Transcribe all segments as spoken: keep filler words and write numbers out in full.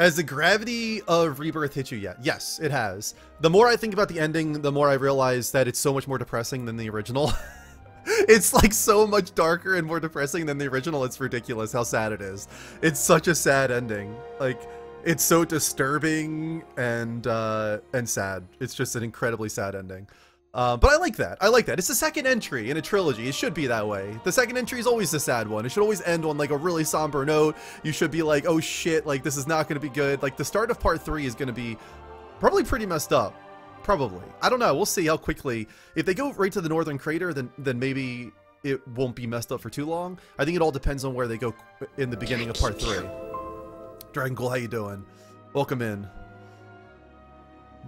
Has the gravity of Rebirth hit you yet? Yes, it has. The more I think about the ending, the more I realize that it's so much more depressing than the original. It's like so much darker and more depressing than the original. It's ridiculous how sad it is. It's such a sad ending. Like, it's so disturbing and uh, and sad. It's just an incredibly sad ending. Uh, but I like that. I like that. It's the second entry in a trilogy. It should be that way. The second entry is always the sad one. It should always end on like a really somber note. You should be like, oh shit, like this is not going to be good. Like the start of part three is going to be probably pretty messed up. Probably. I don't know. We'll see how quickly. If they go right to the Northern Crater, then then maybe it won't be messed up for too long. I think it all depends on where they go in the beginning of part three. Dragon Cool, how you doing? Welcome in.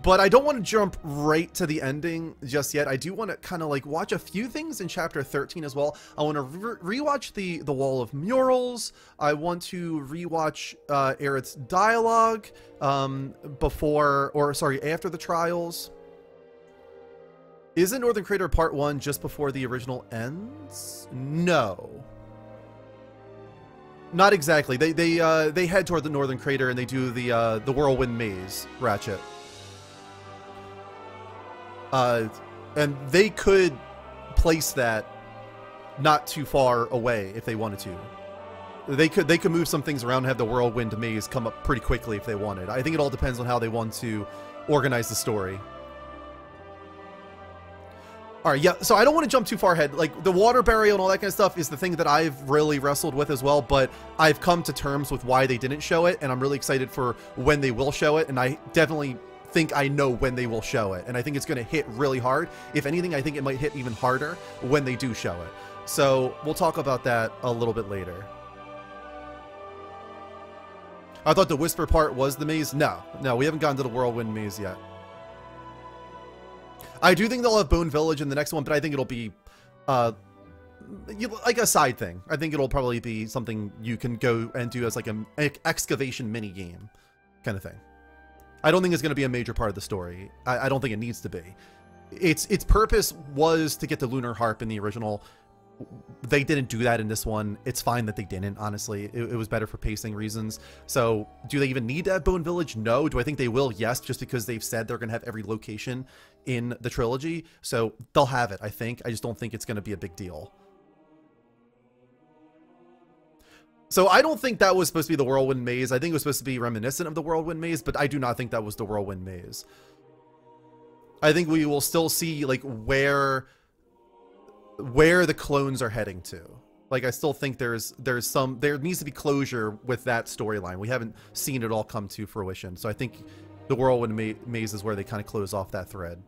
But I don't want to jump right to the ending just yet. I do want to kind of like watch a few things in chapter thirteen as well. I want to re rewatch the the Wall of Murals. I want to rewatch uh, Aerith's dialogue um, before, or sorry, after the trials. Isn't Northern Crater Part One just before the original ends? No. Not exactly. They they uh, they head toward the Northern Crater and they do the uh, the Whirlwind Maze, Ratchet. Uh, and they could place that not too far away if they wanted to. They could they could move some things around and have the Whirlwind Maze come up pretty quickly if they wanted. I think it all depends on how they want to organize the story. All right, yeah, so I don't want to jump too far ahead. Like, the water barrier and all that kind of stuff is the thing that I've really wrestled with as well, but I've come to terms with why they didn't show it, and I'm really excited for when they will show it, and I definitely... think I know when they will show it, and I think it's going to hit really hard. If anything, I think it might hit even harder when they do show it. So we'll talk about that a little bit later. I thought the Whisper part was the maze. No, no, we haven't gotten to the Whirlwind Maze yet. I do think they'll have Bone Village in the next one, but I think it'll be uh, like a side thing. I think it'll probably be something you can go and do as like an excavation mini game kind of thing. I don't think it's going to be a major part of the story. I, I don't think it needs to be. Its its purpose was to get the Lunar Harp in the original. They didn't do that in this one. It's fine that they didn't, honestly. It, it was better for pacing reasons. So do they even need to have Bone Village? No. Do I think they will? Yes, just because they've said they're going to have every location in the trilogy. So they'll have it, I think. I just don't think it's going to be a big deal. So I don't think that was supposed to be the Whirlwind Maze. I think it was supposed to be reminiscent of the Whirlwind Maze, but I do not think that was the Whirlwind Maze. I think we will still see like where where the clones are heading to. Like I still think there's there's some there needs to be closure with that storyline. We haven't seen it all come to fruition. So I think the Whirlwind Ma- Maze is where they kind of close off that thread.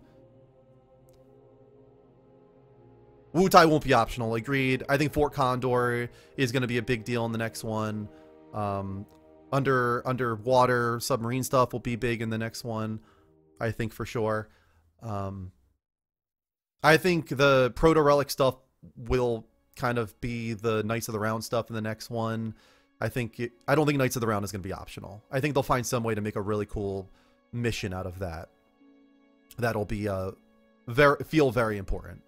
Wutai won't be optional. Agreed. I think Fort Condor is going to be a big deal in the next one. Um, under underwater submarine stuff will be big in the next one, I think for sure. Um, I think the proto-relic stuff will kind of be the Knights of the Round stuff in the next one. I think it, I don't think Knights of the Round is going to be optional. I think they'll find some way to make a really cool mission out of that. That'll be uh, very feel very important.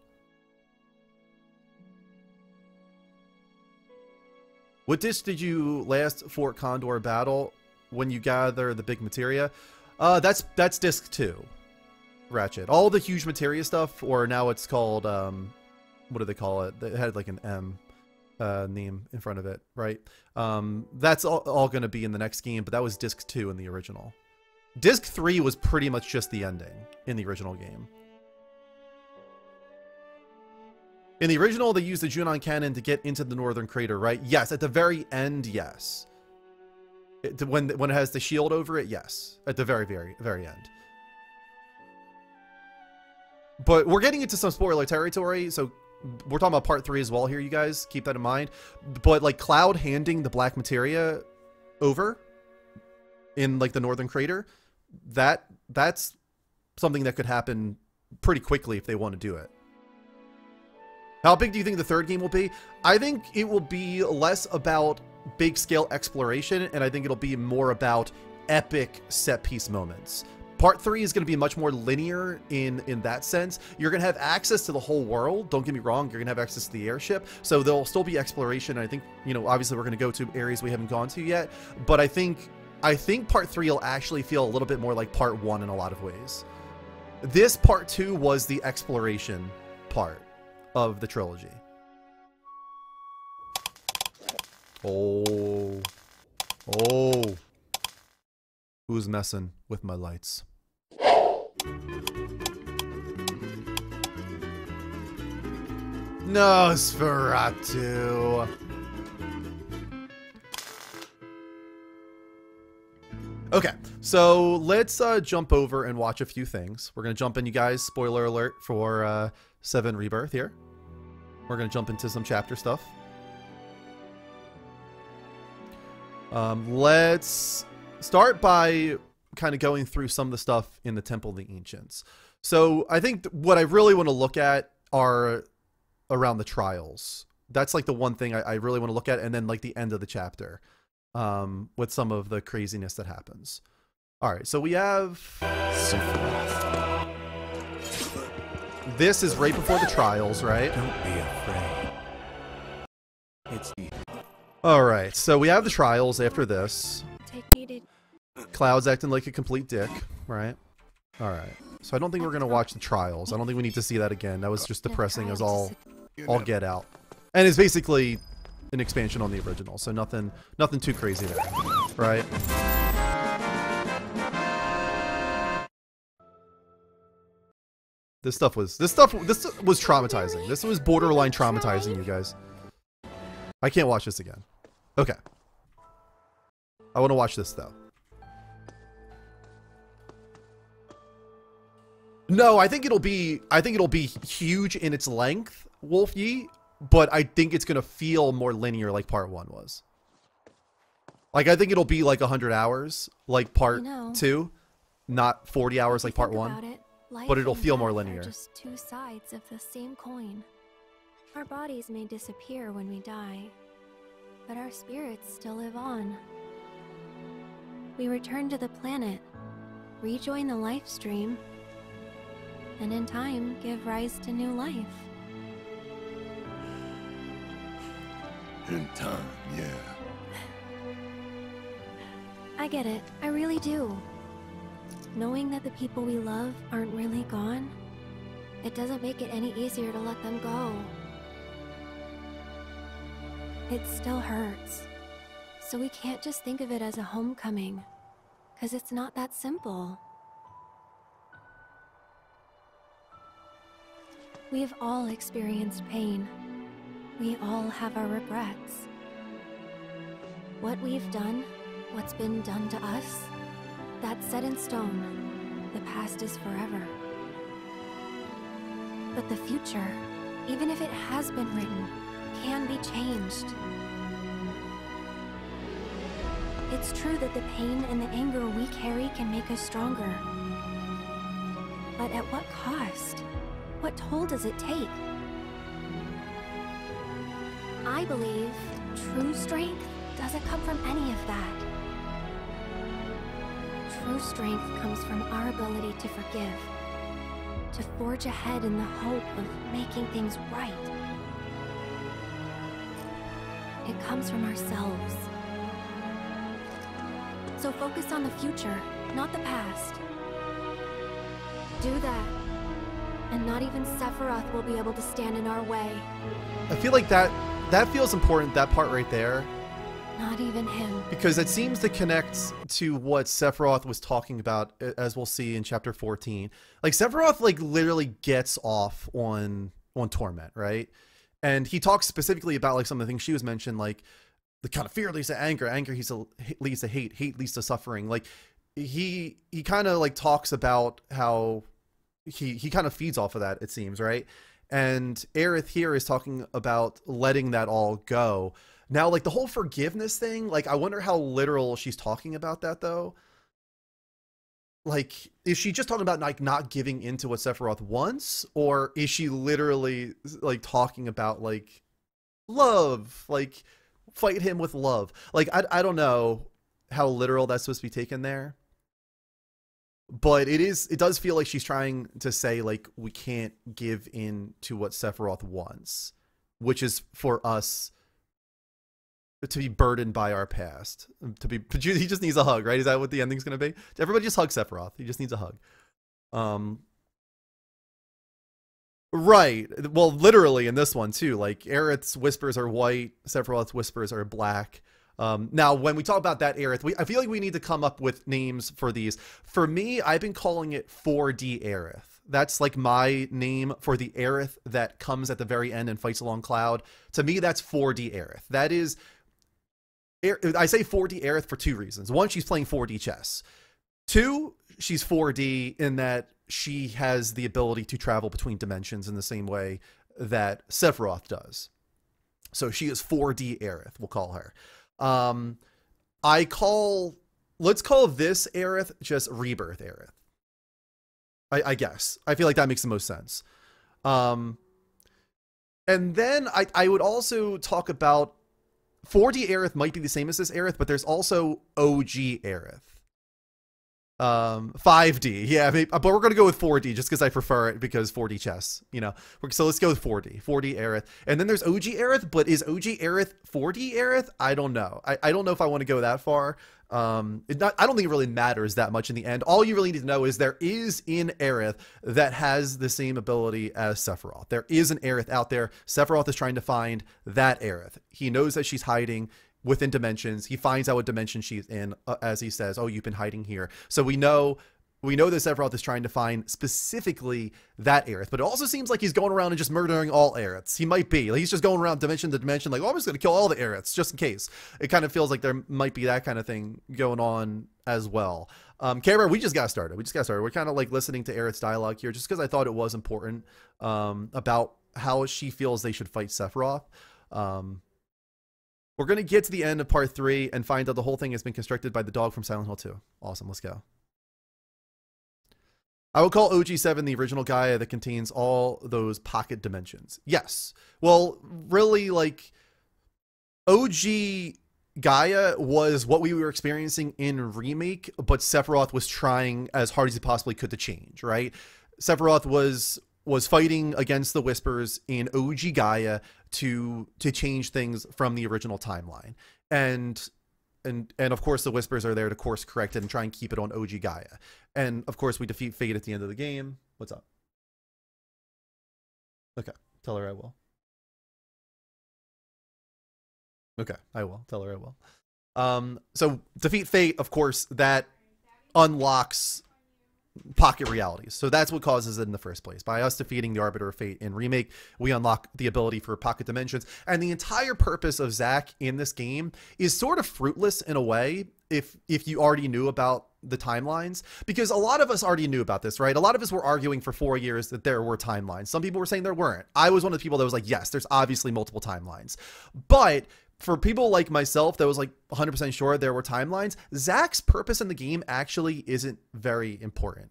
What dish did you last Fort Condor battle when you gather the big materia? Uh, that's that's disc two, Ratchet. All the huge materia stuff, or now it's called, um, what do they call it? It had like an M uh, name in front of it, right? Um, that's all, all going to be in the next game, but that was disc two in the original. Disc three was pretty much just the ending in the original game. In the original, they used the Junon Cannon to get into the Northern Crater, right? Yes, at the very end, yes. It, when, when it has the shield over it, yes. At the very, very, very end. But we're getting into some spoiler territory, so we're talking about part three as well here, you guys. Keep that in mind. But, like, Cloud handing the Black Materia over in, like, the Northern Crater, that that's something that could happen pretty quickly if they want to do it. How big do you think the third game will be? I think it will be less about big-scale exploration, and I think it'll be more about epic set-piece moments. Part three is going to be much more linear in, in that sense. You're going to have access to the whole world. Don't get me wrong. You're going to have access to the airship. So there'll still be exploration. And I think, you know, obviously we're going to go to areas we haven't gone to yet. But I think I think part three will actually feel a little bit more like part one in a lot of ways. This part two was the exploration part of the trilogy. Oh. Oh. Who's messing with my lights? No, Nosferatu. Okay, so let's uh, jump over and watch a few things. We're going to jump in, you guys. Spoiler alert for uh, seven Rebirth here. We're going to jump into some chapter stuff. Um, let's start by kind of going through some of the stuff in the Temple of the Ancients. So I think what I really want to look at are around the trials. That's like the one thing I, I really want to look at. And then like the end of the chapter. Um, with some of the craziness that happens. All right, so we have Sephiroth. This is right before the trials, right? Don't be afraid. It's all right. So we have the trials after this. Cloud's acting like a complete dick, right? All right. So I don't think we're gonna watch the trials. I don't think we need to see that again. That was just depressing as all, all get out. And it's basically an expansion on the original, so nothing nothing too crazy there, right? This stuff was this stuff this was traumatizing. This was borderline traumatizing, you guys. I can't watch this again. Okay. I want to watch this though. No, I think it'll be I think it'll be huge in its length, Wolf Yi. But I think it's going to feel more linear like part one was. Like, I think it'll be like one hundred hours like part you know, two, not forty hours like part one. It, but it'll feel more linear. Just two sides of the same coin. Our bodies may disappear when we die, but our spirits still live on. We return to the planet, rejoin the life stream, and in time give rise to new life. In time, yeah. I get it. I really do. Knowing that the people we love aren't really gone, it doesn't make it any easier to let them go. It still hurts. So we can't just think of it as a homecoming, because it's not that simple. We have all experienced pain. We all have our regrets. What we've done, what's been done to us, that's set in stone. The past is forever. But the future, even if it has been written, can be changed. It's true that the pain and the anger we carry can make us stronger. But at what cost? What toll does it take? I believe true strength doesn't come from any of that. True strength comes from our ability to forgive, to forge ahead in the hope of making things right. It comes from ourselves. So focus on the future, not the past. Do that, and not even Sephiroth will be able to stand in our way. I feel like that... That feels important, that part right there. Not even him. Because it seems to connect to what Sephiroth was talking about, as we'll see in chapter fourteen. Like, Sephiroth, like, literally gets off on on torment, right? And he talks specifically about, like, some of the things she was mentioned, like, the kind of fear leads to anger, anger leads to hate, hate leads to suffering. Like, he he kind of, like, talks about how he, he kind of feeds off of that, it seems, right? And Aerith here is talking about letting that all go. Now, like, the whole forgiveness thing, like, I wonder how literal she's talking about that, though. Like, is she just talking about, like, not giving into what Sephiroth wants? Or is she literally, like, talking about, like, love? Like, fight him with love. Like, I, I don't know how literal that's supposed to be taken there. But it is, it does feel like she's trying to say, like, we can't give in to what Sephiroth wants, which is for us to be burdened by our past. To be, he just needs a hug, right? Is that what the ending's gonna be? Everybody just hug Sephiroth. He just needs a hug. Um. Right. Well, literally in this one too. Like Aerith's whispers are white. Sephiroth's whispers are black. Um. Now, when we talk about that Aerith, we I feel like we need to come up with names for these. For me, I've been calling it four D Aerith. That's like my name for the Aerith that comes at the very end and fights along Cloud. To me, that's four D Aerith. That is. I say four D Aerith for two reasons. One, she's playing four D chess. Two, she's four D in that she has the ability to travel between dimensions in the same way that Sephiroth does. So she is four D Aerith, we'll call her. Um, I call, let's call this Aerith just Rebirth Aerith. I, I guess. I feel like that makes the most sense. Um, and then I, I would also talk about four D Aerith might be the same as this Aerith, but there's also O G Aerith. Um, five D, yeah, maybe, but we're going to go with four D just because I prefer it because four D chess, you know. So let's go with four D, four D Aerith. And then there's O G Aerith, but is O G Aerith four D Aerith? I don't know. I, I don't know if I want to go that far. Um, it not, I don't think it really matters that much in the end. All you really need to know is there is an Aerith that has the same ability as Sephiroth. There is an Aerith out there. Sephiroth is trying to find that Aerith. He knows that she's hiding within dimensions. He finds out what dimension she's in, uh, as he says, oh, you've been hiding here. So we know... We know that Sephiroth is trying to find specifically that Aerith, but it also seems like he's going around and just murdering all Aeriths. He might be. Like, he's just going around dimension to dimension like, oh, I'm just going to kill all the Aeriths just in case. It kind of feels like there might be that kind of thing going on as well. Um, Camera, we just got started. We just got started. We're kind of like listening to Aerith's dialogue here just because I thought it was important um, about how she feels they should fight Sephiroth. Um, we're going to get to the end of part three and find out the whole thing has been constructed by the dog from Silent Hill two. Awesome. Let's go. I would call O G seven the original Gaia that contains all those pocket dimensions. Yes. Well, really, like, O G Gaia was what we were experiencing in Remake, but Sephiroth was trying as hard as he possibly could to change, right? Sephiroth was was fighting against the Whispers in O G Gaia to to change things from the original timeline. And... And, and of course, the Whispers are there to course correct it and try and keep it on O G Gaia. And, of course, we defeat Fate at the end of the game. What's up? Okay. Tell her I will. Okay. I will. Tell her I will. Um, so, defeat Fate, of course, that unlocks pocket realities. So that's what causes it in the first place. By us defeating the Arbiter of Fate in Remake, we unlock the ability for pocket dimensions. And the entire purpose of Zack in this game is sort of fruitless in a way if if you already knew about the timelines, because a lot of us already knew about this, right? A lot of us were arguing for four years that there were timelines. Some people were saying there weren't. I was one of the people that was like, yes, there's obviously multiple timelines. But for people like myself that was like one hundred percent sure there were timelines, Zack's purpose in the game actually isn't very important.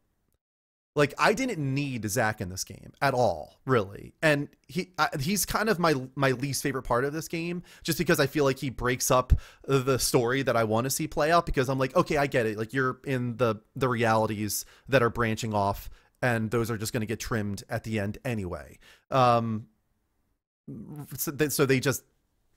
Like, I didn't need Zack in this game at all, really. And he I, he's kind of my my least favorite part of this game, just because I feel like he breaks up the story that I want to see play out, because I'm like, okay, I get it. Like, you're in the, the realities that are branching off, and those are just going to get trimmed at the end anyway. Um, so they, so they just...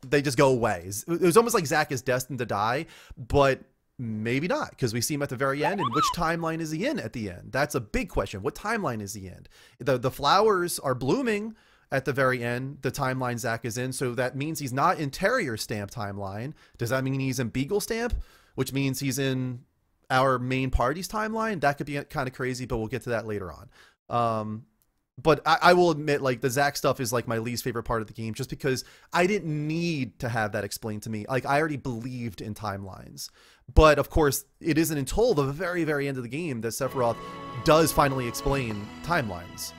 they just go away. It was almost like Zack is destined to die, but maybe not, because we see him at the very end. And which timeline is he in at the end? That's a big question. What timeline is he in? The, the flowers are blooming at the very end, the timeline Zack is in. So that means he's not in Terrier Stamp timeline. Does that mean he's in Beagle Stamp, which means he's in our main party's timeline? That could be kind of crazy, but we'll get to that later on. Um, But I, I will admit, like, the Zack stuff is, like, my least favorite part of the game, just because I didn't need to have that explained to me. Like, I already believed in timelines. But, of course, it isn't until the very, very end of the game that Sephiroth does finally explain timelines.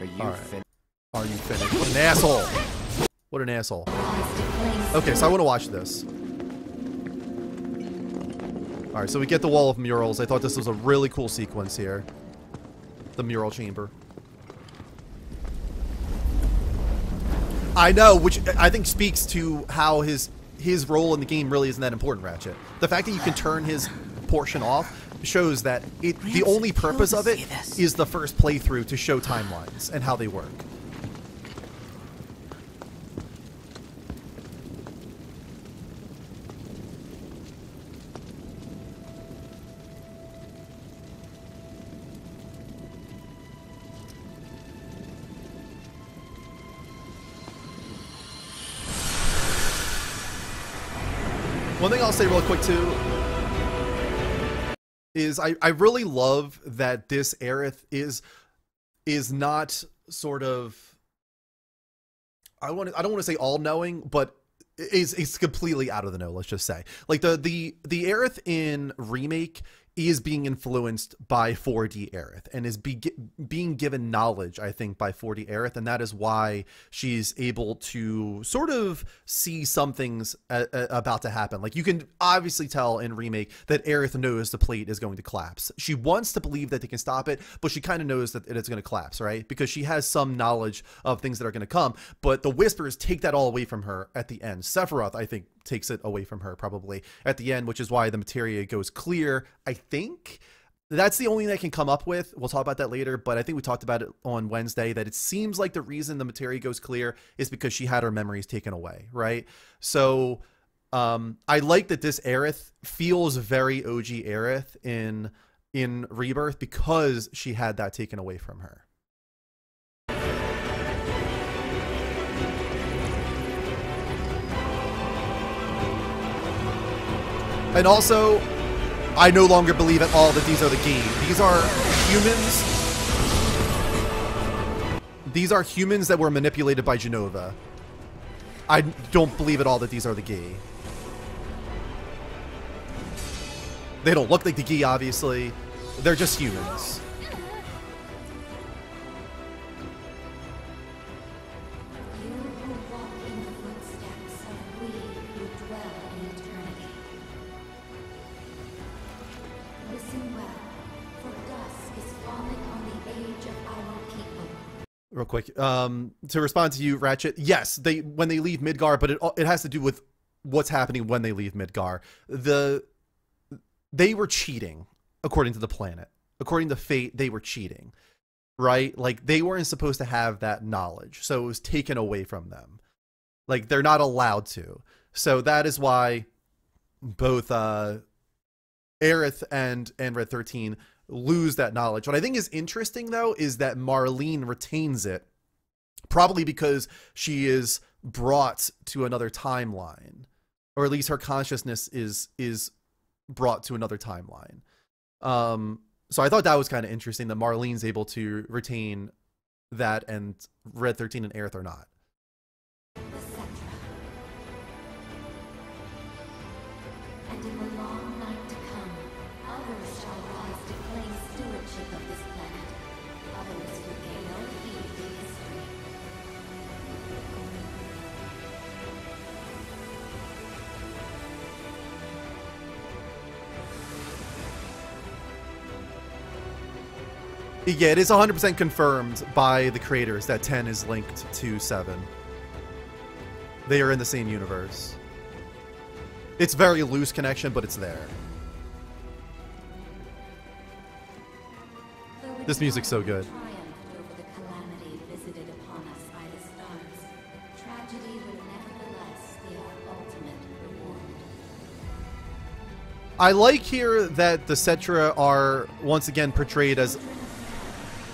Are you right. finished? Are you finished? What an asshole! What an asshole. Okay, so I want to watch this. Alright, so we get the Wall of Murals. I thought this was a really cool sequence here. The mural chamber. I know, which I think speaks to how his his role in the game really isn't that important, Ratchet. The fact that you can turn his portion off shows that it the only purpose of it is the first playthrough to show timelines and how they work. One thing I'll say real quick too is I, I really love that this Aerith is is not sort of, I want I don't want to say all knowing, but is is completely out of the know, let's just say. Like the the the Aerith in Remake is being influenced by four D Aerith and is be, being given knowledge, I think, by four D Aerith, and that is why she's able to sort of see some things a, a, about to happen. Like, you can obviously tell in Remake that Aerith knows the plate is going to collapse. She wants to believe that they can stop it, but she kind of knows that it's going to collapse, right? Because she has some knowledge of things that are going to come, but the Whispers take that all away from her at the end. Sephiroth, I think, takes it away from her probably at the end, which is why the materia goes clear. I think that's the only thing I can come up with. We'll talk about that later, but I think we talked about it on Wednesday that it seems like the reason the materia goes clear is because she had her memories taken away, right? So um, I like that this Aerith feels very O G Aerith in in Rebirth because she had that taken away from her. And also, I no longer believe at all that these are the Gi. These are humans. These are humans that were manipulated by Jenova. I don't believe at all that these are the Gi. They don't look like the Gi, obviously. They're just humans. Real quick, um, to respond to you, Ratchet, yes, they when they leave Midgar, but it it has to do with what's happening when they leave Midgar. The they were cheating, according to the planet, according to fate, they were cheating, right? Like they weren't supposed to have that knowledge, so it was taken away from them. Like they're not allowed to, so that is why both uh, Aerith and and Red thirteen. Lose that knowledge. What I think is interesting though is that Marlene retains it, probably because she is brought to another timeline, or at least her consciousness is is brought to another timeline. Um so I thought that was kind of interesting that Marlene's able to retain that and Red thirteen and Aerith are not. Yeah, it is one hundred percent confirmed by the creators that ten is linked to seven. They are in the same universe. It's very loose connection, but it's there. This music's so good. I like here that the Cetra are once again portrayed as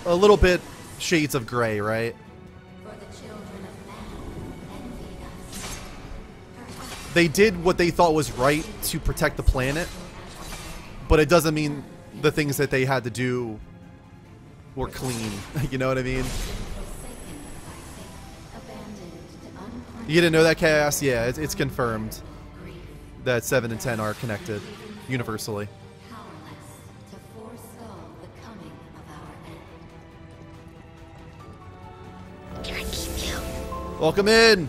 a little bit shades of gray, right? They did what they thought was right to protect the planet, but it doesn't mean the things that they had to do were clean. You know what I mean? You didn't know that, Chaos? Yeah, it's, it's confirmed that seven and ten are connected universally. Welcome in.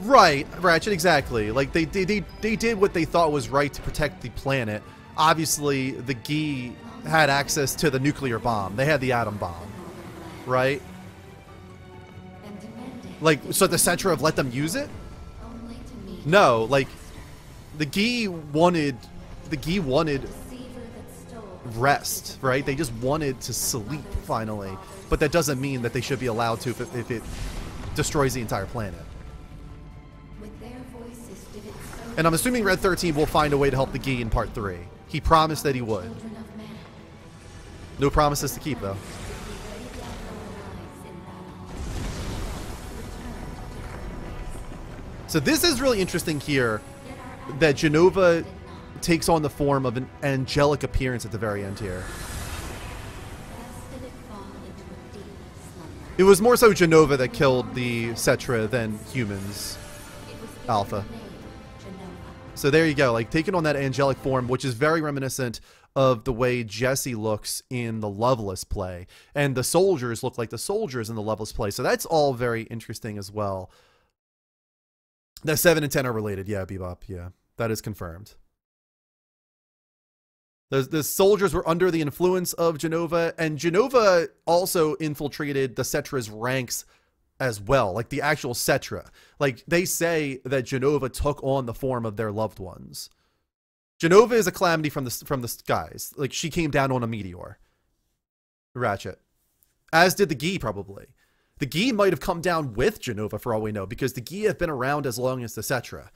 Right, Ratchet, exactly. Like they they, they they did what they thought was right to protect the planet. Obviously, the Gi had access to the nuclear bomb. They had the atom bomb. Right? Like, so the Cetra have let them use it? No, like the Gi wanted The Gi wanted rest, right? They just wanted to sleep, finally. But that doesn't mean that they should be allowed to if it, if it destroys the entire planet. And I'm assuming Red thirteen will find a way to help the Gi in part three. He promised that he would. No promises to keep, though. So this is really interesting here, that Jenova takes on the form of an angelic appearance at the very end here. It was more so Jenova that killed the Cetra than humans. Alpha. So there you go, like taking on that angelic form, which is very reminiscent of the way Jessie looks in the Loveless play. And the soldiers look like the soldiers in the Loveless play. So that's all very interesting as well. The seven and ten are related. Yeah, Bebop. Yeah, that is confirmed. The, the soldiers were under the influence of Jenova, and Jenova also infiltrated the Cetra's ranks as well, like the actual Cetra. Like, they say that Jenova took on the form of their loved ones. Jenova is a calamity from the, from the skies. Like, she came down on a meteor. Ratchet. As did the Gi, probably. The Gi might have come down with Jenova for all we know, because the Gi have been around as long as the Cetra.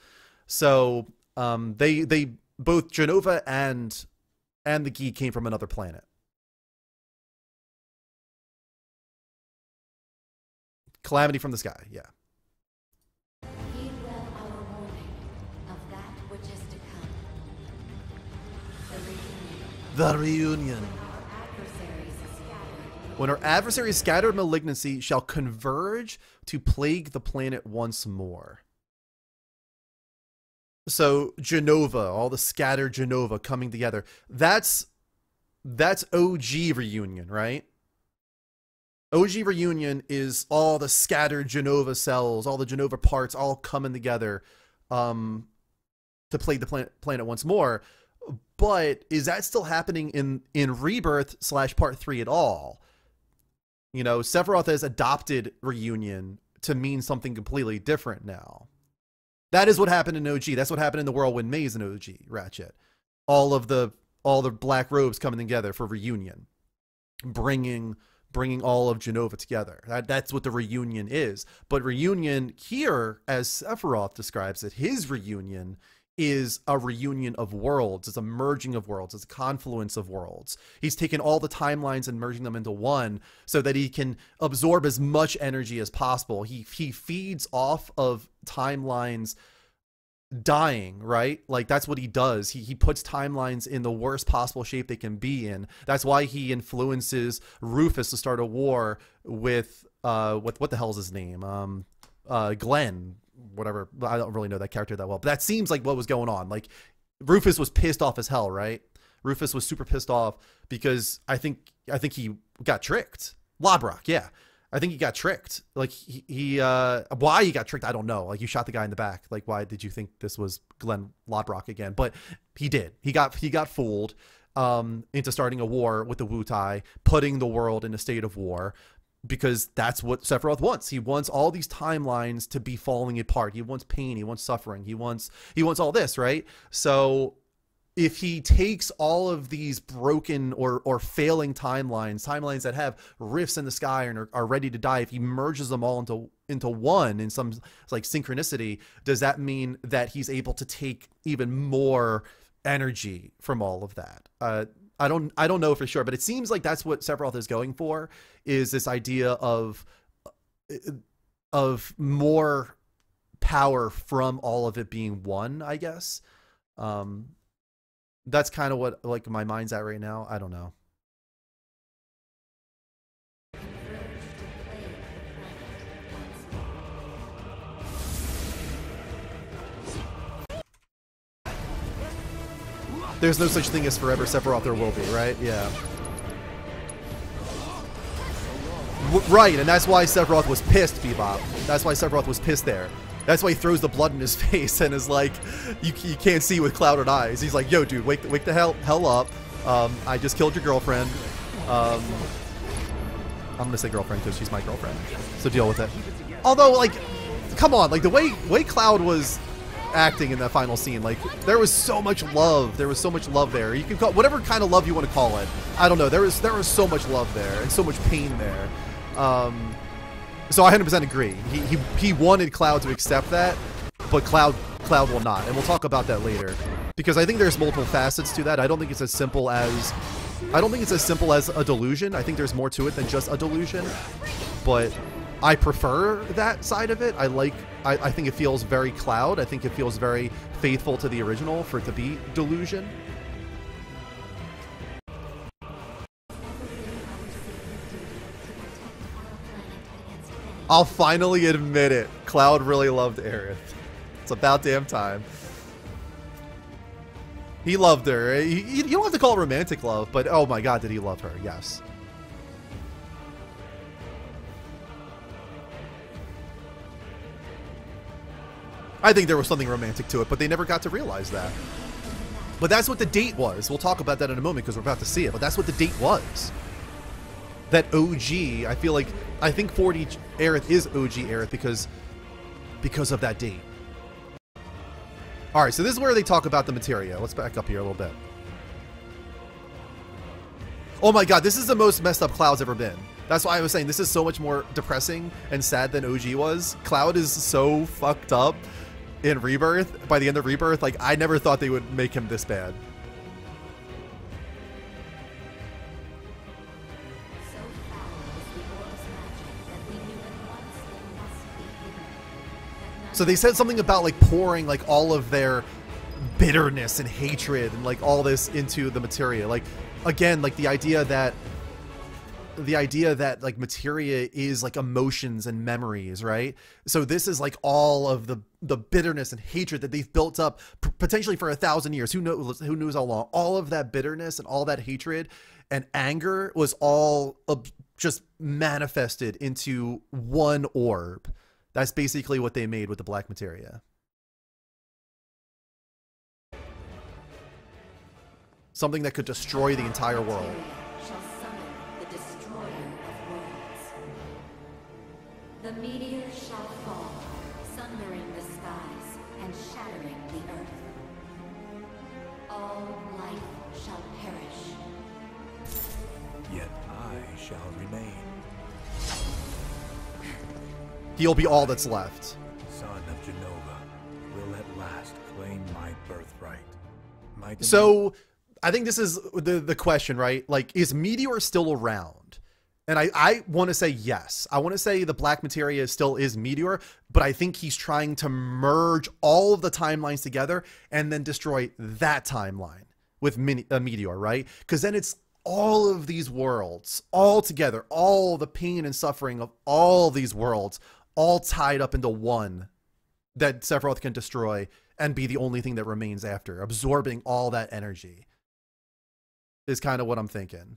So um, they they both Jenova and and the Gi came from another planet. Calamity from the sky, yeah. Heed well our warning of that which is to come. The reunion. The reunion. When our adversary's scattered malignancy shall converge to plague the planet once more. So Jenova, all the scattered Jenova coming together. That's that's O G reunion, right? O G reunion is all the scattered Jenova cells, all the Jenova parts, all coming together um, to plague the planet, planet once more. But is that still happening in in Rebirth slash Part Three at all? You know, Sephiroth has adopted reunion to mean something completely different now. That is what happened in O G. That's what happened in the Whirlwind Maze in O G, Ratchet. All of the all the black robes coming together for reunion, bringing bringing all of Jenova together. That, that's what the reunion is. But reunion here, as Sephiroth describes it, his reunion is a reunion of worlds. It's a merging of worlds. It's a confluence of worlds. He's taken all the timelines and merging them into one so that he can absorb as much energy as possible. He he feeds off of timelines dying, right? Like, that's what he does. He, he puts timelines in the worst possible shape they can be in. That's why he influences Rufus to start a war with, uh, with what the hell's his name? Um, uh, Glenn. Whatever, I don't really know that character that well, but that seems like what was going on. Like, Rufus was pissed off as hell, right? Rufus was super pissed off because I think I think he got tricked. Lobrock, yeah, I think he got tricked. Like, he, he uh, why he got tricked, I don't know. Like, you shot the guy in the back. Like, why did you think this was Glenn Lobrock again? But he did. He got he got fooled um, into starting a war with the Wutai, putting the world in a state of war. Because that's what Sephiroth wants. He wants all these timelines to be falling apart. He wants pain. He wants suffering. He wants he wants all this, right? So if he takes all of these broken or or failing timelines, timelines that have rifts in the sky and are, are ready to die, if he merges them all into into one in some like synchronicity, does that mean that he's able to take even more energy from all of that? Uh, I don't I don't know for sure, but it seems like that's what Sephiroth is going for, is this idea of of more power from all of it being one, I guess. Um, that's kind of what like my mind's at right now. I don't know. There's no such thing as forever Sephiroth, there will be, right? Yeah. W right, and that's why Sephiroth was pissed, Bebop. That's why Sephiroth was pissed there. That's why he throws the blood in his face and is like, you, you can't see with clouded eyes. He's like, yo, dude, wake, wake the hell, hell up. Um, I just killed your girlfriend. Um, I'm going to say girlfriend because she's my girlfriend. So deal with it. Although, like, come on. Like, the way, way Cloud was acting in that final scene, like, there was so much love there was so much love there. You can call whatever kind of love you want to call it, I don't know. There was there was so much love there and so much pain there. Um so I one hundred percent agree. He, he he wanted Cloud to accept that, but Cloud Cloud will not, and we'll talk about that later. because I think there's multiple facets to that. I don't think it's as simple as I don't think it's as simple as a delusion. I think there's more to it than just a delusion, but I prefer that side of it. I like I, I think it feels very Cloud. I think it feels very faithful to the original for it to be delusion. I'll finally admit it. Cloud really loved Aerith. It's about damn time. He loved her. You don't have to call it romantic love, but oh my god, did he love her? Yes. I think there was something romantic to it, but they never got to realize that. But that's what the date was. We'll talk about that in a moment because we're about to see it, but that's what the date was. That O G, I feel like, I think four D Aerith is O G Aerith because, because of that date. Alright, so this is where they talk about the materia. Let's back up here a little bit. Oh my god, this is the most messed up Cloud's ever been. That's why I was saying this is so much more depressing and sad than O G was. Cloud is so fucked up in Rebirth. By the end of Rebirth, like, I never thought they would make him this bad. So they said something about like pouring like all of their bitterness and hatred and like all this into the materia. Like again, like the idea that the idea that like materia is like emotions and memories, right? So this is like all of the the bitterness and hatred that they've built up potentially for a thousand years. Who knows? Who knows how long? All of that bitterness and all that hatred and anger was all just manifested into one orb. That's basically what they made with the Black Materia. Something that could destroy the entire world. Shall summon the destroyer of worlds. The meteor shall fall, sundering the skies and shattering the earth. All life shall perish. Yet I shall remain. He'll be all that's left. Son of Jenova will at last claim my birthright. My so, I think this is the the question, right? Like, is Meteor still around? And I, I want to say yes. I want to say the Black Materia still is Meteor, but I think he's trying to merge all of the timelines together and then destroy that timeline with mini, uh, Meteor, right? Because then it's all of these worlds, all together, all the pain and suffering of all these worlds, all tied up into one that Sephiroth can destroy and be the only thing that remains after, absorbing all that energy is kind of what I'm thinking.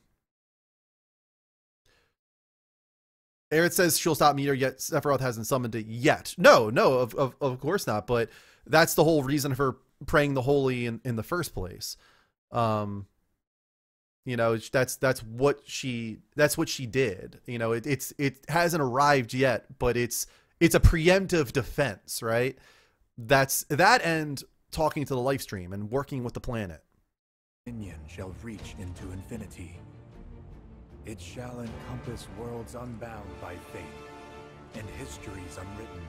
Aerith says she'll stop Meteor, yet Sephiroth hasn't summoned it yet. No, no, of, of, of course not, but that's the whole reason for praying the holy in, in the first place. Um, you know, that's that's what she that's what she did. You know, it, it's it hasn't arrived yet, but it's it's a preemptive defense, right? That's that and talking to the life stream and working with the planet. Dominion shall reach into infinity. It shall encompass worlds unbound by fate and histories unwritten.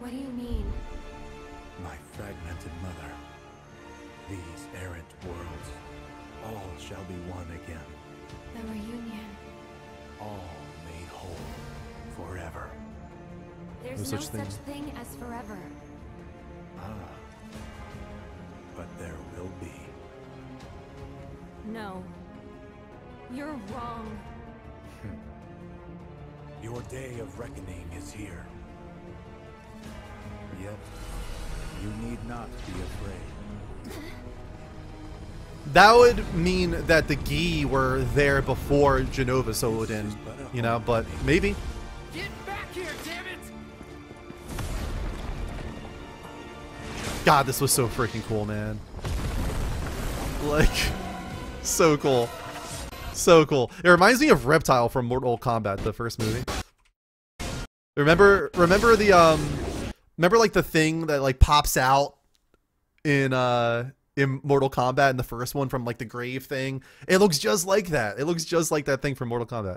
What do you mean? My fragmented mother. These errant worlds. All shall be one again. The reunion. All made whole. Forever. There's no such thing. such thing as forever. Ah. But there will be. No. You're wrong. Your day of reckoning is here. Yet, you need not be afraid. That would mean that the Gi were there before Jenova Solodin, you know, but maybe. Get back here, damn it! God, this was so freaking cool, man. Like, so cool. So cool. It reminds me of Reptile from Mortal Kombat, the first movie. Remember, remember the, um... Remember like the thing that like pops out in uh in Mortal Kombat in the first one from like the grave thing? It looks just like that. It looks just like that thing from Mortal Kombat.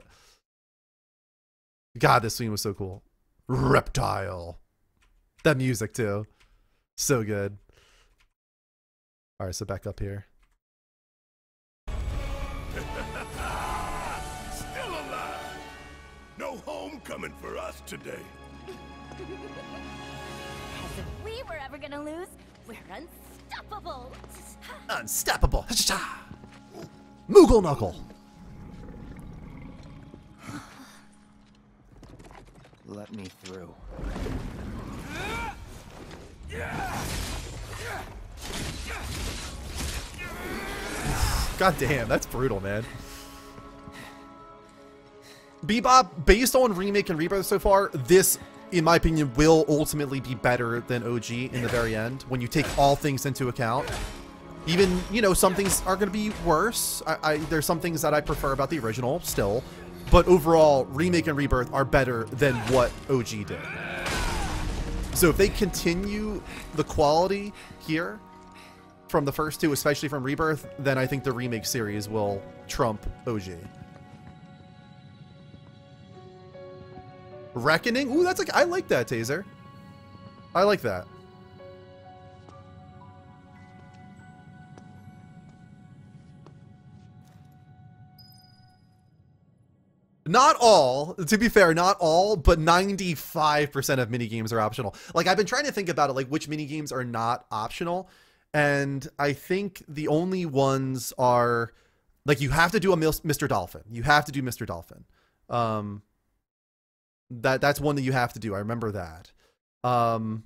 God, this scene was so cool. Reptile. That music too. So good. All right, so back up here. Still alive. No homecoming for us today. As if we were ever gonna lose, we're unstoppable. Unstoppable. Moogle Knuckle. Let me through. God damn, that's brutal, man. Bebop, based on Remake and Rebirth so far, this, in my opinion, will ultimately be better than O G in the very end, when you take all things into account. Even, you know, some things are going to be worse. I, I, there's some things that I prefer about the original still. But overall, Remake and Rebirth are better than what O G did. So if they continue the quality here from the first two, especially from Rebirth, then I think the Remake series will trump O G. Reckoning? Ooh, that's like, I like that, Taser. I like that. Not all, to be fair, not all, but ninety-five percent of minigames are optional. Like, I've been trying to think about it, like, which minigames are not optional. And I think the only ones are, like, you have to do a Mister Dolphin. You have to do Mister Dolphin. Um, that That's one that you have to do. I remember that. Um,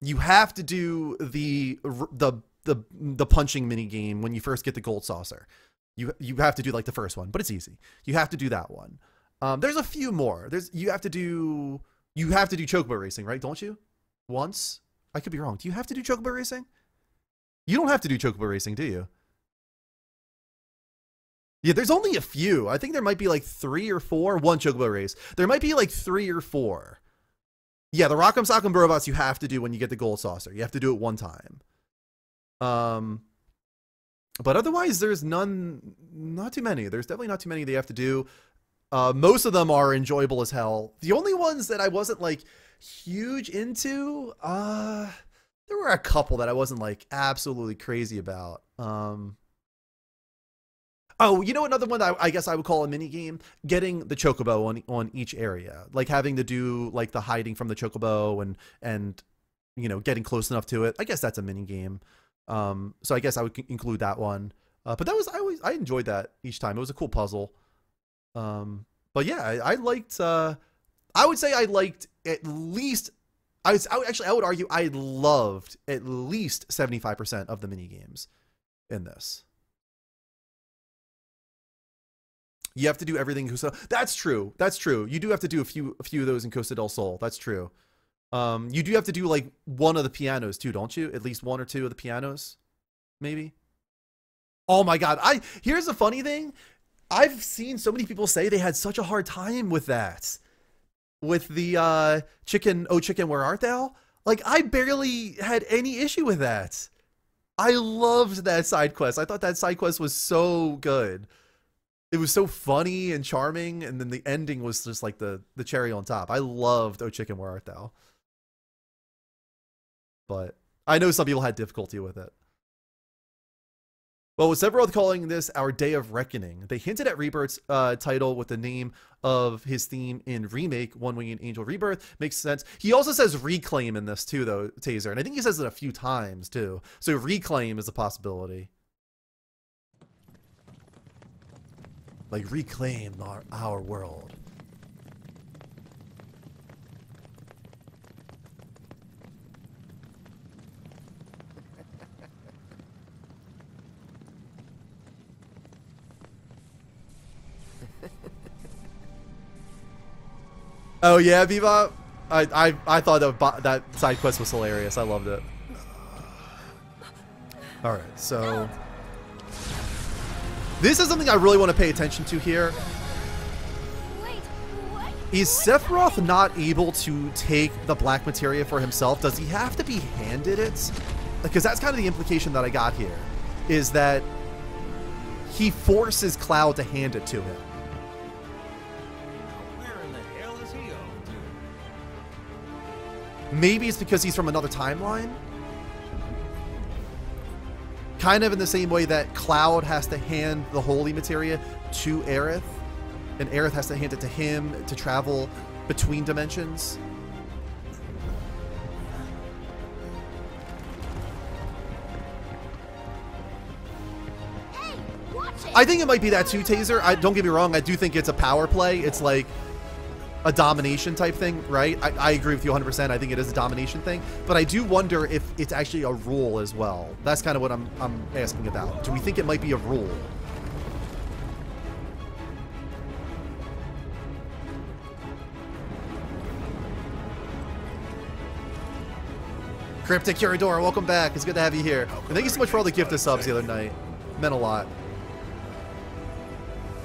you have to do the, the, the, the punching minigame when you first get the gold saucer. You, you have to do, like, the first one, but it's easy. You have to do that one. Um, there's a few more. There's you have to do you have to do chocobo racing, right? Don't you? Once? I could be wrong. Do you have to do chocobo racing? You don't have to do chocobo racing, do you? Yeah, there's only a few. I think there might be like three or four. One chocobo race. There might be like three or four. Yeah, the Rock'em Sock'em Robots you have to do when you get the gold saucer. You have to do it one time. Um, but otherwise, there's none. Not too many. There's definitely not too many that you have to do. Uh, most of them are enjoyable as hell. The only ones that I wasn't like huge into, uh, there were a couple that I wasn't like absolutely crazy about. Um, oh, you know, another one that I, I guess I would call a mini game, getting the chocobo on, on each area, like having to do like the hiding from the chocobo and, and, you know, getting close enough to it. I guess that's a mini game. Um, so I guess I would include that one. Uh, but that was, I always, I enjoyed that each time. It was a cool puzzle. Um, but yeah, I, I liked, uh, I would say I liked at least, I was, I would, actually, I would argue I loved at least seventy-five percent of the mini games in this. You have to do everything. In that's true. That's true. You do have to do a few, a few of those in Costa del Sol. That's true. Um, you do have to do like one of the pianos too, don't you? At least one or two of the pianos, maybe. Oh my God. I, here's the funny thing. I've seen so many people say they had such a hard time with that. With the uh, chicken, oh chicken, where art thou? Like, I barely had any issue with that. I loved that side quest. I thought that side quest was so good. It was so funny and charming. And then the ending was just like the, the cherry on top. I loved oh chicken, where art thou? But I know some people had difficulty with it. Well, with Sephiroth calling this our Day of Reckoning, they hinted at Rebirth's uh, title with the name of his theme in Remake, One-Winged Angel Rebirth. Makes sense. He also says Reclaim in this too, though, Taser. And I think he says it a few times too. So Reclaim is a possibility. Like, reclaim our, our world. Oh yeah, Bebop. I I I thought that that side quest was hilarious. I loved it. All right, so this is something I really want to pay attention to here. Wait, what? Is Sephiroth not able to take the Black Materia for himself? Does he have to be handed it? Because that's kind of the implication that I got here, is that he forces Cloud to hand it to him. Maybe it's because he's from another timeline? Kind of in the same way that Cloud has to hand the Holy Materia to Aerith, and Aerith has to hand it to him to travel between dimensions. Hey, watch it. I think it might be that too, Taser. I, don't get me wrong, I do think it's a power play. It's like a domination type thing, right? I, I agree with you one hundred percent. I think it is a domination thing, but I do wonder if it's actually a rule as well. That's kind of what I'm, I'm asking about. Do we think it might be a rule? Cryptic Curadora, welcome back. It's good to have you here. And thank you so much for all the gift of subs the other night. It meant a lot.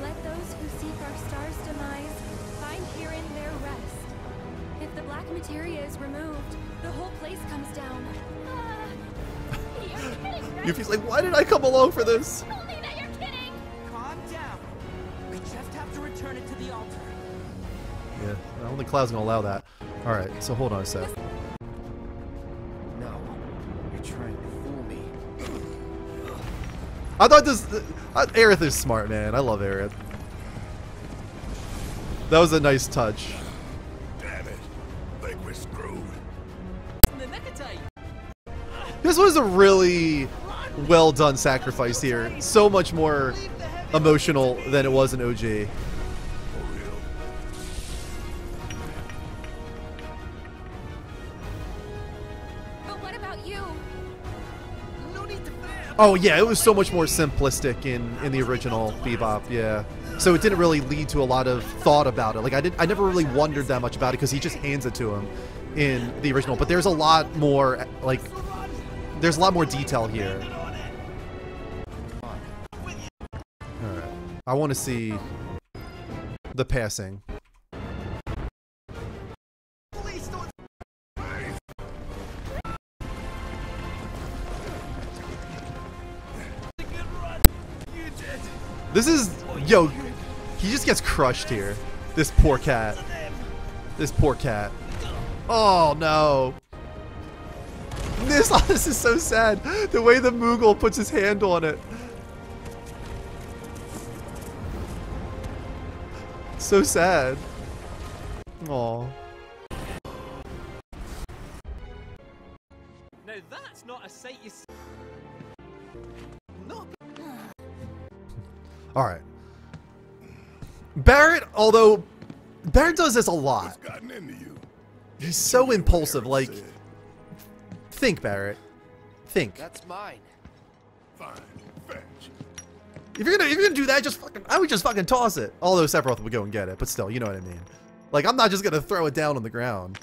Let those who seek our star's demise find herein their rest. If the black materia is removed, the whole place comes down. Uh, you're kidding, right? Yuffie's like, why did I come along for this? Tell me that you're kidding. Calm down. We just have to return it to the altar. Yeah, I don't think Cloud's gonna allow that. All right, so hold on a sec. I thought this... Uh, Aerith is smart, man. I love Aerith. That was a nice touch. Damn it. Think we're screwed. This was a really well done sacrifice here. So much more emotional than it was in O G. Oh yeah, it was so much more simplistic in in the original Bebop, yeah. So it didn't really lead to a lot of thought about it. Like I didn't, I never really wondered that much about it because he just hands it to him in the original. But there's a lot more, like, there's a lot more detail here. All right, I want to see the passing. This is, yo, he just gets crushed here. This poor cat. This poor cat. Oh no. This, oh, this is so sad. The way the Moogle puts his hand on it. So sad. Aw. Now that's not a sight you see. All right. Barrett, although Barrett does this a lot. He's so impulsive. Like, think, Barrett. Think. That's mine. Fine. Fetch. If you're gonna if you're gonna do that, just fucking, I would just fucking toss it. Although Sephiroth would go and get it, but still, you know what I mean. Like, I'm not just gonna throw it down on the ground.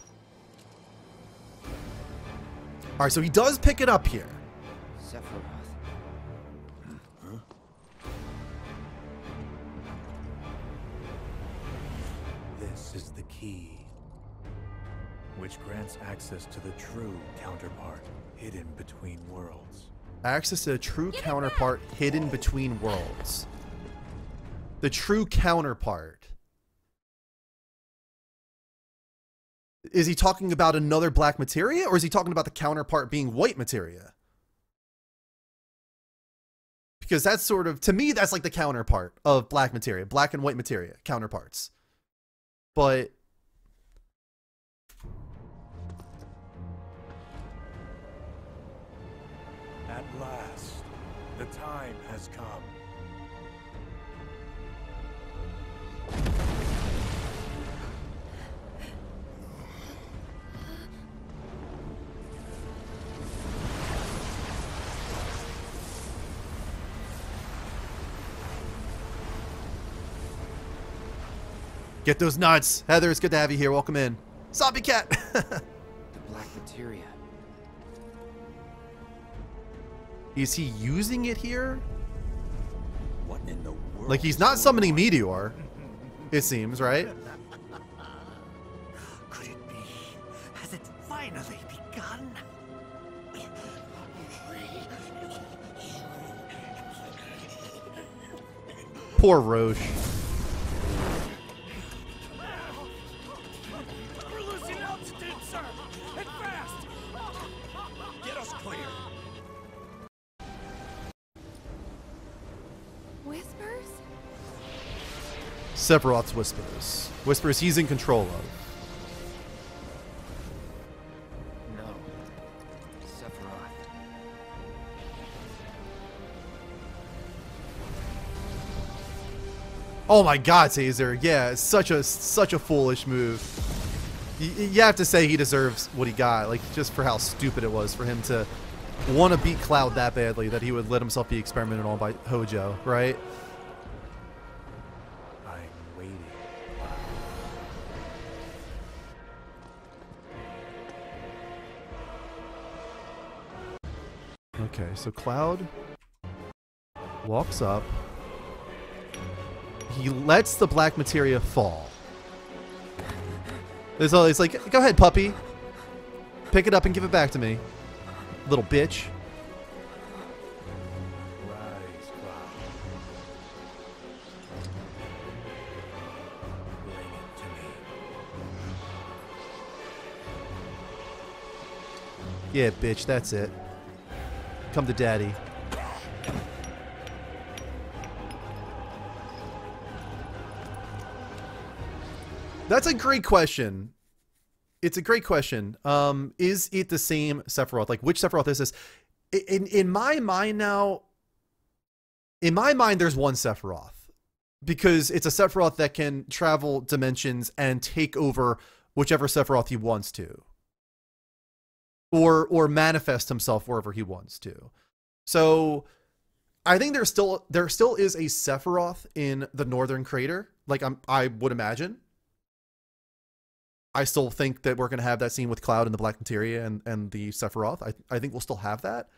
All right, so he does pick it up here. Sephiroth. Is the key, which grants access to the true counterpart hidden between worlds. Access to the true counterpart hidden between worlds. The true counterpart. Is he talking about another black materia, or is he talking about the counterpart being white materia? Because that's sort of, to me, that's like the counterpart of black materia, black and white materia, counterparts. But at last, the time has come. Get those nuts. Heather, it's good to have you here. Welcome in. Zombie cat. The black materia. Is he using it here? What in the world? Like, he's not summoning Meteor, it seems, right? Could it be? Has it finally begun? Poor Roche. Sephiroth's Whispers. Whispers he's in control of. No. Sephiroth. Oh my god, Taser. Yeah, it's such a, such a foolish move. You, you have to say he deserves what he got, like, just for how stupid it was for him to want to beat Cloud that badly that he would let himself be experimented on by Hojo, right? I'm waiting. Okay, so Cloud walks up. He lets the Black Materia fall. There's always like, go ahead, puppy. Pick it up and give it back to me. Little bitch. Rise, bring it to me. Yeah, bitch, that's it. Come to daddy. That's a great question. It's a great question. Um, is it the same Sephiroth? Like, which Sephiroth is this? In, in my mind now, in my mind, there's one Sephiroth. Because it's a Sephiroth that can travel dimensions and take over whichever Sephiroth he wants to. Or, or manifest himself wherever he wants to. So, I think there's still, there still is a Sephiroth in the Northern Crater. Like, I'm, I would imagine. I still think that we're going to have that scene with Cloud and the Black Materia and, and the Sephiroth. I, I think we'll still have that.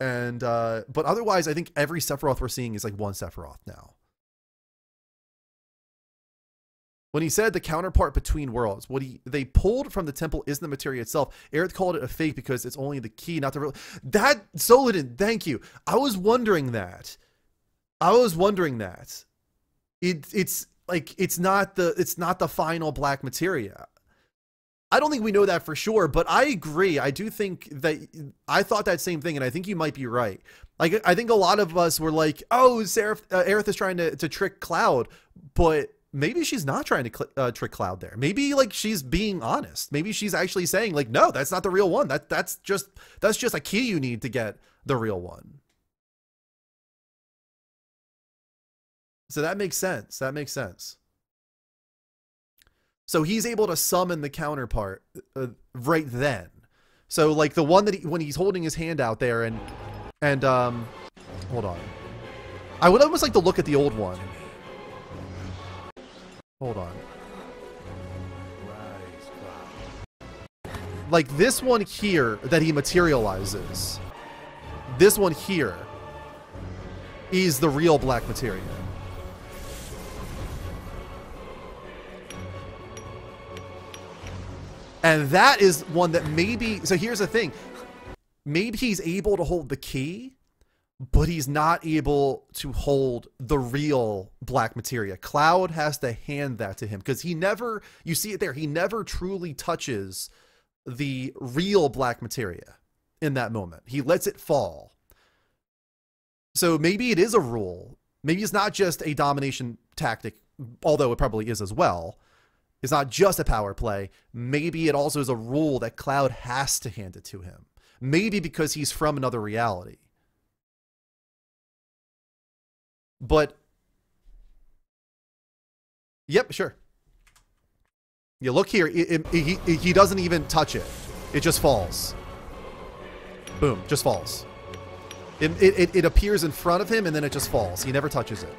And, uh, but otherwise, I think every Sephiroth we're seeing is like one Sephiroth now. When he said the counterpart between worlds, what he, they pulled from the temple isn't the materia itself. Aerith called it a fake because it's only the key, not the real. That, Solidin, thank you. I was wondering that. I was wondering that. It, it's... Like, it's not the it's not the final Black Materia. I don't think we know that for sure, but I agree. I do think that I thought that same thing, and I think you might be right. Like, I think a lot of us were like, oh, Aerith, uh, Aerith is trying to, to trick Cloud, but maybe she's not trying to cl uh, trick Cloud there. Maybe, like, she's being honest. Maybe she's actually saying, like, no, that's not the real one. That that's just that's just a key you need to get the real one. So that makes sense. That makes sense. So he's able to summon the counterpart uh, right then. So like the one that he, when he's holding his hand out there and and um, hold on. I would almost like to look at the old one. Hold on. Like this one here that he materializes. This one here is the real Black Materia. And that is one that maybe, so here's the thing, maybe he's able to hold the key, but he's not able to hold the real Black Materia. Cloud has to hand that to him because he never, you see it there, he never truly touches the real Black Materia in that moment. He lets it fall. So maybe it is a rule. Maybe it's not just a domination tactic, although it probably is as well. It's not just a power play. Maybe it also is a rule that Cloud has to hand it to him. Maybe because he's from another reality. But, yep, sure. You look here, it, it, it, he, he doesn't even touch it. It just falls. Boom, just falls. It, it, it appears in front of him and then it just falls. He never touches it.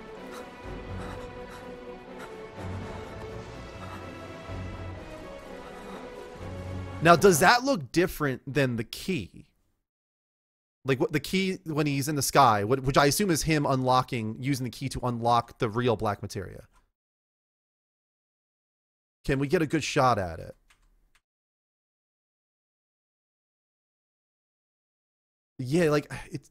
Now, does that look different than the key? Like what the key when he's in the sky, which I assume is him unlocking, using the key to unlock the real Black Materia. Can we get a good shot at it? Yeah, like it's...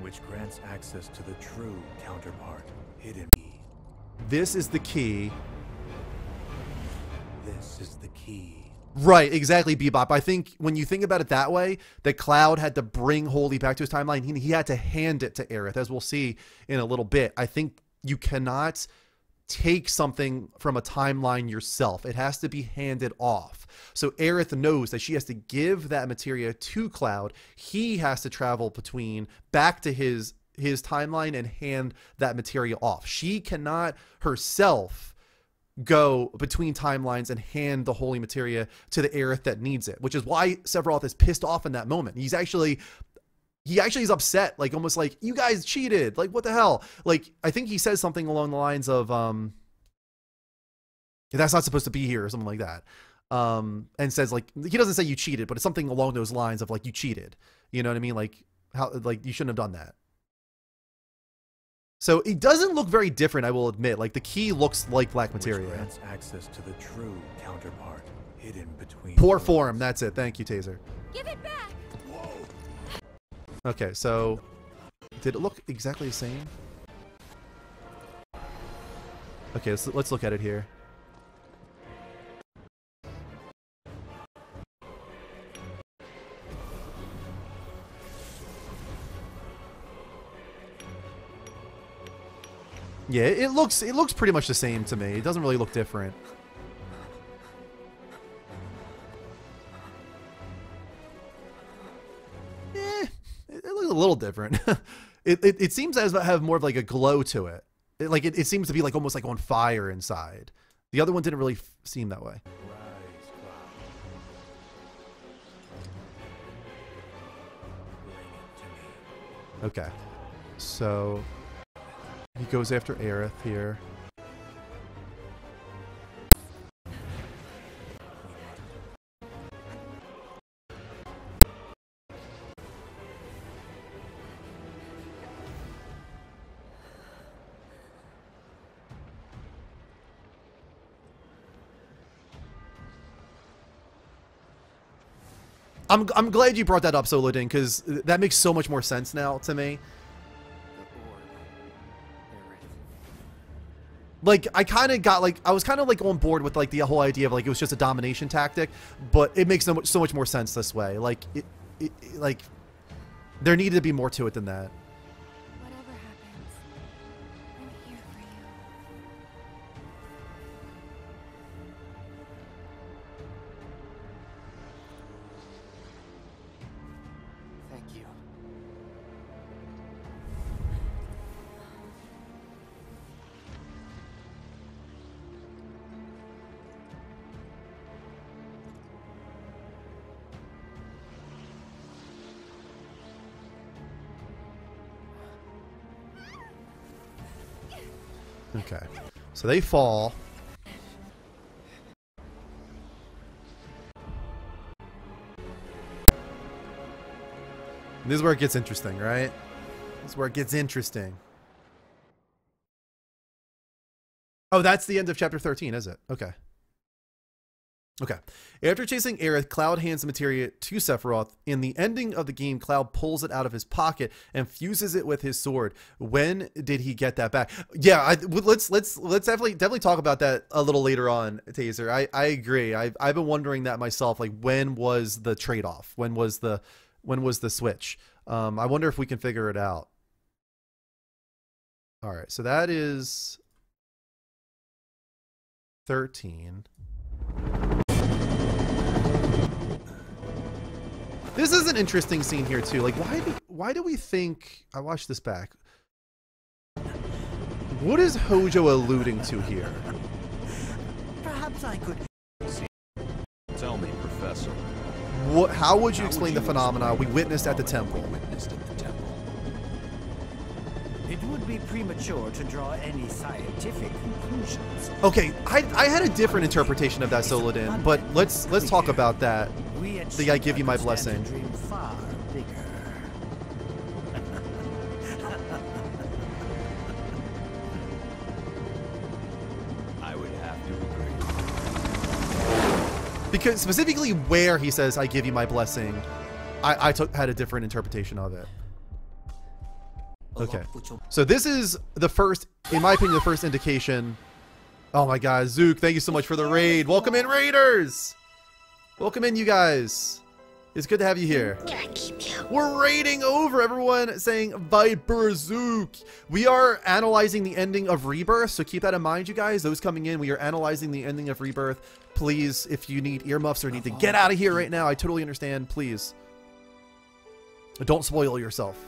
Which grants access to the true counterpart hidden. This is the key. This is the key. Right, exactly, Bebop. I think when you think about it that way, that Cloud had to bring Holy back to his timeline. He, he had to hand it to Aerith, as we'll see in a little bit. I think You cannot take something from a timeline yourself. It has to be handed off. So Aerith knows that she has to give that materia to Cloud. He has to travel between back to his his timeline and hand that materia off. She cannot herself go between timelines and hand the holy materia to the Aerith that needs it, which is why Sephiroth is pissed off in that moment. He's actually He actually is upset, like almost like, you guys cheated, like what the hell? Like, I think he says something along the lines of, um, that's not supposed to be here or something like that. Um, and says like, he doesn't say you cheated, but it's something along those lines of like, you cheated, you know what I mean? Like how, like you shouldn't have done that. So it doesn't look very different, I will admit. Like the key looks like Black Materia. Which grants access to the true counterpart hidden between. Poor form, that's it. Thank you, Taser. Give it back. Okay, so did it look exactly the same? Okay, let's, let's look at it here. Yeah, it looks it looks pretty much the same to me. It doesn't really look different. A little different. it, it it seems as have more of like a glow to it. it like it, it seems to be like almost like on fire inside. The other one didn't really f seem that way. Okay, so he goes after Aerith here. I'm, I'm glad you brought that up, Solodin, because that makes so much more sense now to me. Like, I kind of got, like, I was kind of, like, on board with, like, the whole idea of, like, it was just a domination tactic, but it makes so much, so much more sense this way. Like, it, it, it, like, there needed to be more to it than that. Whatever happens, I'm here for you. Okay, so they fall. And this is where it gets interesting, right? This is where it gets interesting. Oh, that's the end of chapter thirteen, is it? Okay. Okay. After chasing Aerith, Cloud hands the materia to Sephiroth. In the ending of the game, Cloud pulls it out of his pocket and fuses it with his sword. When did he get that back? Yeah, I, let's let's let's definitely definitely talk about that a little later on, Taser. I I agree. I've I've been wondering that myself. Like, when was the trade-off? When was the when was the switch? Um, I wonder if we can figure it out. All right, so that is thirteen. This is an interesting scene here too. Like, why do why do we think? I watched this back. What is Hojo alluding to here? Perhaps I could see. Tell me, Professor. What? How would you how explain would you the phenomena we witnessed at the temple? Witnessed at the temple. It would be premature to draw any scientific conclusions. Okay, I I had a different interpretation of that, Solodin, but let's let's talk about that. The I give you my blessing. Far bigger. I would have to agree. Because specifically where he says I give you my blessing, I, I took had a different interpretation of it. Okay. So this is the first, in my opinion, the first indication. Oh my god, Zook, thank you so much for the raid. Welcome in, Raiders! Welcome in, you guys. It's good to have you here. We're raiding over everyone saying Viperzook. We are analyzing the ending of Rebirth, so keep that in mind, you guys. Those coming in, we are analyzing the ending of Rebirth. Please, if you need earmuffs or need to get out of here right now, I totally understand. Please. Don't spoil yourself.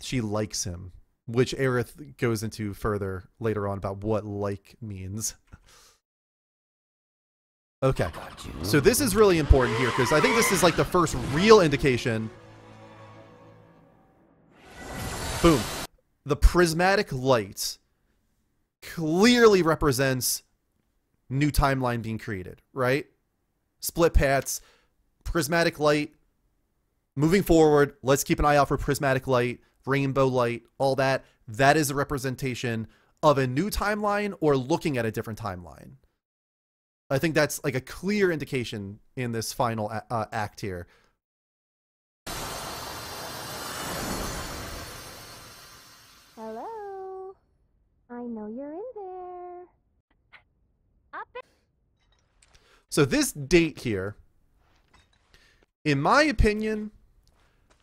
She likes him. Which Aerith goes into further later on about what like means. Okay. So this is really important here because I think this is like the first real indication. Boom. The prismatic light clearly represents new timeline being created, right? Split paths, prismatic light, moving forward. Let's keep an eye out for prismatic light. Rainbow light, all that, that is a representation of a new timeline or looking at a different timeline. I think that's like a clear indication in this final uh, act here. Hello. I know you're in there. Up in so this date here, in my opinion,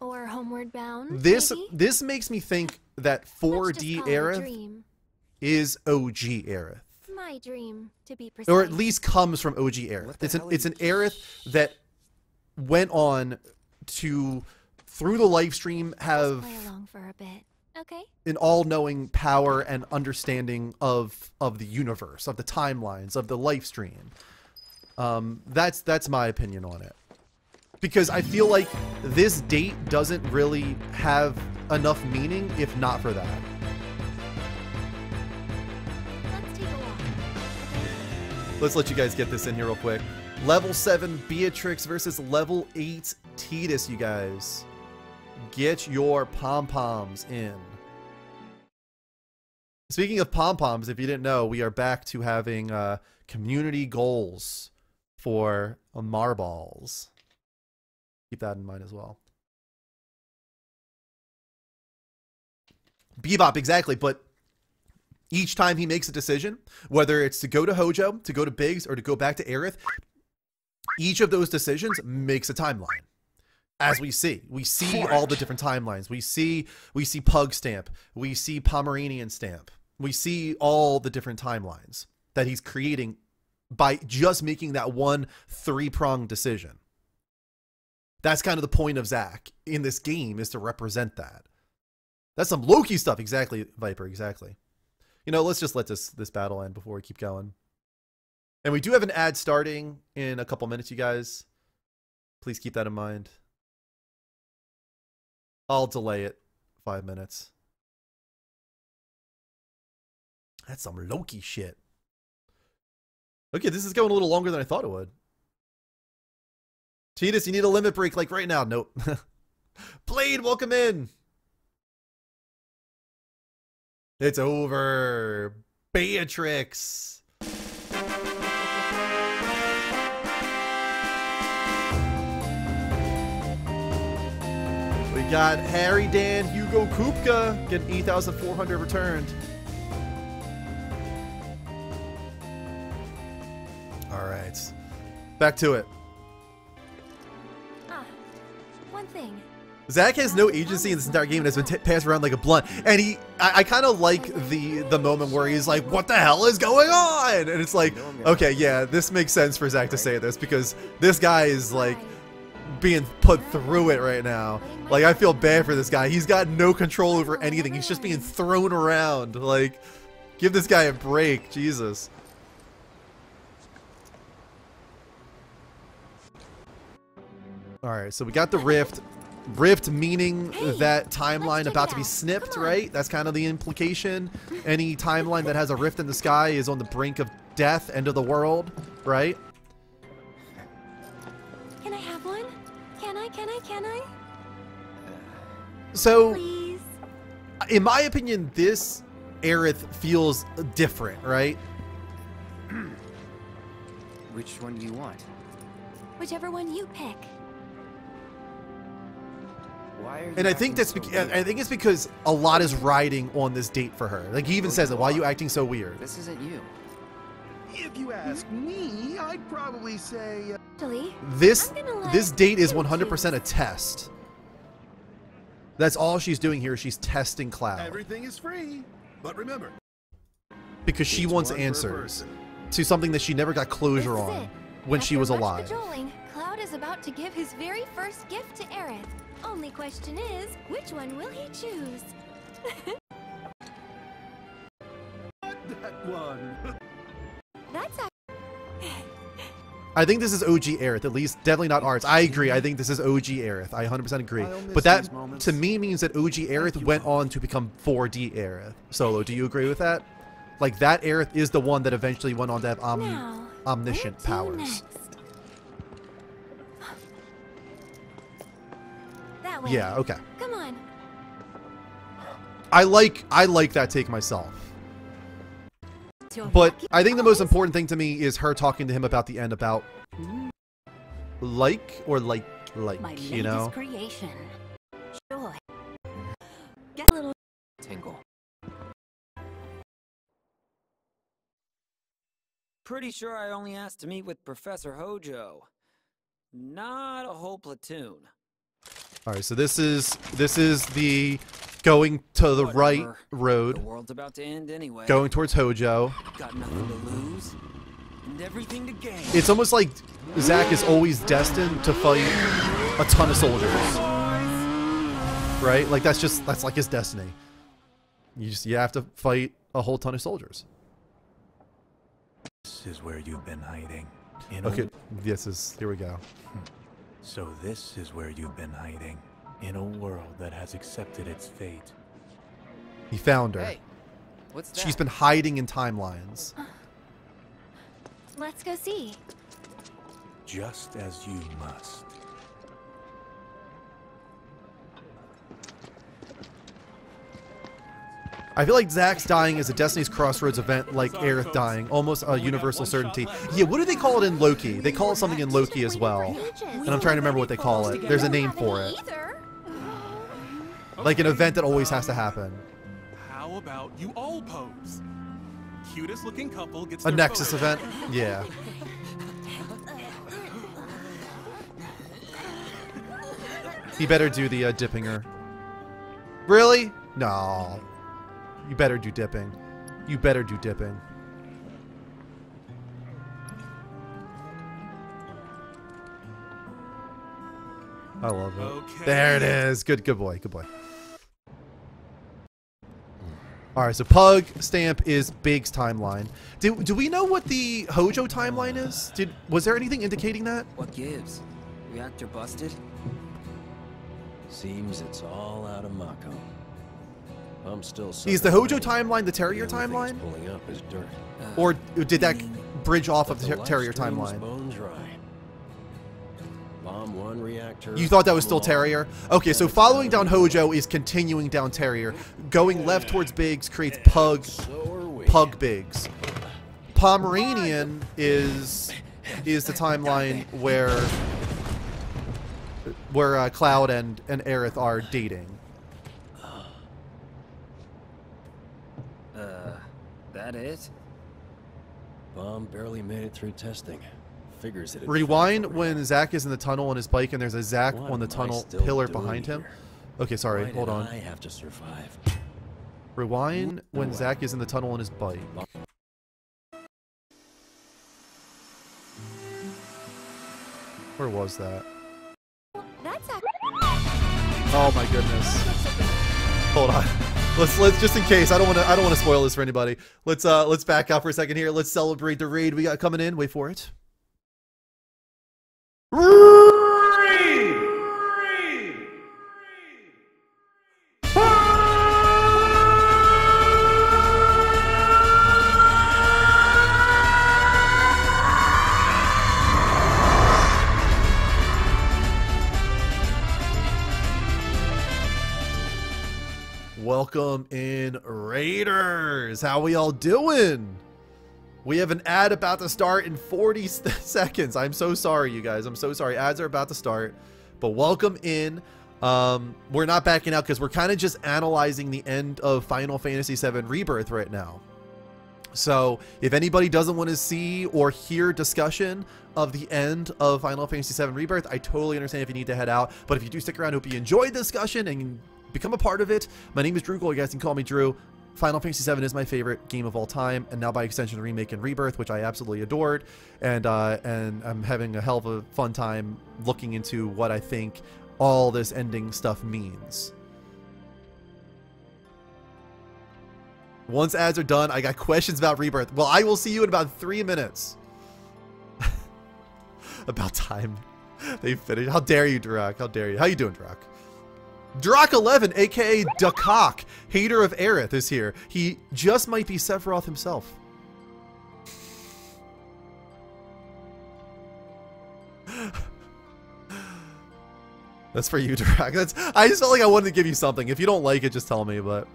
or homeward bound. This maybe? This makes me think that four D Aerith is O G Aerith. My dream, to be precise. Or at least comes from O G Aerith. It's an it's an Aerith that went on to through the live stream have play along for a bit. Okay. An all-knowing power and understanding of of the universe, of the timelines, of the live stream. Um that's that's my opinion on it. Because I feel like this date doesn't really have enough meaning if not for that. Let's take a walk. Let's let you guys get this in here real quick. Level seven Beatrix versus level eight Tidus, you guys. Get your pom-poms in. Speaking of pom-poms, if you didn't know, we are back to having uh, community goals for uh, marbles. Keep that in mind as well. Bebop, exactly, but each time he makes a decision, whether it's to go to Hojo, to go to Biggs, or to go back to Aerith, each of those decisions makes a timeline. As we see. We see all the different timelines. We see we see Pug Stamp. We see Pomeranian Stamp. We see all the different timelines that he's creating by just making that one three-pronged decision. That's kind of the point of Zack in this game, is to represent that. That's some Loki stuff. Exactly, Viper. Exactly. You know, let's just let this this battle end before we keep going. And we do have an ad starting in a couple minutes, you guys. Please keep that in mind. I'll delay it five minutes. That's some Loki shit. Okay, this is going a little longer than I thought it would. Tidus, you need a limit break, like, right now. Nope. Blade, welcome in. It's over. Beatrix. We got Harry, Dan, Hugo, Kupka getting eight thousand four hundred returned. All right. Back to it. Thing. Zack has no agency in this entire game and has been t passed around like a blunt. And he, I, I kind of like the the moment where he's like, "What the hell is going on?" And it's like, okay, yeah, this makes sense for Zack to say this because this guy is like being put through it right now. Like, I feel bad for this guy. He's got no control over anything. He's just being thrown around. Like, give this guy a break, Jesus. Alright, so we got the rift. Rift meaning that timeline about to be snipped, right? That's kind of the implication. Any timeline that has a rift in the sky is on the brink of death, end of the world, right? Can I have one? Can I, can I, can I? So, please. In my opinion, this Aerith feels different, right? Which one do you want? Whichever one you pick. And I think that's, I think it's because a lot is riding on this date for her. Like, he even says it. Why are you acting so weird? This isn't you. If you ask me, I'd probably say uh, this this date is one hundred percent a test. That's all she's doing here. She's testing Cloud. Everything is free, but remember, because she wants answers to something that she never got closure on when she was alive. Cloud is about to give his very first gift to Aerith. Only question is, which one will he choose? That one. That's a I think this is O G Aerith, at least definitely not ours. I agree. I think this is O G Aerith. I one hundred percent agree. But that, to me, means that O G Aerith went on to become four D Aerith. Solo, do you agree with that? Like, that Aerith is the one that eventually went on to have om now, omniscient powers. Next? That way. Yeah, okay. Come on. I like, I like that take myself. But I think the most important thing to me is her talking to him about the end, about like or like, like, my you know? Creation. Joy. Get a little tingle. Pretty sure I only asked to meet with Professor Hojo. Not a whole platoon. All right, so this is, this is the... going to the Whatever. right road. The world's about to end anyway. Going towards Hojo. Got nothing to lose and everything to gain. It's almost like Zack is always destined to fight a ton of soldiers. Right? Like, that's just, that's like his destiny. You just, you have to fight a whole ton of soldiers. This is where you've been hiding. You know? Okay, this is, here we go. So this is where you've been hiding. In a world that has accepted its fate. He found her. Hey, what's that? She's been hiding in timelines. Let's go see. Just as you must. I feel like Zack's dying is a Destiny's Crossroads event, like Aerith dying, almost a universal certainty. Yeah, what do they call it in Loki? They call it something in Loki as well. And I'm trying to remember what they call it. There's a name for it. Like an event that always has to happen. How about you all pose? Cutest looking couple gets a Nexus event? Yeah. He better do the uh, dipping her. Really? No. You better do dipping. You better do dipping. I love it. Okay. There it is. Good, good boy. Good boy. All right. So Pug Stamp is Biggs' timeline. Do do we know what the Hojo timeline is? Did was there anything indicating that? What gives? Reactor busted. Seems it's all out of Mako. I'm still. Is the Hojo timeline the Terrier timeline? Pulling up is dirt. Uh, or did that bridge off of the, the Terrier timeline? Bomb one reactor. You thought that was still Terrier? Okay, so following down Hojo is continuing down Terrier. Going left towards Biggs creates Pug, Pug Biggs. Pomeranian is is the timeline where where uh, Cloud and and Aerith are dating. That it? Bomb barely made it through testing. Figures it. Rewind when Zack is in the tunnel on his bike and there's a Zack on the tunnel pillar behind him. Okay, sorry, hold on. I have to survive. Rewind when Zack is in the tunnel on his bike. Where was that? Oh my goodness. Hold on. Let's let's just in case I don't want to I don't want to spoil this for anybody. Let's uh let's back out for a second here. Let's celebrate the raid we got coming in. Wait for it. Raid! Raid! Welcome in, Raiders. How we all doing? We have an ad about to start in forty seconds. I'm so sorry, you guys. I'm so sorry. Ads are about to start. But welcome in. Um, we're not backing out because we're kind of just analyzing the end of Final Fantasy seven Rebirth right now. So if anybody doesn't want to see or hear discussion of the end of Final Fantasy seven Rebirth, I totally understand if you need to head out. But if you do stick around, I hope you enjoyed the discussion and become a part of it. My name is Drew Gold. You guys can call me Drew. Final Fantasy seven is my favorite game of all time, and now by extension, Remake and Rebirth, which I absolutely adored. And, uh, and I'm having a hell of a fun time looking into what I think all this ending stuff means. Once ads are done, I got questions about Rebirth. Well, I will see you in about three minutes. About time. They finished. How dare you, Durak? How dare you? How you doing, Durak? Durak eleven, aka Dakok, hater of Aerith, is here. He just might be Sephiroth himself. That's for you, Durak. That's. I just felt like I wanted to give you something. If you don't like it, just tell me, but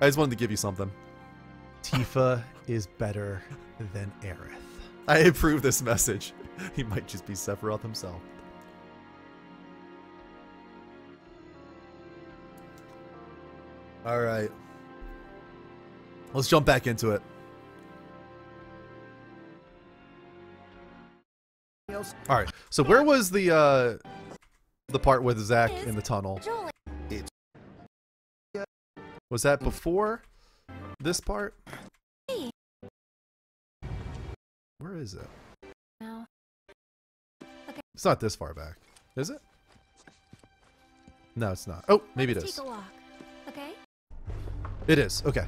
I just wanted to give you something. Tifa is better than Aerith. I approve this message. He might just be Sephiroth himself. All right. Let's jump back into it. All right. So where was the uh, the part with Zack in the tunnel? Was that before this part? Where is it? No. Okay. It's not this far back, is it? No, it's not. Oh, maybe it is. Okay. It is. Okay.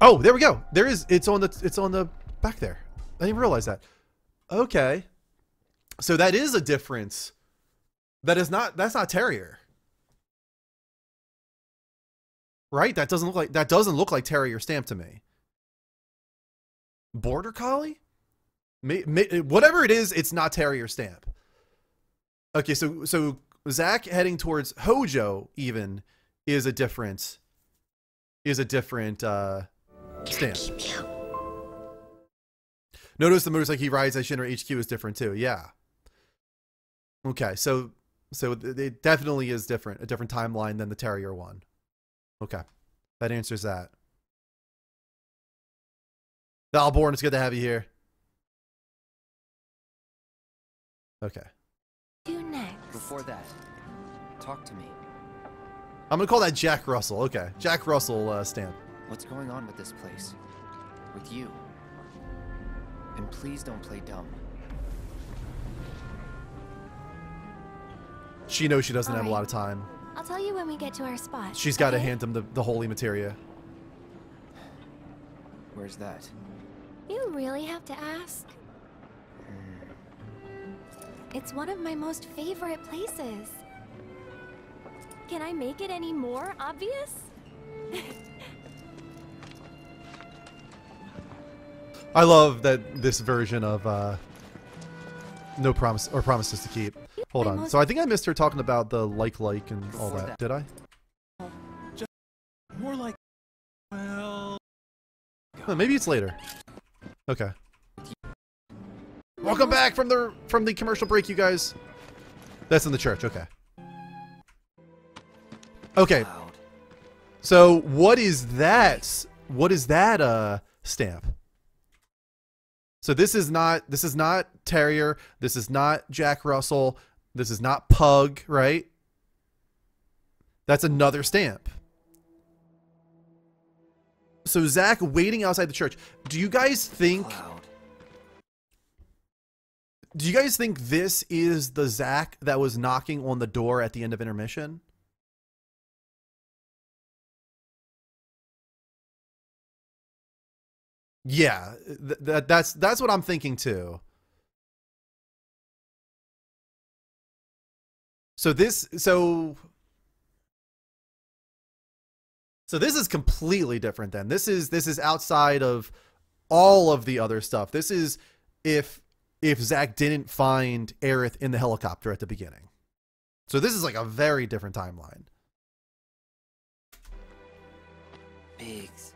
Oh, there we go. There is. It's on the. It's on the back there. I didn't realize that. Okay. So that is a difference. That is not. That's not Terrier. Right? That doesn't look like that doesn't look like Terrier Stamp to me. Border Collie? May, may, whatever it is, it's not Terrier Stamp. Okay, so so Zack heading towards Hojo even is a different is a different uh, stamp. Notice the motorcycle he rides at Shinra H Q is different too. Yeah. Okay, so so it definitely is different, a different timeline than the Terrier one. Okay, that answers that. Valborn, it's good to have you here. Okay. Do next. Before that, talk to me. I'm gonna call that Jack Russell. Okay, Jack Russell uh, stamp. What's going on with this place? With you? And please don't play dumb. She knows she doesn't All have right. a lot of time. I'll tell you when we get to our spot. She's got to okay. hand him the, the Holy Materia. Where's that? You really have to ask. It's one of my most favorite places. Can I make it any more obvious? I love that this version of uh, No Promise or Promises to Keep. Hold on. So I think I missed her talking about the like, like, and all that. Did I? Just more like. Well. Oh, maybe it's later. Okay. Welcome back from the from the commercial break, you guys. That's in the church. Okay. Okay. So what is that? What is that? Uh, stamp. So this is not. This is not Terrier. This is not Jack Russell. This is not Pug, right? That's another stamp. So Zack waiting outside the church. Do you guys think Cloud. Do you guys think this is the Zack that was knocking on the door at the end of intermission? Yeah, th that that's that's what I'm thinking too. So this, so, so this is completely different then. This is, this is outside of all of the other stuff. This is if, if Zack didn't find Aerith in the helicopter at the beginning. So this is like a very different timeline. Biggs.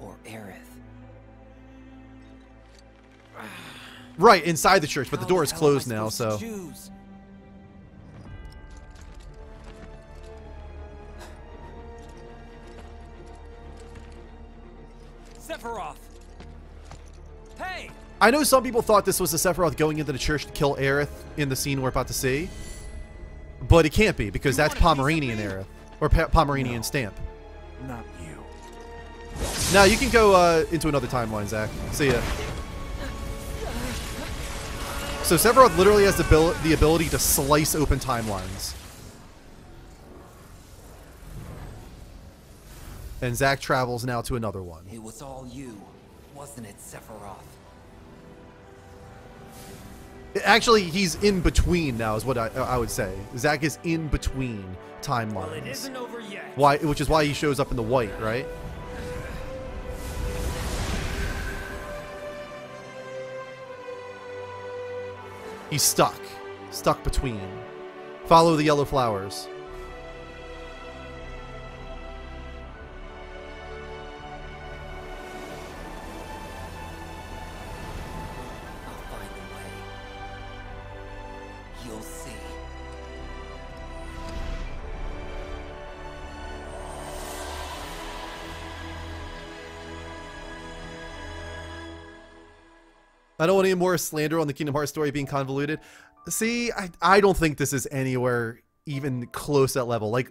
Or Aerith. Right, inside the church, but the door is closed now, so. I know some people thought this was the Sephiroth going into the church to kill Aerith in the scene we're about to see. But it can't be, because you that's Pomeranian Aerith. Or pa Pomeranian no, Stamp. Not you. Now, you can go uh, into another timeline, Zack. See ya. So Sephiroth literally has the, abil the ability to slice open timelines. And Zack travels now to another one. It was all you, wasn't it, Sephiroth? Actually, he's in between now, is what I, I would say. Zack is in between timelines. Well, it isn't over yet. Why? Which is why he shows up in the white, right? He's stuck, stuck between. Follow the yellow flowers. I don't want any more slander on the Kingdom Hearts story being convoluted. See, I, I don't think this is anywhere even close at level. Like,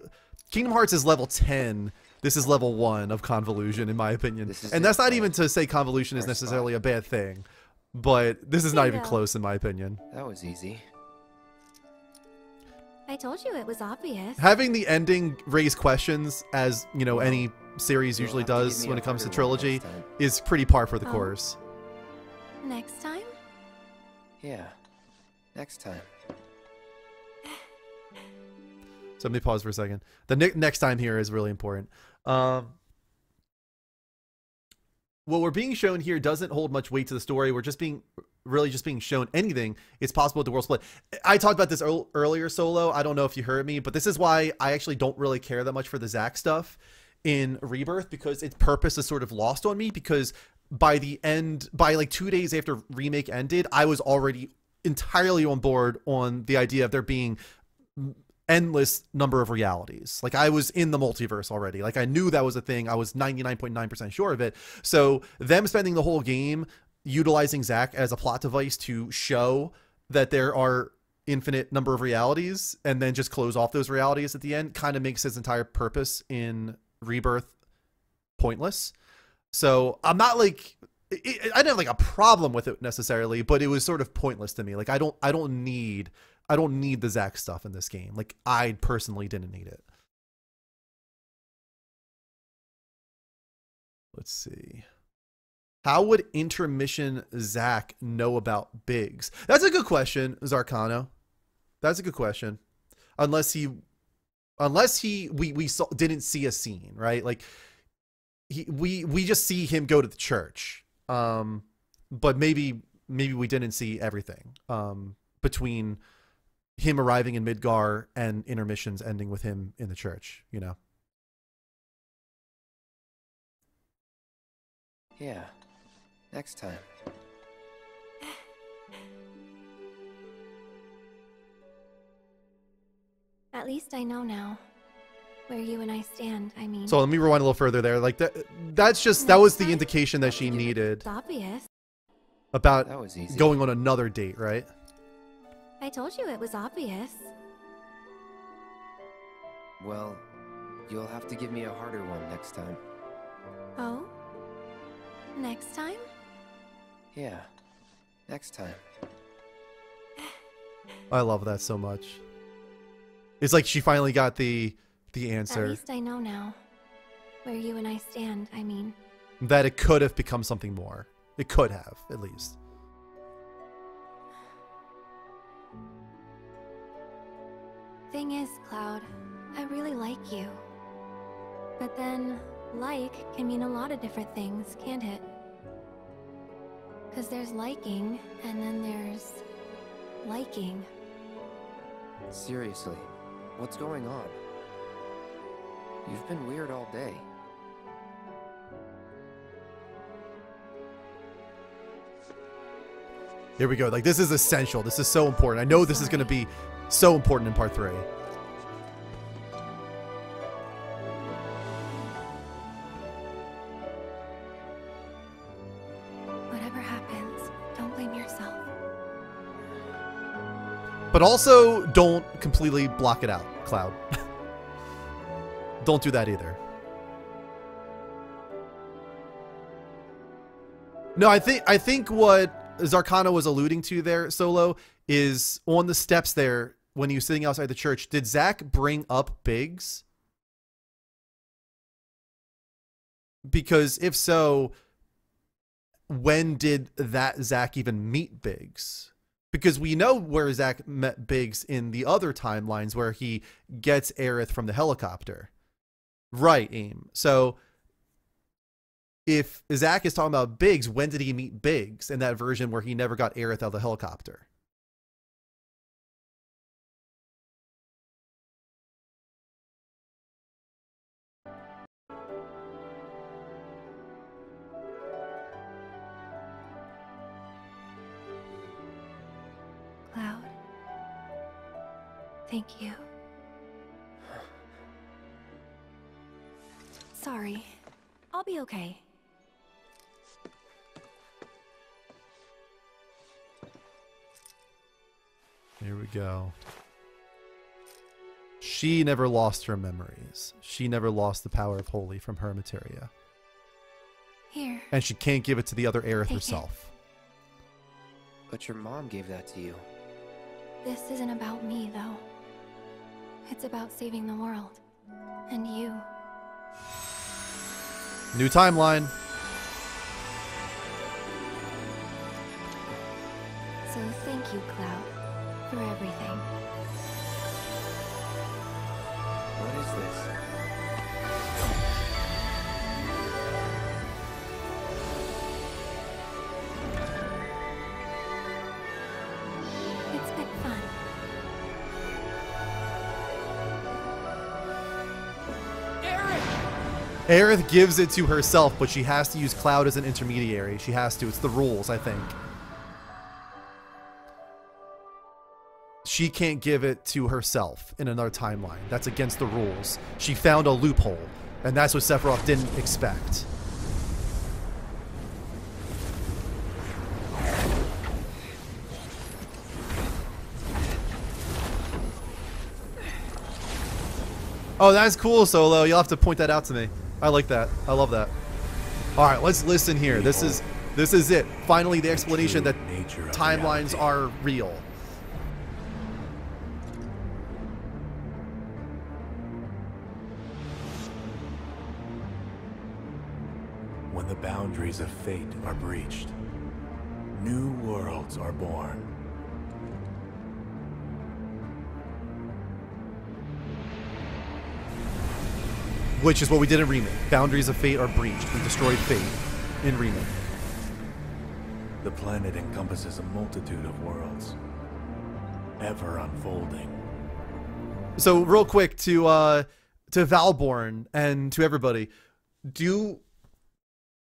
Kingdom Hearts is level ten. This is level one of convolution, in my opinion. And that's not even to say convolution is necessarily a bad thing. But this is not even close, in my opinion. That was easy. I told you it was obvious. Having the ending raise questions, as, you know, any series usually does when it comes to trilogy, is pretty par for the course. Next time? Yeah, next time. Somebody pause for a second. The ne next time here is really important. Um, what we're being shown here doesn't hold much weight to the story. We're just being, really just being shown anything. It's possible at the world split. I talked about this earl earlier, Solo. I don't know if you heard me, but this is why I actually don't really care that much for the Zack stuff in Rebirth, because its purpose is sort of lost on me, because by the end, by like two days after Remake ended, I was already entirely on board on the idea of there being endless number of realities. Like, I was in the multiverse already. Like, I knew that was a thing. I was ninety-nine point nine percent sure of it. So them spending the whole game utilizing Zack as a plot device to show that there are infinite number of realities and then just close off those realities at the end kind of makes his entire purpose in Rebirth pointless. So I'm not like, it, I didn't have like a problem with it necessarily, but it was sort of pointless to me. Like, I don't, I don't need, I don't need the Zack stuff in this game. Like, I personally didn't need it. Let's see. How would intermission Zack know about Biggs? That's a good question, Zarkano. That's a good question. Unless he, unless he, we, we saw, didn't see a scene, right? Like, He, we we just see him go to the church, um, but maybe maybe we didn't see everything um, between him arriving in Midgar and intermissions ending with him in the church. You know. Yeah, next time. At least I know now where you and I stand, I mean. So let me rewind a little further there. Like that that's just that was the indication that she needed. It's obvious. About that was easy. Going on another date, right? I told you it was obvious. Well, you'll have to give me a harder one next time. Oh? Next time? Yeah. Next time. I love that so much. It's like she finally got the The answer. At least I know now where you and I stand, I mean. That it could have become something more. It could have, at least. Thing is, Cloud, I really like you. But then, like can mean a lot of different things, can't it? Because there's liking, and then there's liking. Seriously, what's going on? You've been weird all day. Here we go. Like, this is essential. This is so important. I know this is going to be so important in part three. Whatever happens, don't But also, don't completely block it out, Cloud. Don't do that either. No, I think I think what Zarkano was alluding to there, Solo, is on the steps there when he was sitting outside the church. Did Zack bring up Biggs? Because if so, when did that Zack even meet Biggs? Because we know where Zack met Biggs in the other timelines where he gets Aerith from the helicopter. Right, Aim. So if Zack is talking about Biggs, when did he meet Biggs in that version where he never got Aerith out of the helicopter? Thank you. Sorry. I'll be okay. Here we go. She never lost her memories. She never lost the power of Holy from her materia. Here. And she can't give it to the other Aerith Take herself. It. But your mom gave that to you. This isn't about me, though. It's about saving the world. And you. New timeline. So thank you, Cloud, for everything. What is this? It's been fun. Aerith gives it to herself, but she has to use Cloud as an intermediary. She has to. It's the rules, I think. She can't give it to herself in another timeline. That's against the rules. She found a loophole, and that's what Sephiroth didn't expect. Oh, that's cool, Solo. You'll have to point that out to me. I like that. I love that. All right, let's listen here. This is this is it. Finally, the explanation that timelines are real. When the boundaries of fate are breached, new worlds are born. Which is what we did in Remake. Boundaries of fate are breached. We destroyed fate in Remake. The planet encompasses a multitude of worlds, ever unfolding. So real quick to uh, to Valborn and to everybody, do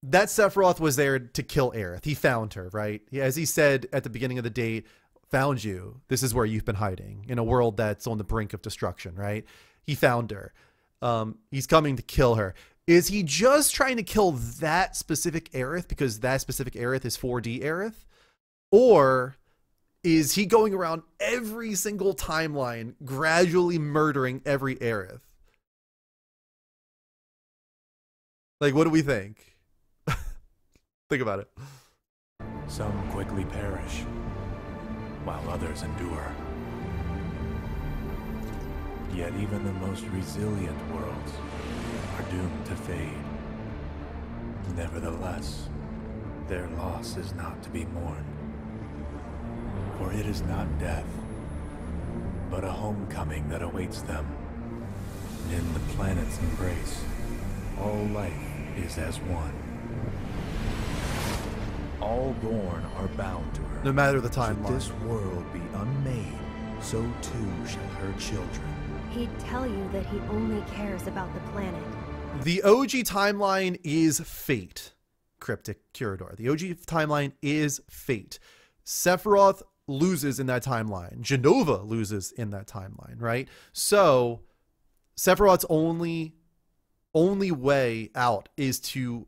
that Sephiroth was there to kill Aerith. He found her, right? As he said at the beginning of the date, found you. This is where you've been hiding in a world that's on the brink of destruction, right? He found her. Um, he's coming to kill her. Is he just trying to kill that specific Aerith because that specific Aerith is four D Aerith? Or is he going around every single timeline gradually murdering every Aerith? Like, what do we think? Think about it. Some quickly perish, while others endure. Yet even the most resilient worlds are doomed to fade. Nevertheless, their loss is not to be mourned. For it is not death, but a homecoming that awaits them. In the planet's embrace, all life is as one. All born are bound to her. No matter the timeline. Should this world be unmade, so too shall her children. He'd tell you that he only cares about the planet. The O G timeline is fate, Cryptic Curador. The O G timeline is fate. Sephiroth loses in that timeline. Jenova loses in that timeline, right? So Sephiroth's only, only way out is to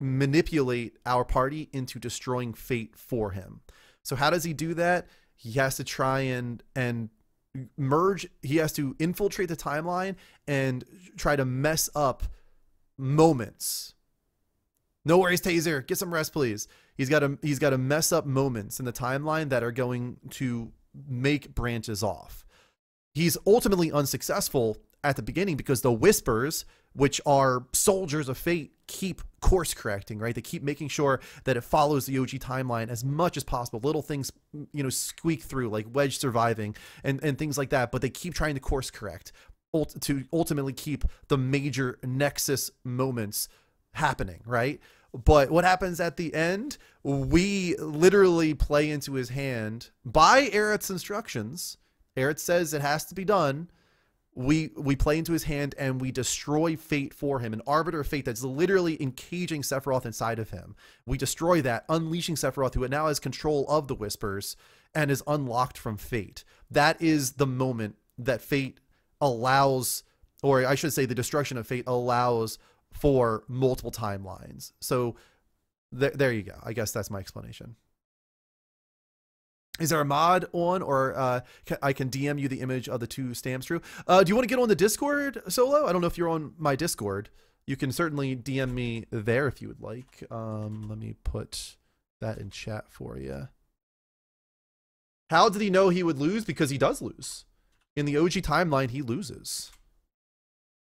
manipulate our party into destroying fate for him. So how does he do that? He has to try and and merge. He has to infiltrate the timeline and try to mess up moments. No worries, Taser. Get some rest, please. He's got to he's got to mess up moments in the timeline that are going to make branches off. He's ultimately unsuccessful at the beginning because the Whispers, which are soldiers of fate, keep course correcting, right? They keep making sure that it follows the O G timeline as much as possible. Little things, you know, squeak through, like Wedge surviving and, and things like that. But they keep trying to course correct ult- to ultimately keep the major nexus moments happening, right? But what happens at the end? We literally play into his hand by Aerith's instructions. Aerith says it has to be done. We we play into his hand and we destroy fate for him, an arbiter of fate that's literally encaging Sephiroth inside of him. We destroy that, unleashing Sephiroth, who now has control of the Whispers and is unlocked from fate. That is the moment that fate allows, or I should say the destruction of fate allows for multiple timelines. So th there you go. I guess that's my explanation. Is there a mod on, or uh, I can D M you the image of the two stamps, Drew? Uh, do you want to get on the Discord, Solo? I don't know if you're on my Discord. You can certainly D M me there if you would like. Um, let me put that in chat for you. How did he know he would lose? Because he does lose. In the O G timeline, he loses.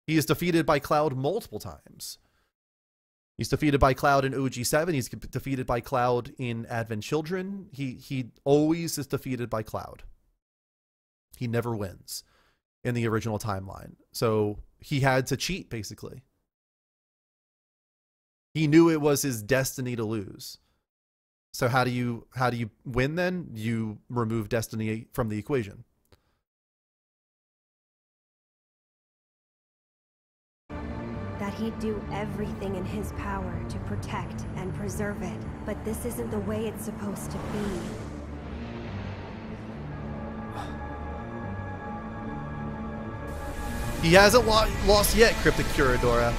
He is defeated by Cloud multiple times. He's defeated by Cloud in O G seven. He's defeated by Cloud in Advent Children. He he always is defeated by Cloud. He never wins in the original timeline. So he had to cheat, basically. He knew it was his destiny to lose. So how do you how do you win then? You remove destiny from the equation. He'd do everything in his power to protect and preserve it, but this isn't the way it's supposed to be. He hasn't lo lost yet, Cryptic Curadora.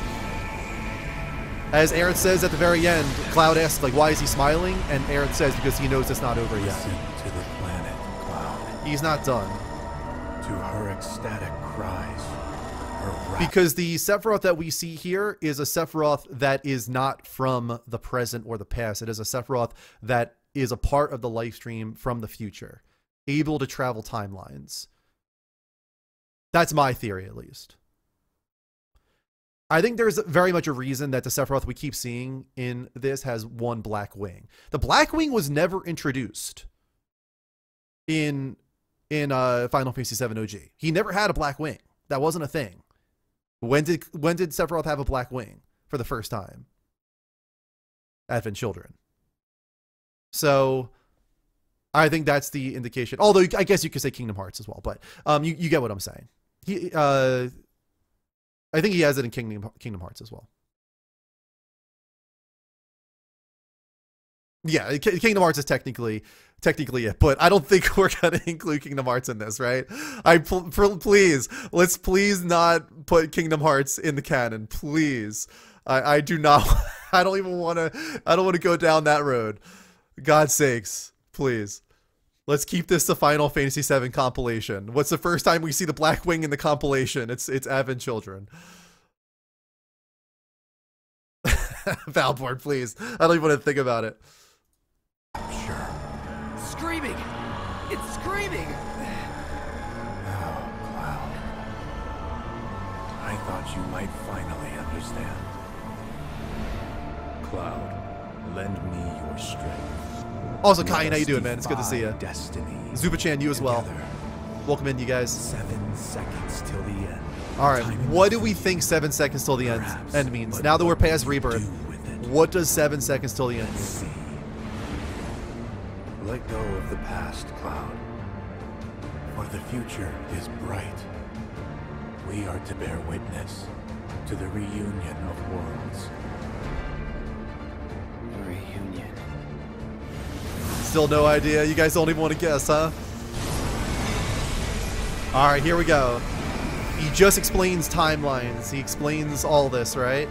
As Aerith says at the very end, Cloud asks, like, why is he smiling? And Aerith says, because he knows it's not over yet. Listen to the planet, Cloud. He's not done. To her ecstatic cries. Because the Sephiroth that we see here is a Sephiroth that is not from the present or the past. It is a Sephiroth that is a part of the life stream from the future, able to travel timelines. That's my theory, at least. I think there's very much a reason that the Sephiroth we keep seeing in this has one black wing. The black wing was never introduced in, in uh, Final Fantasy seven O G. He never had a black wing. That wasn't a thing. When did when did Sephiroth have a black wing for the first time? Advent Children. So I think that's the indication. Although I guess you could say Kingdom Hearts as well, but um, you, you get what I'm saying. He, uh, I think he has it in Kingdom Kingdom Hearts as well. Yeah, Kingdom Hearts is technically technically it, but I don't think we're going to include Kingdom Hearts in this, right? I pl pl please, let's please not put Kingdom Hearts in the canon, please. I, I do not, I don't even want to, I don't want to go down that road. God's sakes, please. Let's keep this the Final Fantasy seven compilation. What's the first time we see the Black Wing in the compilation? It's, it's Advent Children. Valborg, please. I don't even want to think about it. Sure. Screaming! It's screaming! Oh, Cloud. I thought you might finally understand. Cloud, lend me your strength. Also, Kyan, how you doing, man? It's good to see you. Destiny. Zuba-chan, you as well. Welcome in, you guys. Seven seconds till the end. Alright, what do we think seven seconds till the end, end means? Now that we're past Rebirth, what does seven seconds till the end mean? Let go of the past, Cloud, for the future is bright. We are to bear witness to the reunion of worlds. Reunion. Still no idea. You guys don't even want to guess, huh? All right, here we go. He just explains timelines. He explains all this, right?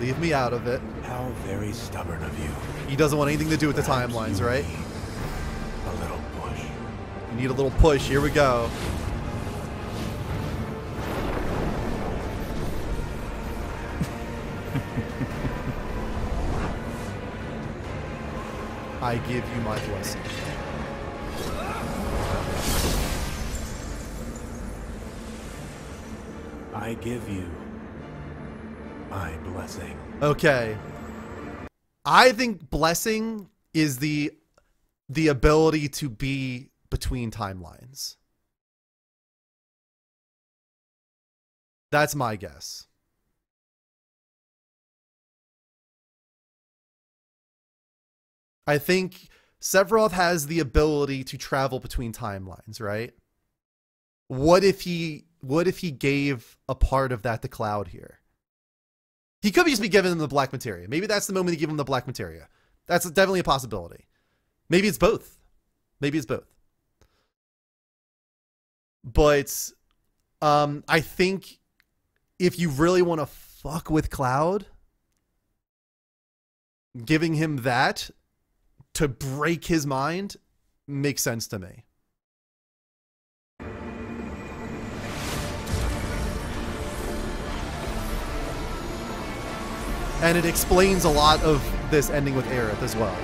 Leave me out of it. How very stubborn of you. He doesn't want anything to do with Perhaps the timelines, right? A little push. You need a little push. Here we go. I give you my blessing. I give you my blessing. Okay. I think blessing is the the ability to be between timelines. That's my guess. I think Sephiroth has the ability to travel between timelines, right? What if he what if he gave a part of that to Cloud here? He could just be giving him the Black Materia. Maybe that's the moment to give him the Black Materia. That's definitely a possibility. Maybe it's both. Maybe it's both. But um, I think if you really want to fuck with Cloud, giving him that to break his mind makes sense to me. And it explains a lot of this ending with Aerith as well.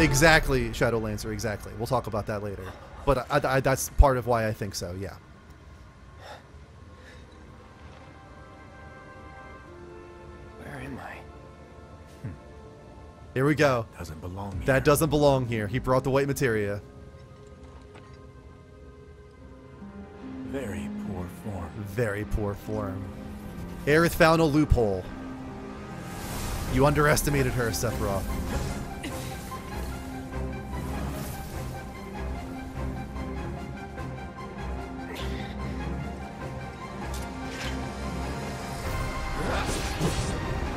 Exactly, Shadow Lancer, exactly. We'll talk about that later. But I, I, that's part of why I think so, yeah. Where am I? Here we go. Doesn't belong here. That doesn't belong here. He brought the white materia. Very poor form. Very poor form. Aerith found a loophole. You underestimated her, Sephiroth.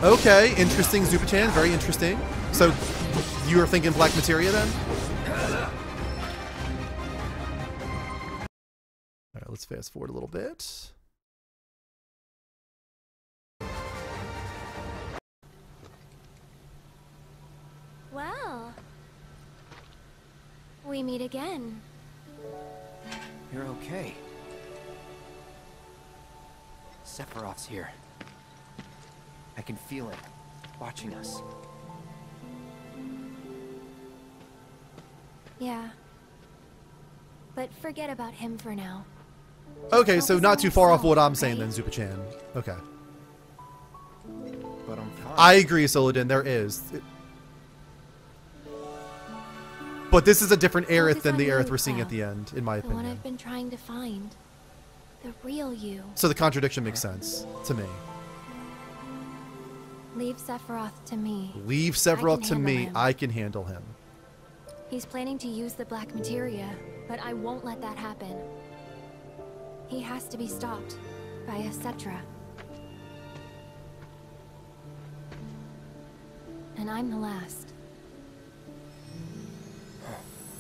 Okay, interesting, Zuba-chan. Very interesting. So, you were thinking Black Materia then? All right, let's fast forward a little bit. Well, we meet again. You're okay. Sephiroth's here. I can feel it, watching us. Yeah. But forget about him for now. Okay, so not too far off what I'm saying then, Zupa-chan. Okay. But I'm fine. I agree, Soladin, there is. It... But this is a different Aerith than the Aerith we're seeing at the end, in my opinion. The one I've been trying to find. The real you. So the contradiction makes sense to me. Leave Sephiroth to me. Leave Sephiroth to me. Him. I can handle him. He's planning to use the Black Materia, but I won't let that happen. He has to be stopped by a Cetra. And I'm the last.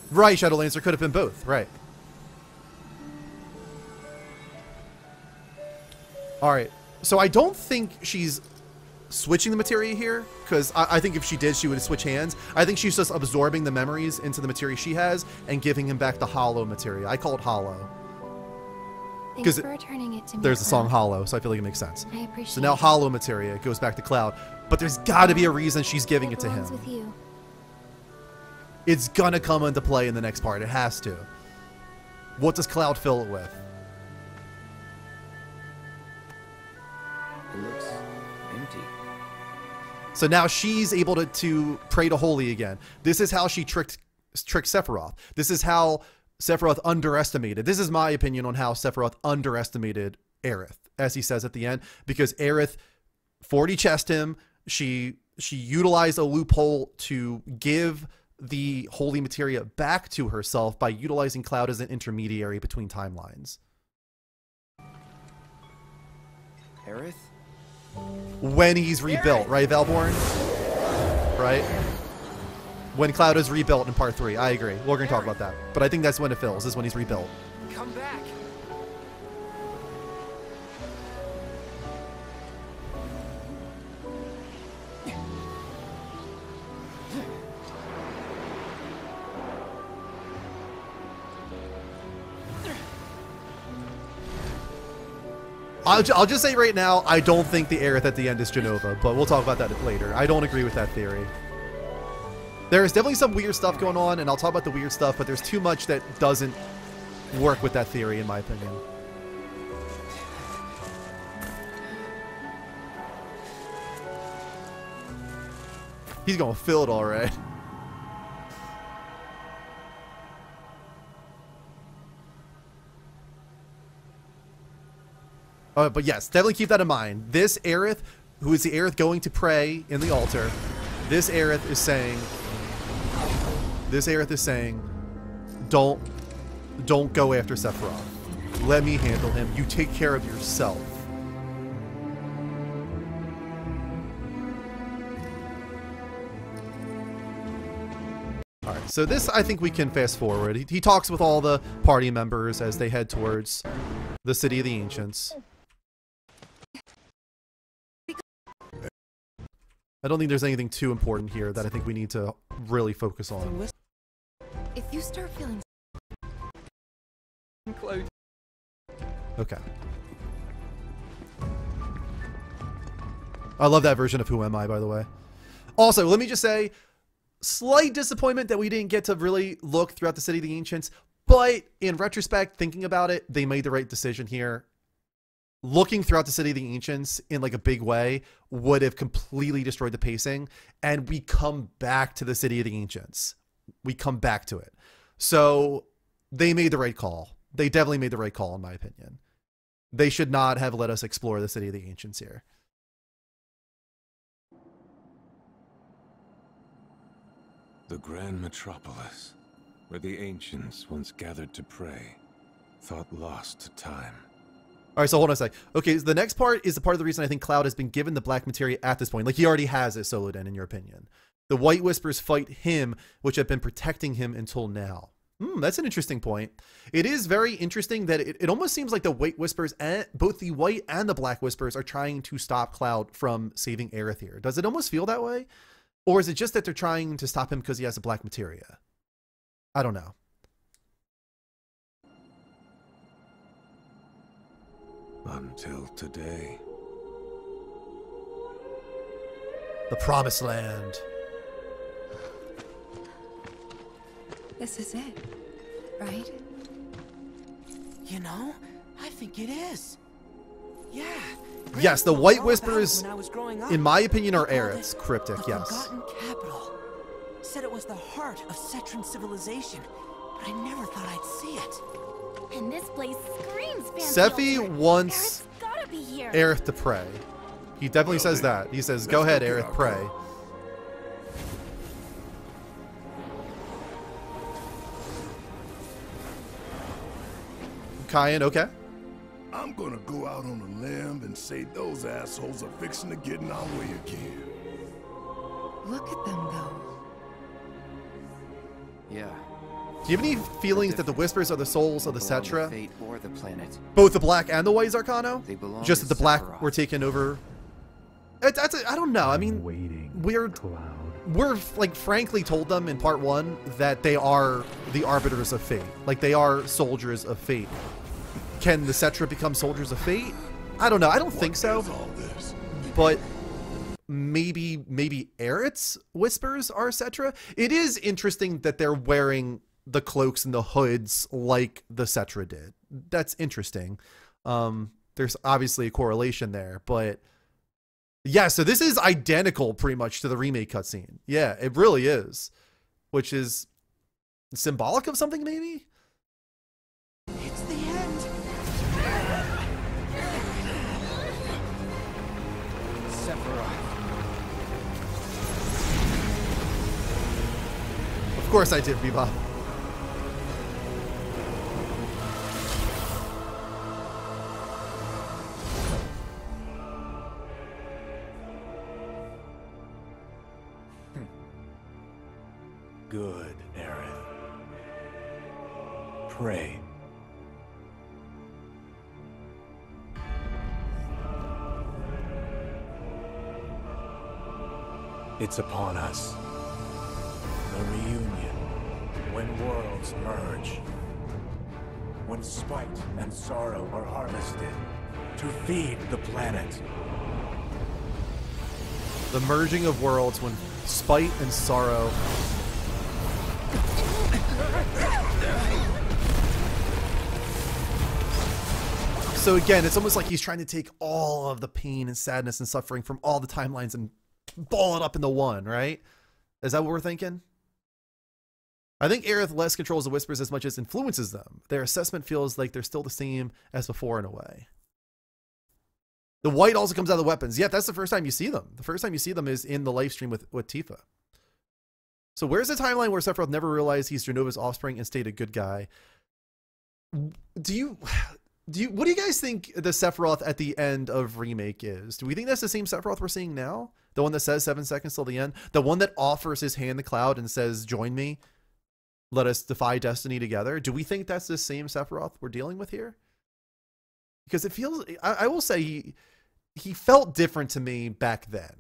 Right, Shadow Lancer could have been both, right. Alright, so I don't think she's switching the materia here, because I, I think if she did, she would switch hands. I think she's just absorbing the memories into the materia she has and giving him back the hollow materia. I call it hollow because there's a song Hollow, so I feel like it makes sense. I appreciate so now hollow materia goes back to Cloud, but there's got to be a reason she's giving it, it to him. With you. It's gonna come into play in the next part. It has to. What does Cloud fill it with? It looks empty. So now she's able to, to pray to Holy again. This is how she tricked, tricked Sephiroth. This is how Sephiroth underestimated. This is my opinion on how Sephiroth underestimated Aerith, as he says at the end, because Aerith four D chessed him. She, she utilized a loophole to give the Holy Materia back to herself by utilizing Cloud as an intermediary between timelines. Aerith? When he's rebuilt, right, Valborn? Right? When Cloud is rebuilt in part three. I agree. We're going to talk about that. But I think that's when it fills, is when he's rebuilt. Come back. I'll, I'll just say right now, I don't think the Aerith at the end is Jenova, but we'll talk about that later. I don't agree with that theory. There is definitely some weird stuff going on, and I'll talk about the weird stuff, but there's too much that doesn't work with that theory, in my opinion. He's gonna fill it all right. All right, but yes, definitely keep that in mind. This Aerith, who is the Aerith going to pray in the altar, this Aerith is saying, this Aerith is saying, don't, don't go after Sephiroth. Let me handle him. You take care of yourself. So this, I think we can fast forward. He, he talks with all the party members as they head towards the City of the Ancients. I don't think there's anything too important here that I think we need to really focus on. If you start feeling close. Okay. I love that version of Who Am I, by the way. Also, let me just say, slight disappointment that we didn't get to really look throughout the City of the Ancients, but in retrospect, thinking about it, they made the right decision here. Looking throughout the City of the Ancients in like a big way would have completely destroyed the pacing, and we come back to the City of the Ancients. We come back to it. So they made the right call. They definitely made the right call, in my opinion. They should not have let us explore the City of the Ancients here. The grand metropolis, where the ancients once gathered to pray, thought lost to time. All right, so hold on a sec. Okay, so the next part is the part of the reason I think Cloud has been given the Black Materia at this point. Like, he already has it soloed in, in your opinion. The White Whispers fight him, which have been protecting him until now. Hmm, that's an interesting point. It is very interesting that it, it almost seems like the White Whispers, and both the White and the Black Whispers, are trying to stop Cloud from saving Aerith here. Does it almost feel that way? Or is it just that they're trying to stop him because he has a Black Materia? I don't know. Until today. The Promised Land. This is it, right? You know, I think it is. Yeah. Yes, the White Whispers, in my opinion, are Aerith's. Cryptic, yes. Said it was the heart of Cetran civilization, but I never thought I'd see it. And this place screams fancy. Sephi wants Aerith to pray. He definitely says that. He says, "Go ahead, Aerith, pray." Kayan, okay. I'm gonna go out on a limb and say those assholes are fixing to get in our way again. Look at them go. Yeah. Do you have any feelings that the Whispers are the souls of the Cetra? The planet. Both the Black and the White Arcano? They belong. Just that the Black Sephiroth were taken over. It, that's a, I don't know. I mean, waiting, we're Cloud. we're like frankly told them in part one that they are the arbiters of fate. Like, they are soldiers of fate. Can the Cetra become soldiers of fate? I don't know. I don't think so. But maybe maybe Aerith's Whispers are Cetra. It is interesting that they're wearing the cloaks and the hoods like the Cetra did. That's interesting. Um, there's obviously a correlation there. But yeah, so this is identical pretty much to the remake cutscene. Yeah, it really is. Which is symbolic of something, maybe? Of course I did, Bebop. Good, Aerith. Pray. It's upon us. The reunion, when worlds merge, when spite and sorrow are harvested, to feed the planet. The merging of worlds when spite and sorrow So again, it's almost like he's trying to take all of the pain and sadness and suffering from all the timelines and ball it up into one, right? Is that what we're thinking? I think Aerith less controls the Whispers as much as influences them. Their assessment feels like they're still the same as before in a way. The white also comes out of the weapons. Yeah, that's the first time you see them. The first time you see them is in the live stream with, with Tifa. So where's the timeline where Sephiroth never realized he's Jenova's offspring and stayed a good guy? Do you... Do you, what do you guys think the Sephiroth at the end of Remake is? Do we think that's the same Sephiroth we're seeing now? The one that says seven seconds till the end? The one that offers his hand to Cloud and says, join me, let us defy destiny together? Do we think that's the same Sephiroth we're dealing with here? Because it feels, I, I will say, he, he felt different to me back then.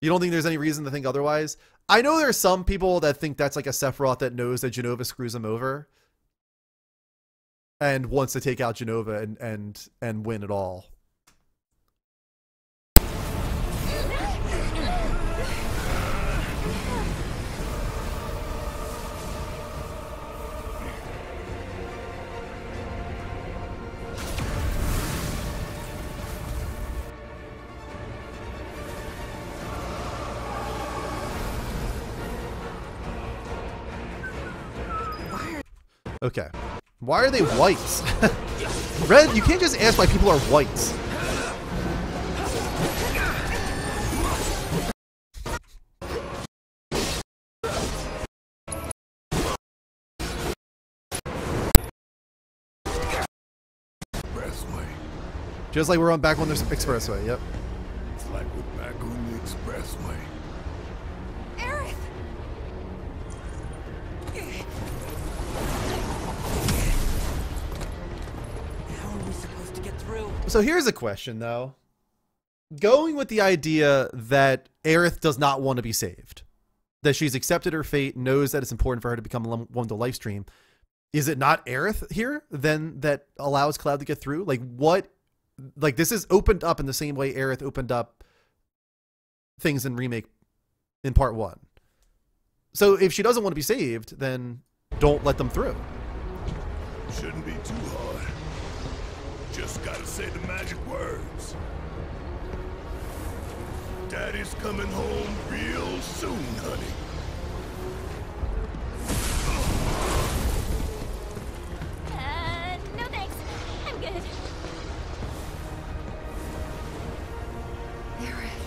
You don't think there's any reason to think otherwise? I know there's some people that think that's like a Sephiroth that knows that Jenova screws him over and wants to take out Jenova and, and, and win it all. Okay. Why are they whites? Red, you can't just ask why people are whites. Expressway. Just like we're on back on the expressway, yep. It's like we're back on the expressway. So here's a question, though. Going with the idea that Aerith does not want to be saved, that she's accepted her fate, knows that it's important for her to become one with the Lifestream, is it not Aerith here then that allows Cloud to get through? Like, what? Like, this is opened up in the same way Aerith opened up things in Remake in part one. So if she doesn't want to be saved, then don't let them through. Shouldn't be too hard. Just gotta say the magic words. Daddy's coming home real soon, honey. Uh, no thanks. I'm good. Aerith.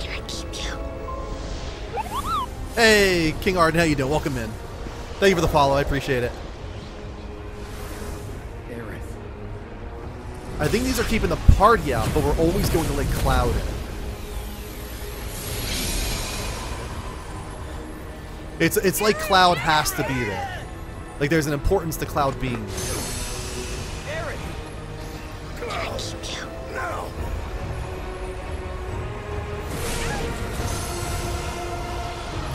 Can I keep you? Hey, King Arden, how you doing? Welcome in. Thank you for the follow. I appreciate it. I think these are keeping the party out, but we're always going to let Cloud in. It's it's like Cloud has to be there. Like there's an importance to Cloud being there. Aerith. Cloud. No.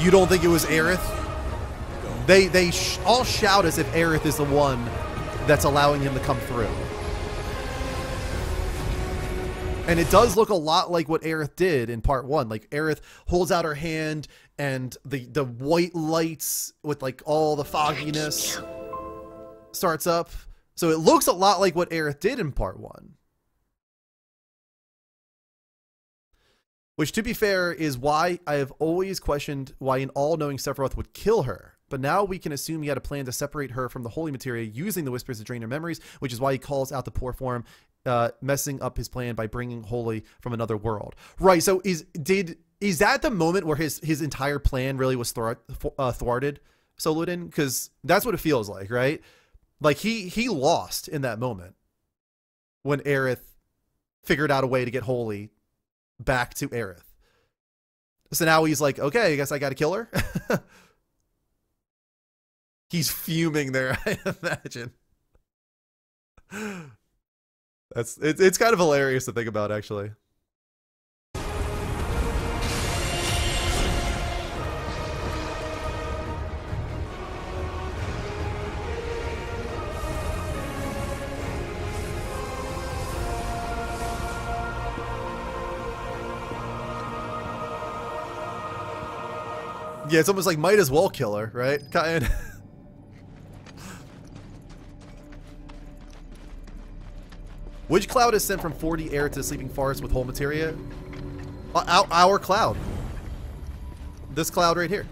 You don't think it was Aerith? They they sh all shout as if Aerith is the one that's allowing him to come through. And it does look a lot like what Aerith did in part one. Like Aerith holds out her hand and the, the white lights with like all the fogginess starts up. So it looks a lot like what Aerith did in part one. Which, to be fair, is why I have always questioned why an all-knowing Sephiroth would kill her. But now we can assume he had a plan to separate her from the Holy Materia using the Whispers to drain her memories, which is why he calls out the poor form, uh, messing up his plan by bringing Holy from another world. Right, so is did is that the moment where his, his entire plan really was thwart, uh, thwarted, Solodin? Because that's what it feels like, right? Like, he, he lost in that moment when Aerith figured out a way to get Holy back to Aerith. So now he's like, okay, I guess I gotta kill her? He's fuming there, I imagine. That's it, it's kind of hilarious to think about, actually. Yeah, it's almost like might as well kill her, right? Kind of. Which Cloud is sent from four D Air to the Sleeping Forest with Holy Materia? Our, our Cloud. This Cloud right here.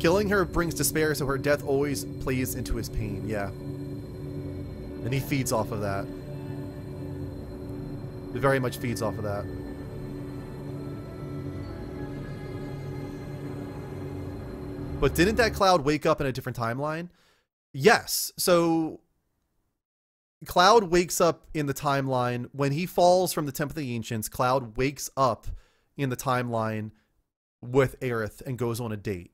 Killing her brings despair, so her death always plays into his pain. Yeah. And he feeds off of that. He very much feeds off of that. But didn't that Cloud wake up in a different timeline? Yes. So Cloud wakes up in the timeline. When he falls from the Temple of the Ancients, Cloud wakes up in the timeline with Aerith and goes on a date.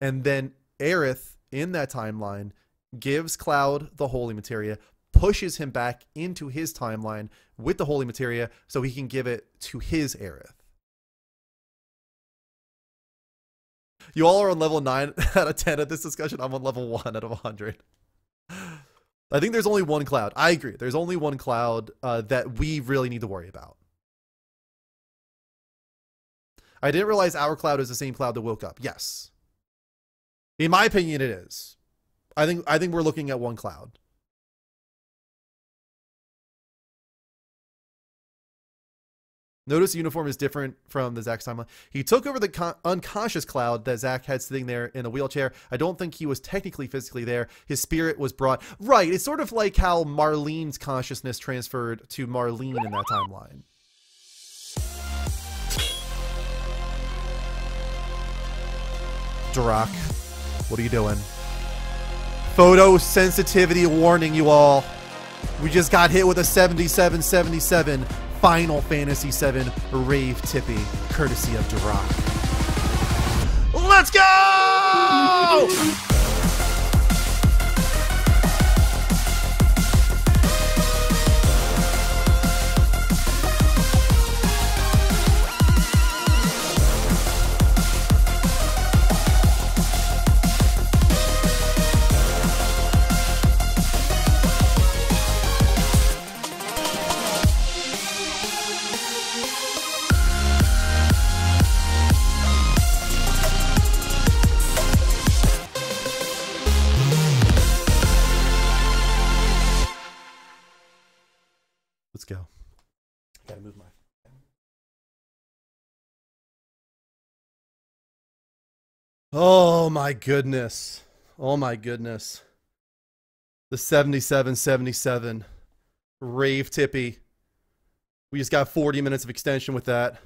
And then Aerith, in that timeline, gives Cloud the Holy Materia, pushes him back into his timeline with the Holy Materia so he can give it to his Aerith. You all are on level nine out of ten at this discussion. I'm on level one out of one hundred. I think there's only one Cloud. I agree. There's only one Cloud uh, that we really need to worry about. I didn't realize our Cloud is the same Cloud that woke up. Yes. In my opinion, it is. I think I think we're looking at one Cloud. Notice the uniform is different from the Zack's timeline. He took over the con unconscious Cloud that Zack had sitting there in a wheelchair. I don't think he was technically physically there. His spirit was brought. Right. It's sort of like how Marlene's consciousness transferred to Marlene in that timeline. Durak. What are you doing? Photosensitivity warning, you all. We just got hit with a seventy-seven seventy-seven Final Fantasy seven rave tippy, courtesy of Durak. Let's go! Oh my goodness. Oh my goodness. The seventy-seven seventy-seven rave tippy. We just got forty minutes of extension with that.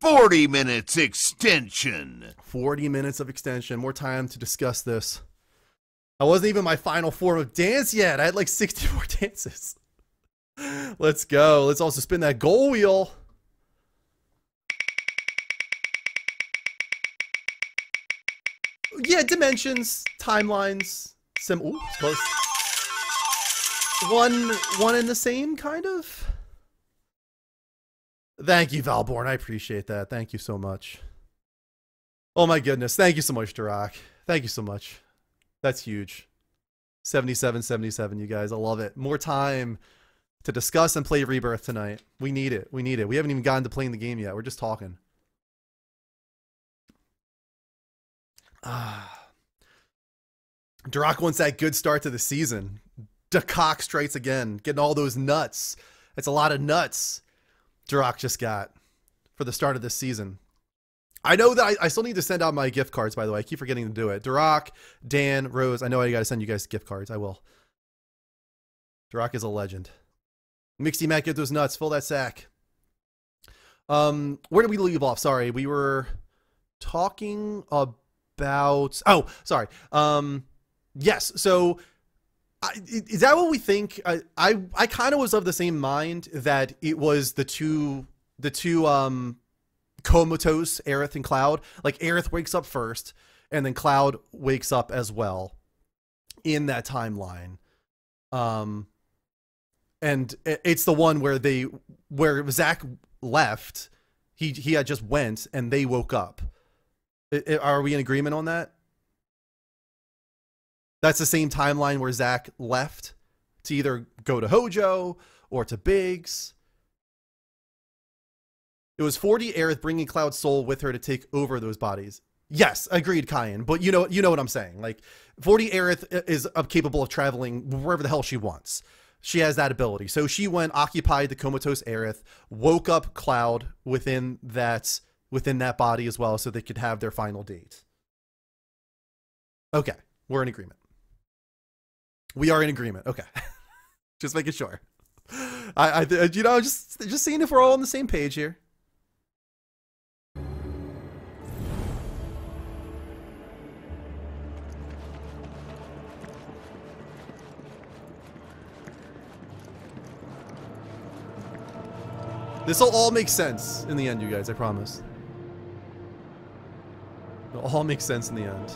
forty minutes extension. forty minutes of extension. More time to discuss this. I wasn't even my final form of dance yet. I had like sixty more dances. Let's go. Let's also spin that goal wheel. Yeah, dimensions, timelines, sim. Ooh, it's close. One, one and the same, kind of. Thank you, Valborn. I appreciate that. Thank you so much. Oh my goodness. Thank you so much, Durak. Thank you so much. That's huge. seventy-seven seventy-seven, you guys. I love it. More time to discuss and play Rebirth tonight. We need it. We need it. We haven't even gotten to playing the game yet. We're just talking. Ah, Durak wants that good start to the season. Durak strikes again, getting all those nuts. That's a lot of nuts Durak just got for the start of this season. I know that I, I still need to send out my gift cards, by the way. I keep forgetting to do it. Durak, Dan, Rose, I know I got to send you guys gift cards. I will. Durak is a legend. Mixty Mac, get those nuts. Fill that sack. Um, where did we leave off? Sorry, we were talking about... About, oh, sorry. Um, yes. So I, is that what we think? I, I, I kind of was of the same mind that it was the two, the two, um, comatose Aerith and Cloud. Like Aerith wakes up first and then Cloud wakes up as well in that timeline. Um, and it's the one where they, where Zack left, he, he had just went and they woke up. It, it, are we in agreement on that? That's the same timeline where Zack left to either go to Hojo or to Biggs. It was four D Aerith bringing Cloud's soul with her to take over those bodies. Yes, agreed, Kayan. But you know, you know what I'm saying. Like, four D Aerith is capable of traveling wherever the hell she wants. She has that ability. So she went, occupied the comatose Aerith, woke up Cloud within that within that body as well, so they could have their final date. Okay, we're in agreement. We are in agreement. Okay, just making sure. I, I, you know, just just seeing if we're all on the same page here. This'll all make sense in the end, you guys, I promise. It'll all make sense in the end.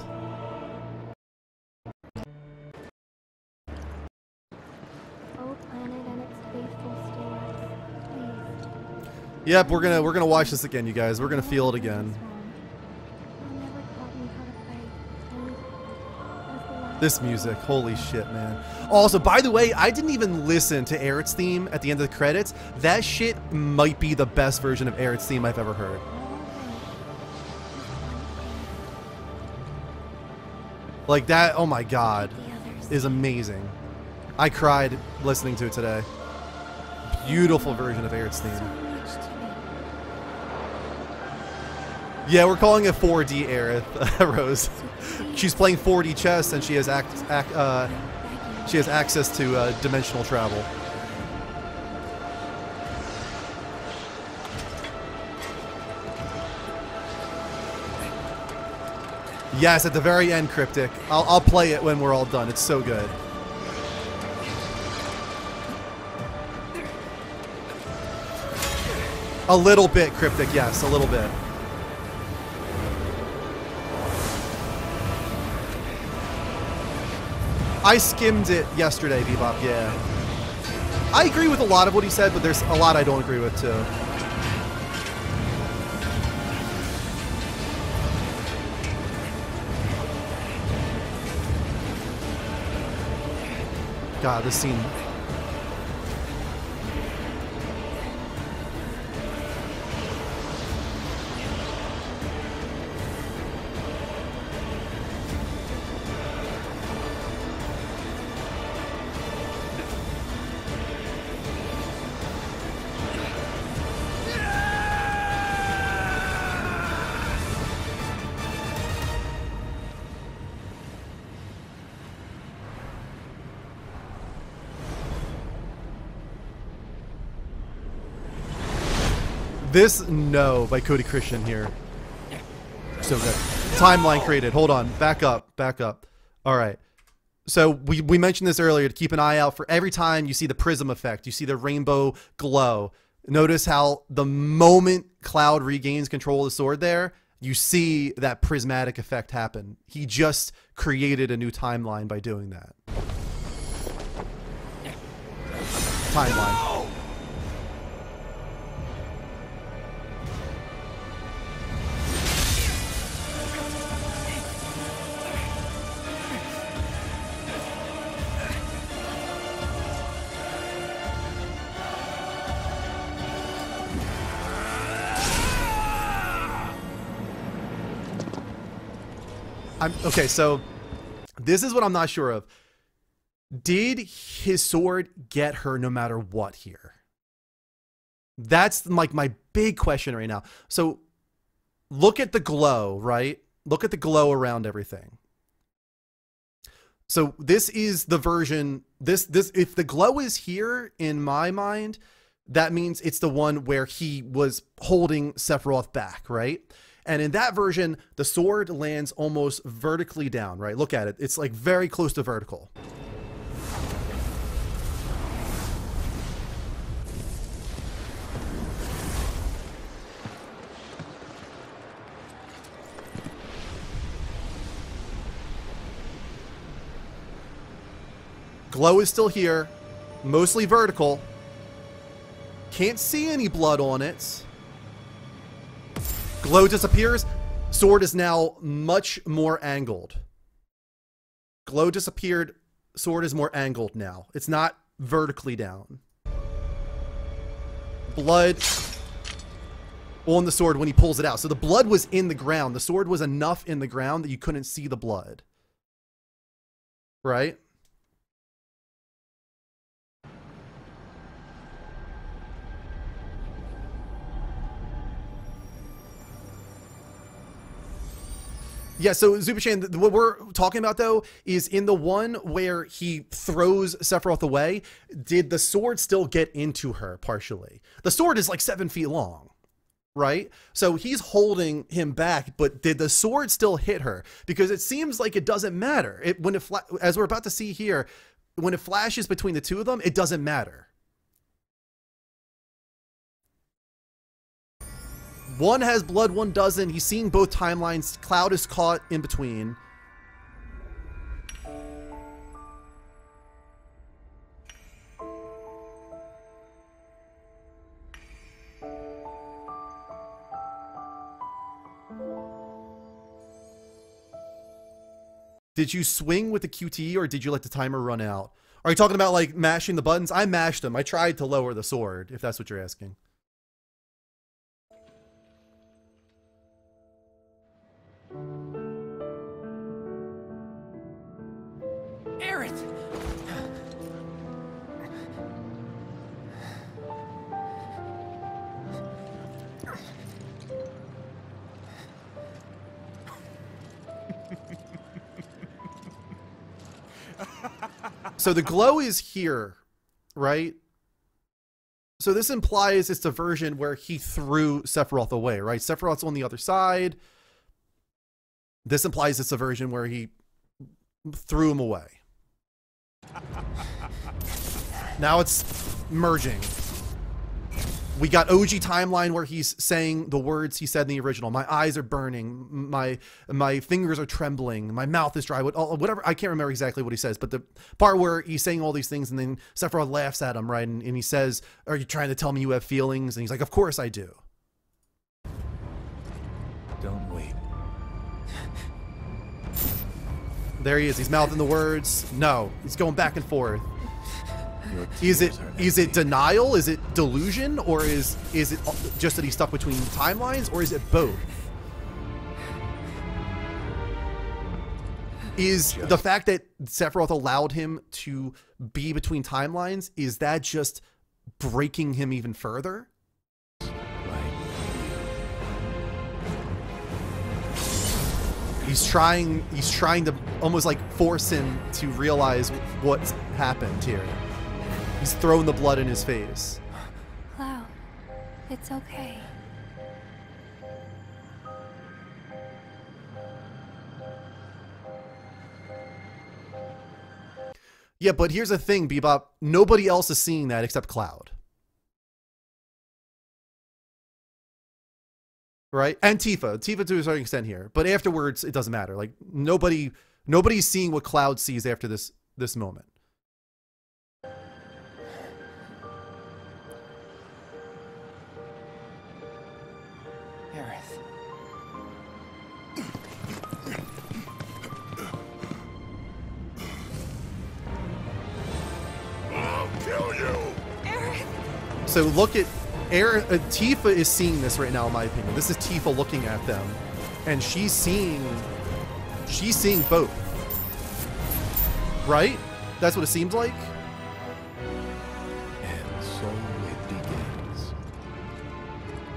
Oh, planet and its faithful stewards, please. Yep, we're gonna we're gonna watch this again, you guys. We're gonna feel it again. This music, holy shit, man. Also, by the way, I didn't even listen to Aerith's theme at the end of the credits. That shit might be the best version of Aerith's theme I've ever heard. Like that, oh my god, is amazing. I cried listening to it today. Beautiful version of Aerith's theme. Yeah, we're calling it four D Aerith, Rose. She's playing four D chess, and she has act, act, uh, she has access to uh, dimensional travel. Yes, at the very end, Cryptic. I'll, I'll play it when we're all done. It's so good. A little bit, Cryptic. Yes, a little bit. I skimmed it yesterday, Bebop, yeah. I agree with a lot of what he said, but there's a lot I don't agree with, too. God, this scene. This No by Cody Christian here. So good. Timeline created. Hold on. Back up. Back up. All right. So we, we mentioned this earlier to keep an eye out for every time you see the prism effect. You see the rainbow glow. Notice how the moment Cloud regains control of the sword there, you see that prismatic effect happen. He just created a new timeline by doing that. Timeline. No! I'm, okay, so this is what I'm not sure of. Did his sword get her no matter what here? That's like my big question right now. So look at the glow, right? Look at the glow around everything. So this is the version, this, this, if the glow is here in my mind, that means it's the one where he was holding Sephiroth back, right? And in that version, the sword lands almost vertically down, right? Look at it. It's like very close to vertical. Glow is still here, mostly vertical. Can't see any blood on it. Glow disappears. Sword is now much more angled. Glow disappeared. Sword is more angled now. It's not vertically down. Blood on the sword when he pulls it out. So the blood was in the ground. The sword was enough in the ground that you couldn't see the blood. Right? Yeah, so Zubachan, what we're talking about, though, is in the one where he throws Sephiroth away, did the sword still get into her partially? The sword is like seven feet long, right? So he's holding him back, but did the sword still hit her? Because it seems like it doesn't matter. It, when it fla as we're about to see here, when it flashes between the two of them, it doesn't matter. One has blood, one doesn't. He's seeing both timelines. Cloud is caught in between. Did you swing with the Q T E or did you let the timer run out? Are you talking about like mashing the buttons? I mashed them. I tried to lower the sword, if that's what you're asking. Aerith! So the glow is here, right? So this implies it's the version where he threw Sephiroth away, right? Sephiroth's on the other side. This implies it's a version where he threw him away. Now it's merging. We got O G timeline where he's saying the words he said in the original. My eyes are burning. My my fingers are trembling. My mouth is dry. Whatever. I can't remember exactly what he says, but the part where he's saying all these things and then Sephiroth laughs at him, right? And, and he says, are you trying to tell me you have feelings? And he's like, of course I do. Don't wait. There he is. He's mouthing the words. No, he's going back and forth. Is it is it denial? Is it delusion? Or is is it just that he's stuck between timelines? Or is it both? Is the fact that Sephiroth allowed him to be between timelines, is that just breaking him even further? He's trying, he's trying to almost like force him to realize what's happened here. He's throwing the blood in his face. Cloud, it's okay. Yeah, but here's the thing, Bebop. Nobody else is seeing that except Cloud. Right? And Tifa. Tifa to a certain extent here. But afterwards, it doesn't matter. Like, nobody, nobody's seeing what Cloud sees after this, this moment. Aerith. I'll kill you! Aerith. So look at... Aerith, uh, Tifa is seeing this right now, in my opinion. This is Tifa looking at them, and she's seeing, she's seeing both. Right? That's what it seems like. And so it begins.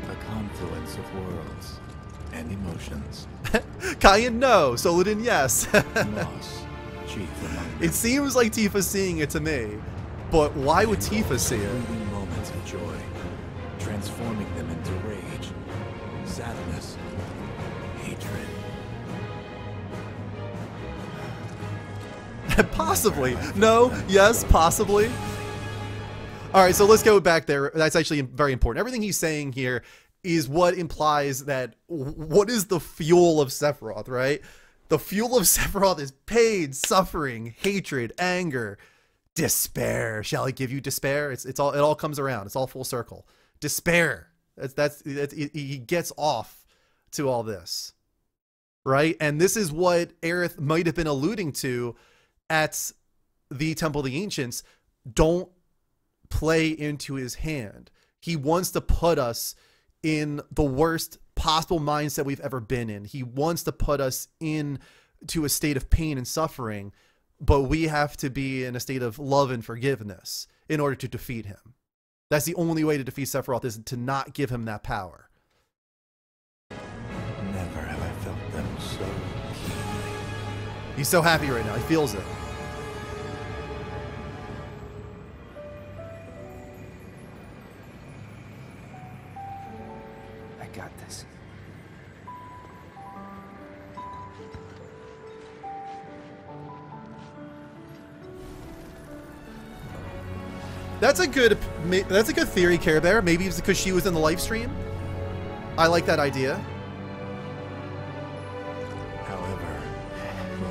A confluence of worlds and emotions. Kayan, no. Solidin, yes. Loss, chief among them. It seems like Tifa's seeing it to me, but why would Tifa see it? Moments of joy. Transforming them into rage, sadness, hatred. Possibly. No, yes, possibly. All right, so let's go back there. That's actually very important. Everything he's saying here is what implies that what is the fuel of Sephiroth, right? The fuel of Sephiroth is pain, suffering, hatred, anger, despair. Shall I give you despair? It's, it's all, it all comes around. It's all full circle. Despair. That's, that's, that's he gets off to all this, right? And this is what Aerith might have been alluding to at the Temple of the Ancients. Don't play into his hand. He wants to put us in the worst possible mindset we've ever been in. He wants to put us in to a state of pain and suffering, but we have to be in a state of love and forgiveness in order to defeat him. That's the only way to defeat Sephiroth, is to not give him that power. Never have I felt them so keenly. He's so happy right now. He feels it. I got this. That's a good, that's a good theory, Care Bear. Maybe it's because she was in the live stream. I like that idea. However,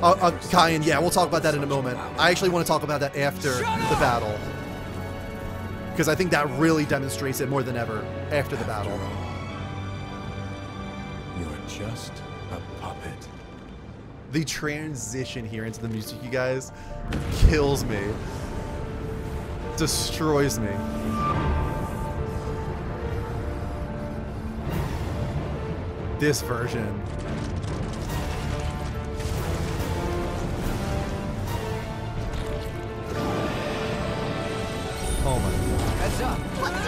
we'll uh, uh, Kyan, yeah, we'll talk about that in a moment. I actually want to talk about that after the battle, because I think that really demonstrates it more than ever after the battle. You're just a puppet. The transition here into the music, you guys, kills me. Destroys me. This version. Oh my god. Heads up. What's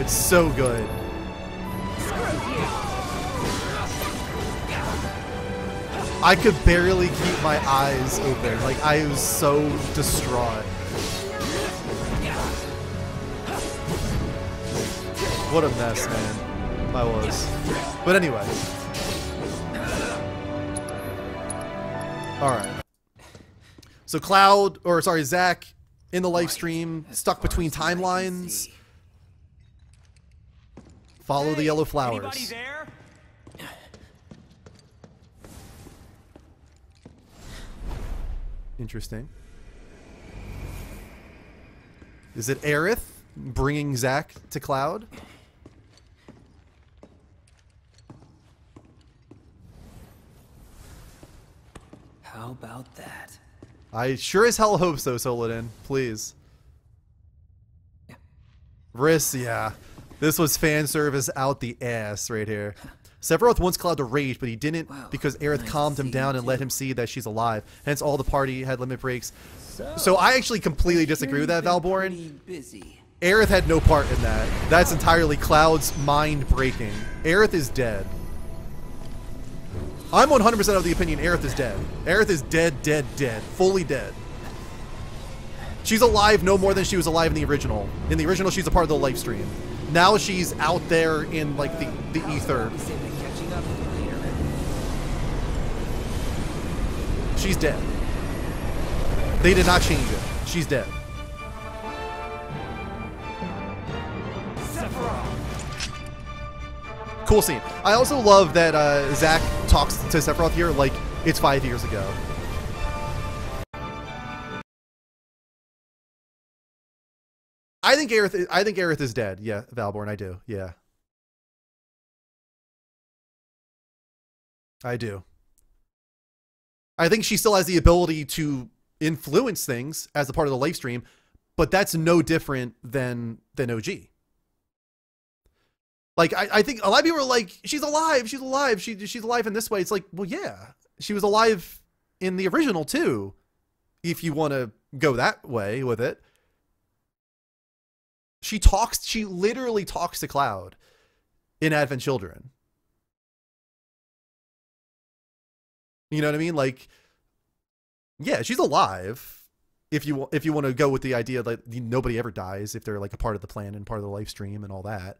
up? It's so good. I could barely keep my eyes open. Like, I was so distraught. What a mess, man. I was. But anyway. Alright. So Cloud, or sorry, Zack, in the live stream, stuck between timelines. Follow the yellow flowers. Interesting. Is it Aerith bringing Zack to Cloud? How about that? I sure as hell hope so, Solodin. Please. Yeah. Riss, yeah. This was fan service out the ass right here. Sephiroth wants Cloud to rage, but he didn't wow, because Aerith nice calmed him down and let him see that she's alive. Hence, all the party had limit breaks. So, so I actually completely disagree with that, Valborn. Busy. Aerith had no part in that. That's entirely Cloud's mind breaking. Aerith is dead. I'm one hundred percent of the opinion Aerith is dead. Aerith is dead, dead, dead. Fully dead. She's alive no more than she was alive in the original. In the original, she's a part of the live stream. Now she's out there in, like, the, the ether. She's dead. They did not change it. She's dead. Cool scene. I also love that uh, Zack talks to Sephiroth here like it's five years ago. I think Aerith. I think Aerith is dead. Yeah, Valborn. I do. Yeah, I do. I think she still has the ability to influence things as a part of the live stream, but that's no different than than O G. Like I, I think a lot of people are like, she's alive, she's alive, she she's alive in this way. It's like, well, yeah, she was alive in the original too, if you want to go that way with it. She talks. She literally talks to Cloud in Advent Children. You know what I mean? Like, yeah, she's alive. If you if you want to go with the idea that nobody ever dies if they're like a part of the plan and part of the live stream and all that.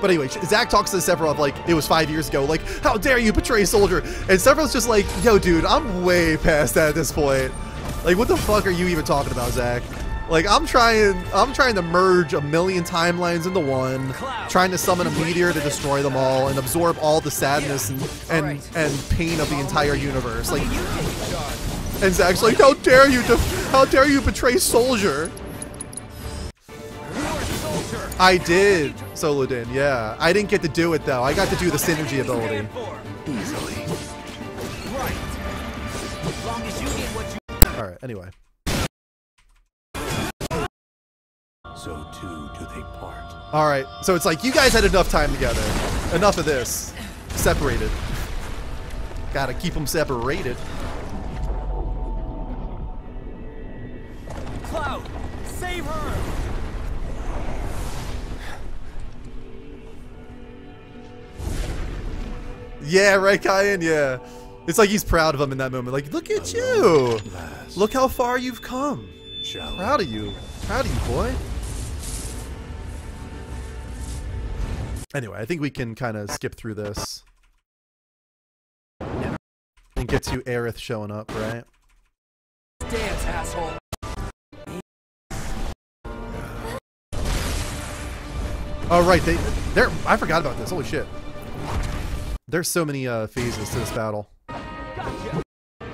But anyway, Zack talks to Sephiroth like it was five years ago. Like, how dare you betray a soldier? And Sephiroth's just like, yo, dude, I'm way past that at this point. Like, what the fuck are you even talking about, Zack? Like, I'm trying, I'm trying to merge a million timelines into one, trying to summon a meteor to destroy them all and absorb all the sadness and and and pain of the entire universe. Like, and Zack's like, how dare you, how dare you betray soldier? I did, Solodin, yeah. I didn't get to do it, though. I got to do the synergy ability. Easily. Alright, anyway. So too do they part. Alright, so it's like, you guys had enough time together. Enough of this. Separated. Gotta keep them separated. Cloud, save her! Yeah, right, Kyan? Yeah. It's like he's proud of him in that moment. Like, look at you! Look how far you've come. Proud of you. Proud of you, boy. Anyway, I think we can kind of skip through this. And get to Aerith showing up, right? Dance, asshole! Oh, right. They, they're, I forgot about this. Holy shit. There's so many uh, phases to this battle. Gotcha.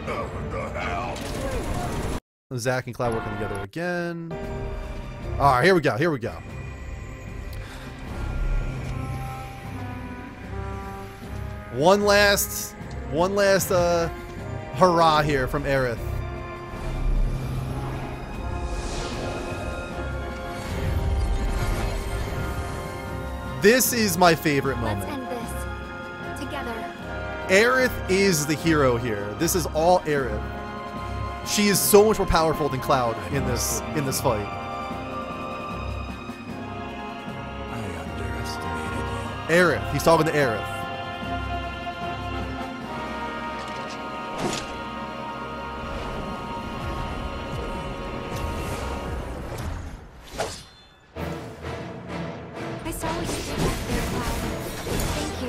Oh, what the hell? Zack and Cloud working together again. All right, here we go. Here we go. One last, one last uh, hurrah here from Aerith. This is my favorite moment. Aerith is the hero here. This is all Aerith. She is so much more powerful than Cloud in this in this fight. I underestimated you. Aerith. He's talking to Aerith.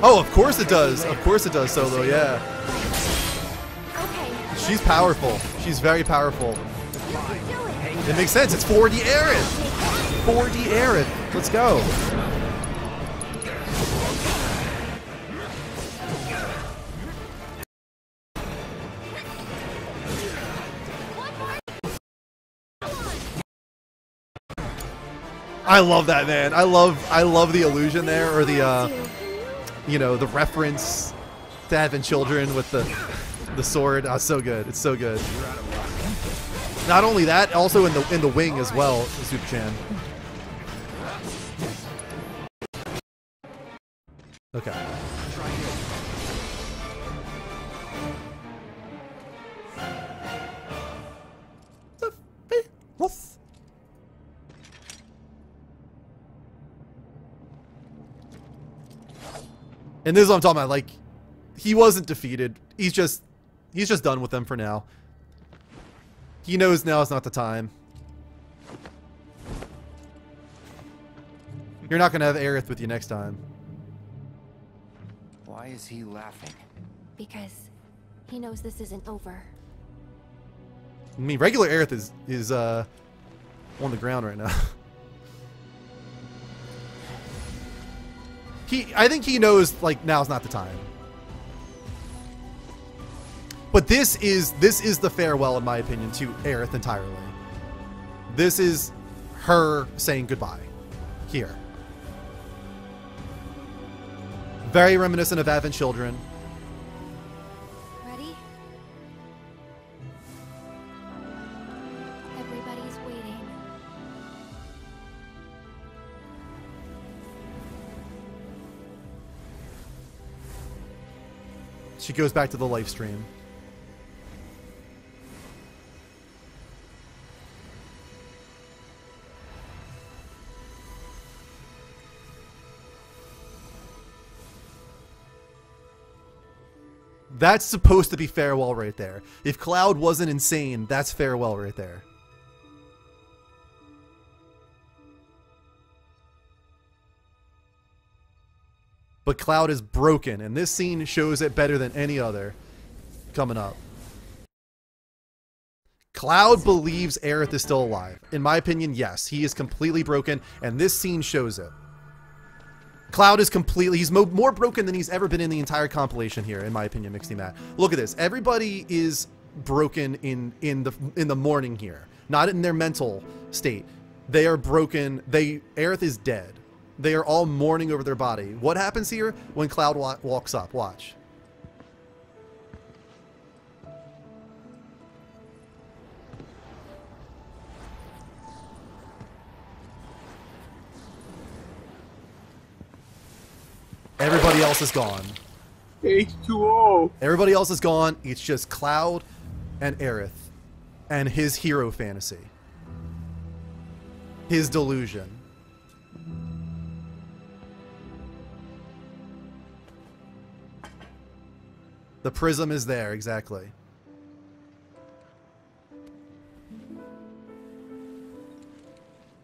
Oh, of course it does. Of course it does, Solo, yeah. She's powerful. She's very powerful. It makes sense. It's four D Aerith. four D Aerith. Let's go. I love that, man. I love I love the illusion there, or the uh you know, the reference to Advent Children with the the sword. Oh, so good. It's so good. Not only that, also in the in the wing as well, Zup-chan. Okay. And this is what I'm talking about, like, he wasn't defeated. He's just, he's just done with them for now. He knows now is not the time. You're not going to have Aerith with you next time. Why is he laughing? Because he knows this isn't over. I mean, regular Aerith is, is uh, on the ground right now. He, I think he knows, like, now's not the time. But this is, this is the farewell, in my opinion, to Aerith entirely. This is her saying goodbye here. Very reminiscent of Advent Children. Ready? Everybody's waiting. She goes back to the live stream. That's supposed to be farewell right there. If Cloud wasn't insane, that's farewell right there. But Cloud is broken, and this scene shows it better than any other. Coming up. Cloud believes Aerith is still alive. In my opinion, yes. He is completely broken, and this scene shows it. Cloud is completely... He's mo more broken than he's ever been in the entire compilation here, in my opinion, Mixed Team Matt. Look at this. Everybody is broken in, in, the, in the morning here. Not in their mental state. They are broken. They Aerith is dead. They are all mourning over their body. What happens here when Cloud wa- walks up? Watch. Everybody else is gone. H two O. Everybody else is gone. It's just Cloud and Aerith and his hero fantasy. His delusion. The prism is there, exactly.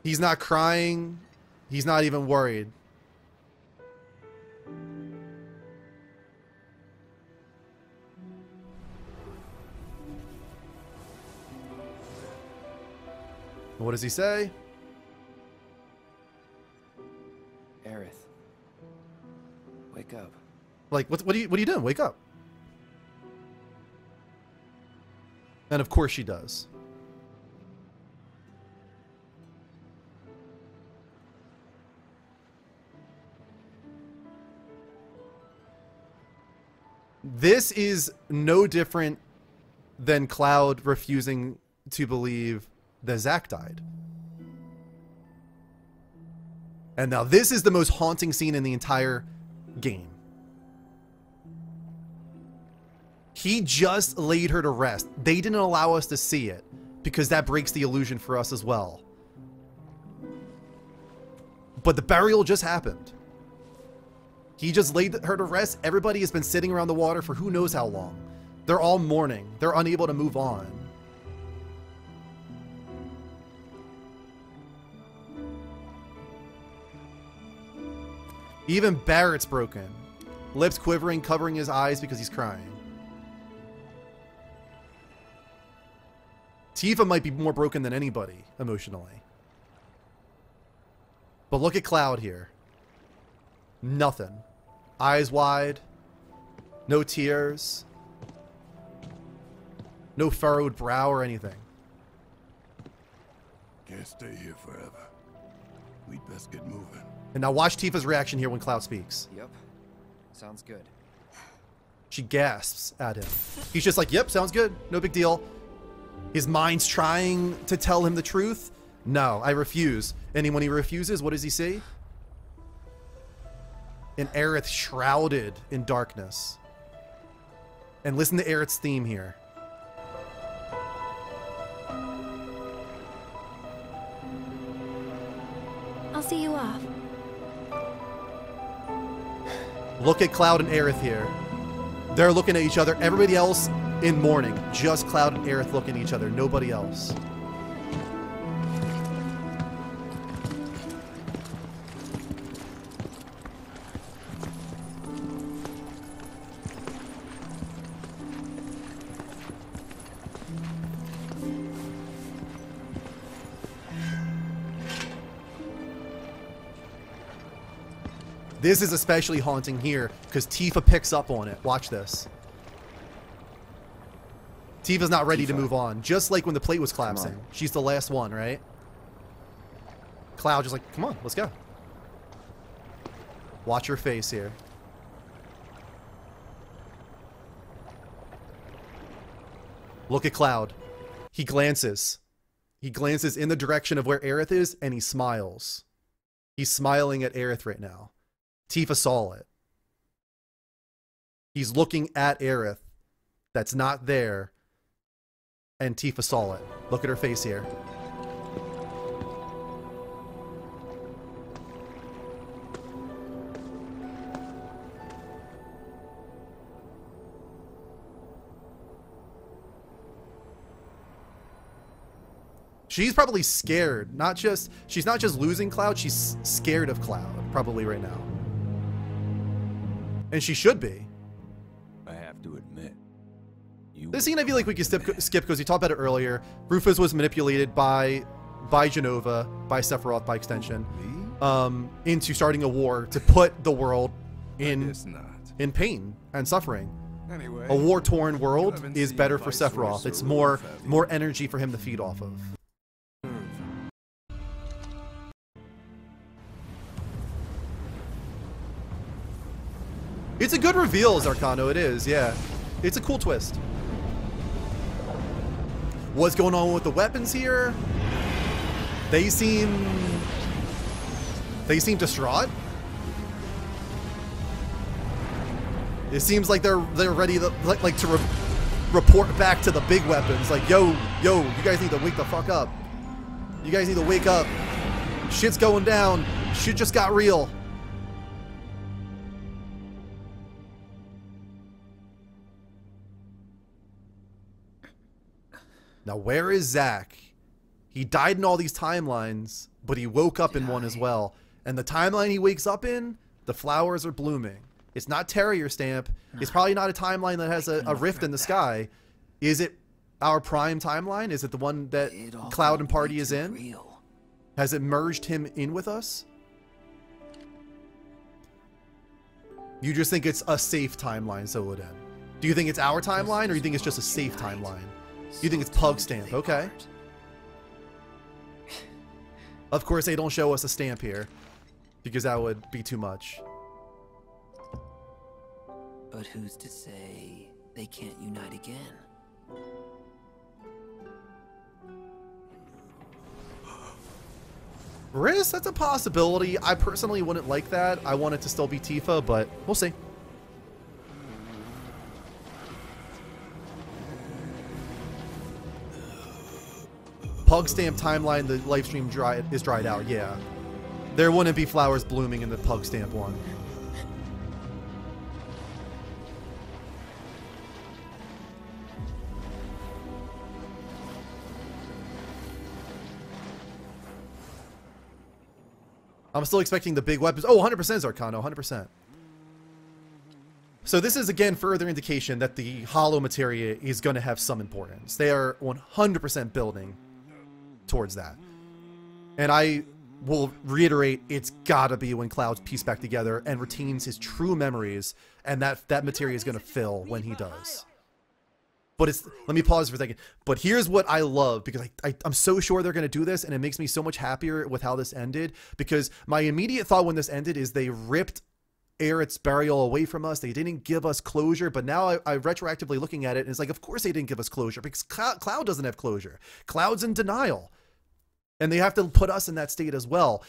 He's not crying. He's not even worried. What does he say? Aerith, wake up. Like, what, what, are you, what are you doing? Wake up. And of course she does. This is no different than Cloud refusing to believe that Zack died. And now this is the most haunting scene in the entire game. He just laid her to rest. They didn't allow us to see it because that breaks the illusion for us as well. But the burial just happened. He just laid her to rest. Everybody has been sitting around the water for who knows how long. They're all mourning. They're unable to move on. Even Barrett's broken. Lips quivering, covering his eyes because he's crying. Tifa might be more broken than anybody, emotionally. But look at Cloud here. Nothing. Eyes wide. No tears. No furrowed brow or anything. Can't stay here forever. We'd best get moving. And now watch Tifa's reaction here when Cloud speaks. Yep. Sounds good. She gasps at him. He's just like, yep, sounds good. No big deal. His mind's trying to tell him the truth. No, I refuse. And when he refuses, what does he see? An Aerith shrouded in darkness. And listen to Aerith's theme here. I'll see you off. Look at Cloud and Aerith here. They're looking at each other. Everybody else in mourning. Just Cloud and Aerith looking at each other. Nobody else. This is especially haunting here because Tifa picks up on it. Watch this. Tifa's not ready Tifa. to move on. Just like when the plate was collapsing. She's the last one, right? Cloud just like, come on, let's go. Watch her face here. Look at Cloud. He glances. He glances in the direction of where Aerith is and he smiles. He's smiling at Aerith right now. Tifa saw it. He's looking at Aerith that's not there, and Tifa saw it. Look at her face here. She's probably scared. Not just, she's not just losing Cloud, she's scared of Cloud probably right now. And she should be. I have to admit. You this scene I feel like we could skip because you talked about it earlier. Rufus was manipulated by by Jenova, by Sephiroth by extension, um, into starting a war to put the world in, not. in pain and suffering. Anyway, a war-torn world is better for Sephiroth. It's more, more energy for him to feed off of. It's a good reveal, Zarkano. It is, yeah. It's a cool twist. What's going on with the weapons here? They seem... They seem distraught. It seems like they're they're ready to, like, like to re report back to the big weapons. Like, yo, yo, you guys need to wake the fuck up. You guys need to wake up. Shit's going down. Shit just got real. Now, where is Zack? He died in all these timelines, but he woke up in one as well. And the timeline he wakes up in, the flowers are blooming. It's not Terrier Stamp. It's probably not a timeline that has a, a rift in the sky. Is it our prime timeline? Is it the one that Cloud and Party is in? Has it merged him in with us? You just think it's a safe timeline, so would end. Do you think it's our timeline, or you think it's just a safe timeline? You think it's Pug Stamp, okay. Of course they don't show us a stamp here, because that would be too much. But who's to say they can't unite again? Riss, that's a possibility. I personally wouldn't like that. I want it to still be Tifa, but we'll see. Pug Stamp timeline, the live stream dry, is dried out, yeah. There wouldn't be flowers blooming in the Pug Stamp one. I'm still expecting the big weapons. Oh, one hundred percent Zarkano, one hundred percent. So this is, again, further indication that the Hollow Materia is going to have some importance. They are one hundred percent building towards that, and I will reiterate, it's gotta be when Cloud's pieced back together and retains his true memories, and that that materia is gonna fill when he does. But it's, let me pause for a second, but here's what I love, because I, I, I'm so sure they're gonna do this, and it makes me so much happier with how this ended, because my immediate thought when this ended is they ripped Aerith's burial away from us. They didn't give us closure, but now I, I retroactively looking at it, and it's like, of course they didn't give us closure, because Cloud, Cloud doesn't have closure. Cloud's in denial, and they have to put us in that state as well.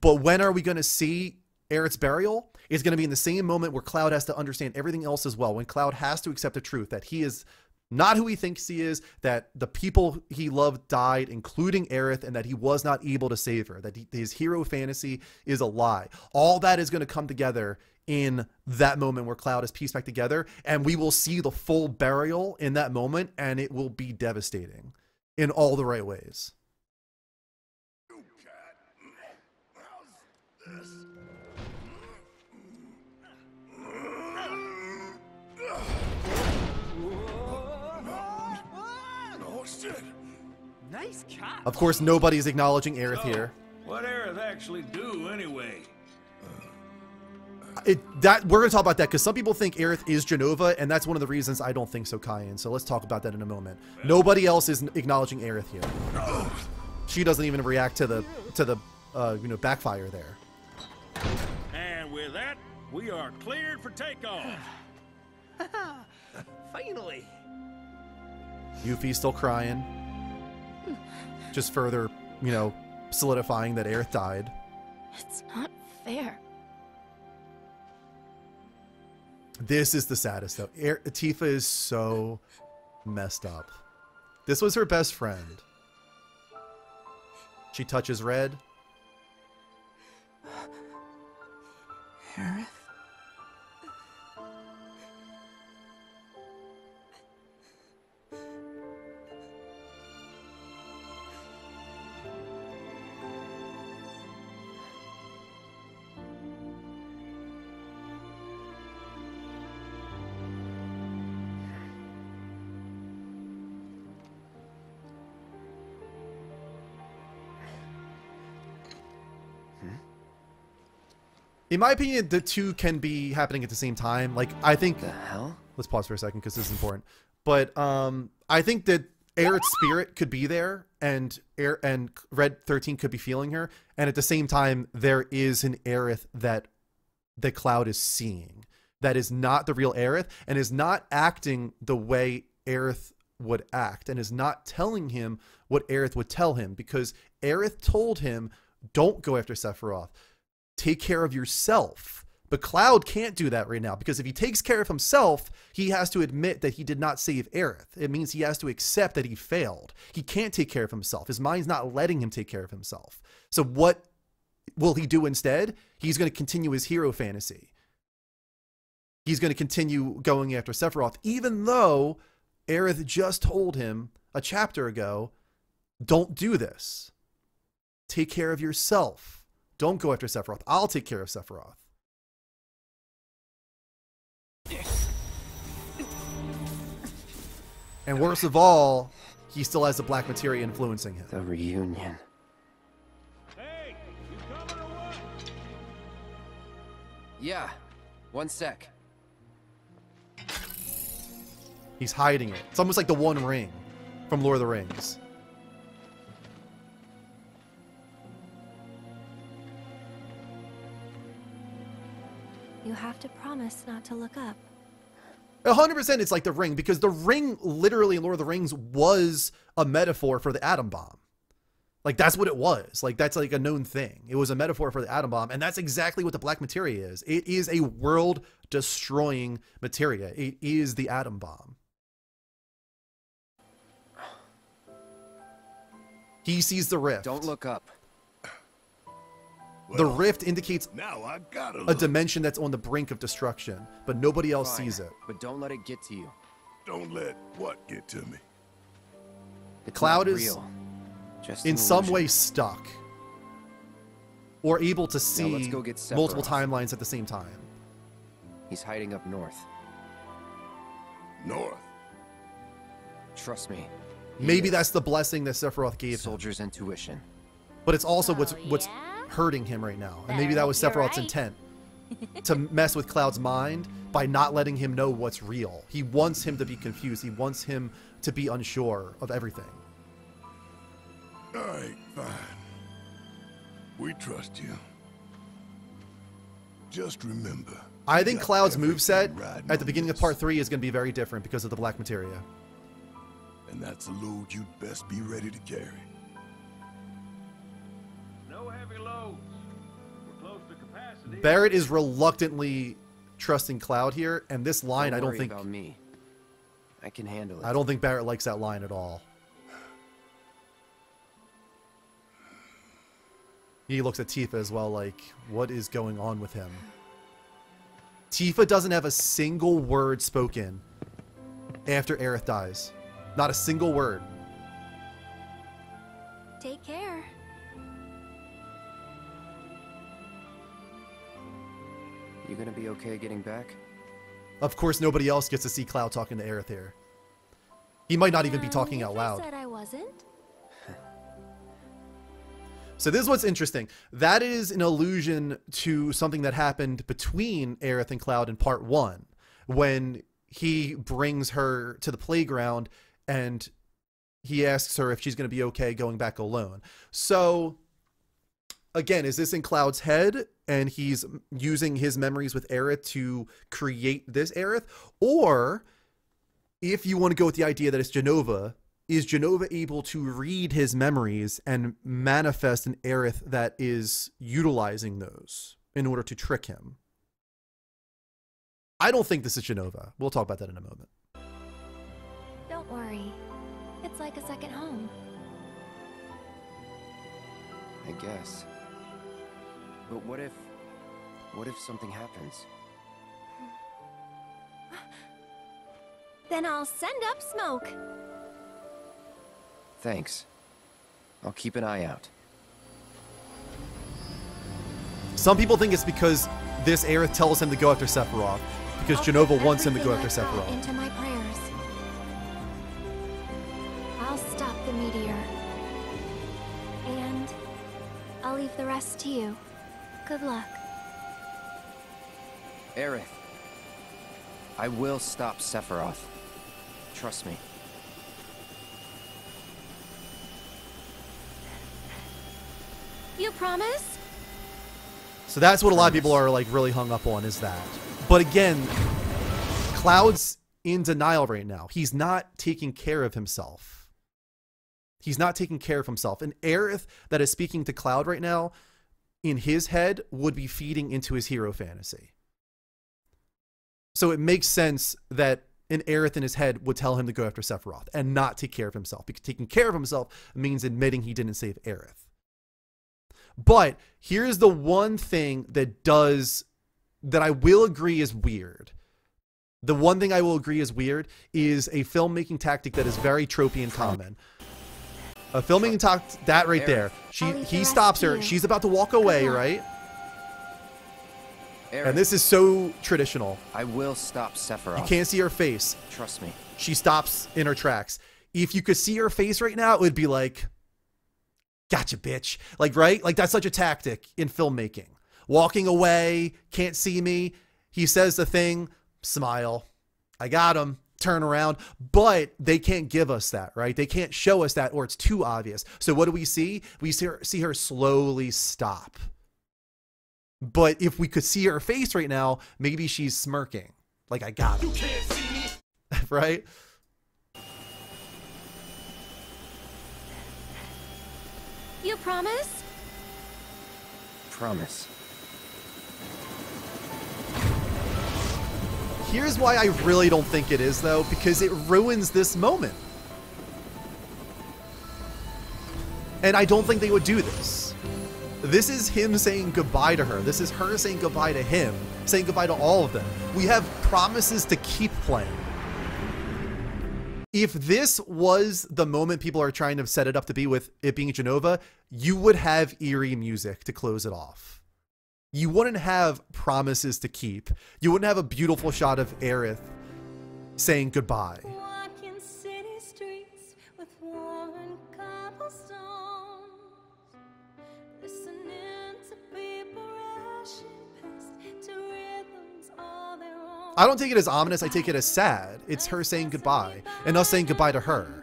But when are we going to see Aerith's burial? It's going to be in the same moment where Cloud has to understand everything else as well, when Cloud has to accept the truth that he is not who he thinks he is, that the people he loved died, including Aerith, and that he was not able to save her, that he, his hero fantasy is a lie. All that is going to come together in that moment where Cloud is pieced back together, and we will see the full burial in that moment, and it will be devastating in all the right ways. You can't mouse this. Nice cat. Of course, nobody's acknowledging Aerith so, here. What Aerith actually do anyway? It, that we're gonna talk about that, because some people think Aerith is Jenova, and that's one of the reasons I don't think so, Kayan. So let's talk about that in a moment. Well, nobody else is acknowledging Aerith here. No. She doesn't even react to the to the uh, you know backfire there. And with that, we are cleared for takeoff. Finally. Yuffie's still crying. Just further, you know, solidifying that Aerith died. It's not fair. This is the saddest, though. Air Tifa is so messed up. This was her best friend. She touches Red. Aerith? In my opinion, the two can be happening at the same time. Like, I think... The hell? Let's pause for a second, because this is important. But um, I think that Aerith's spirit could be there, and Air and Red thirteen could be feeling her. And at the same time, there is an Aerith that the Cloud is seeing. that is not the real Aerith and is not acting the way Aerith would act and is not telling him what Aerith would tell him, because Aerith told him, don't go after Sephiroth. Take care of yourself. But Cloud can't do that right now, because if he takes care of himself, he has to admit that he did not save Aerith. It means he has to accept that he failed. He can't take care of himself. His mind's not letting him take care of himself. So what will he do instead? He's going to continue his hero fantasy. He's going to continue going after Sephiroth, even though Aerith just told him a chapter ago, don't do this. Take care of yourself. Don't go after Sephiroth. I'll take care of Sephiroth. And worst of all, he still has the Black Materia influencing him. The reunion. Hey, you coming or what? Yeah, one sec. He's hiding it. It's almost like the One Ring from Lord of the Rings. You have to promise not to look up. one hundred percent it's like the Ring, because the Ring literally in Lord of the Rings was a metaphor for the atom bomb. Like, that's what it was. Like, that's like a known thing. It was a metaphor for the atom bomb, and that's exactly what the Black Materia is. It is a world-destroying materia. It is the atom bomb. He sees the rift. Don't look up. The well, rift indicates now I gotta a dimension that's on the brink of destruction, but nobody else Fine, sees it. But don't let it get to you. Don't let what get to me? The Cloud is real. Just in some way stuck or able to see let's go get multiple timelines at the same time. He's hiding up north. North? Trust me. Maybe that's the blessing that Sephiroth gave Soldier's him. intuition. But it's also oh, what's what's... Yeah? hurting him right now, and maybe that was Sephiroth's right. intent to mess with Cloud's mind by not letting him know what's real. He wants him to be confused. He wants him to be unsure of everything. All right, fine. We trust you. Just remember. I think Cloud's moveset at the beginning of part three is going to be very different because of the Black Materia. And that's a load you'd best be ready to carry. Barrett is reluctantly trusting Cloud here, and this line don't I don't think about me. I can handle it. I don't think Barrett likes that line at all. He looks at Tifa as well, like, what is going on with him? Tifa doesn't have a single word spoken after Aerith dies. Not a single word. Take care. You gonna be okay getting back? Of course, nobody else gets to see Cloud talking to Aerith here. He might not even be talking um, out loud. I said I wasn't. So this is what's interesting. That is an allusion to something that happened between Aerith and Cloud in part one, when he brings her to the playground and he asks her if she's gonna be okay going back alone. So again, is this in Cloud's head and he's using his memories with Aerith to create this Aerith? Or if you want to go with the idea that it's Jenova, is Jenova able to read his memories and manifest an Aerith that is utilizing those in order to trick him? I don't think this is Jenova. We'll talk about that in a moment. Don't worry. It's like a second home. I guess. But what if, what if something happens? Then I'll send up smoke. Thanks. I'll keep an eye out. Some people think it's because this Aerith tells him to go after Sephiroth, because Jenova wants him to go after Sephiroth. Into my prayers. I'll stop the meteor. And I'll leave the rest to you. Good luck. Aerith, I will stop Sephiroth. Trust me. You promise? So that's what a lot of people are like really hung up on, is that. But again, Cloud's in denial right now. He's not taking care of himself. He's not taking care of himself. And Aerith that is speaking to Cloud right now, in his head, would be feeding into his hero fantasy. So it makes sense that an Aerith in his head would tell him to go after Sephiroth and not take care of himself, because taking care of himself means admitting he didn't save Aerith. But here's the one thing that does, that I will agree is weird. The one thing I will agree is weird is a filmmaking tactic that is very tropey and common. A filmmaking tactic, that right there. She, he stops her. She's about to walk away, right? And this is so traditional. I will stop Sephiroth. You can't see her face. Trust me. She stops in her tracks. If you could see her face right now, it would be like, gotcha, bitch. Like, right? Like, that's such a tactic in filmmaking. Walking away, can't see me. He says the thing, smile. I got him. Turn around. But they can't give us that, right? They can't show us that, or it's too obvious. So what do we see? We see her, see her slowly stop. But if we could see her face right now, maybe she's smirking. Like, I got him. You can't see me. Right? You promise? Promise. Here's why I really don't think it is, though, because it ruins this moment. And I don't think they would do this. This is him saying goodbye to her. This is her saying goodbye to him, saying goodbye to all of them. We have promises to keep playing. If this was the moment people are trying to set it up to be, with it being Jenova, you would have eerie music to close it off. You wouldn't have promises to keep. You wouldn't have a beautiful shot of Aerith saying goodbye. Walking city streets with worn cobblestones, listening to people rushing past to rhythms all their own. I don't take it as ominous. I take it as sad. It's her saying goodbye and us saying goodbye to her.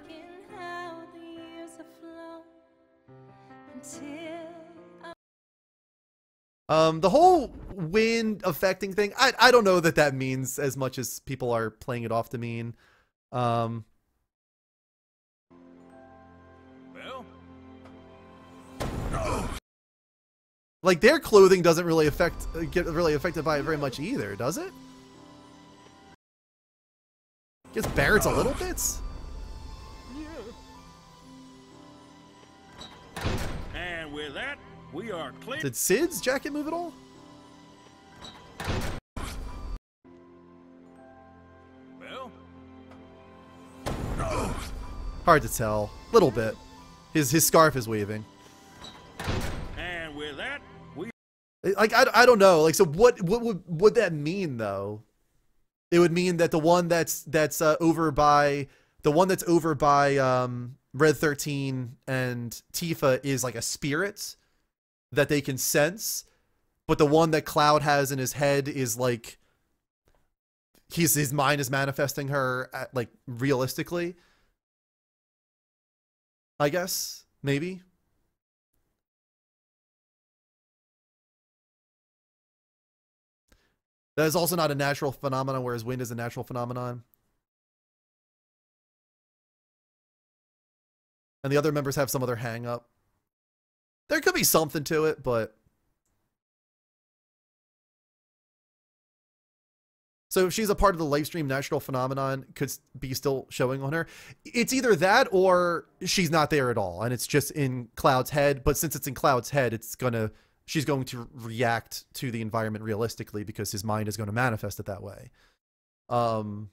Um, the whole wind affecting thing, I, I don't know that that means as much as people are playing it off to mean. Um, well. Oh. Like, their clothing doesn't really affect, get really affected by it very much either, does it? Gets Barrett's oh. a little bit? Yeah. And with that, we are clear. Did Sid's jacket move at all? Well. Oh. Hard to tell. Little bit. His his scarf is waving. And with that, we like I, I don't know. Like, so what what would would that mean though? It would mean that the one that's that's uh, over by the one that's over by um Red thirteen and Tifa is like a spirit that they can sense, but the one that Cloud has in his head is like, he's, his mind is manifesting her at, like, realistically, I guess, maybe. That is also not a natural phenomenon, whereas wind is a natural phenomenon. And the other members have some other hang up. There could be something to it, but... So if she's a part of the live stream, natural phenomenon could be still showing on her. It's either that or she's not there at all, and it's just in Cloud's head. But since it's in Cloud's head, it's gonna, she's going to react to the environment realistically because his mind is going to manifest it that way. Um,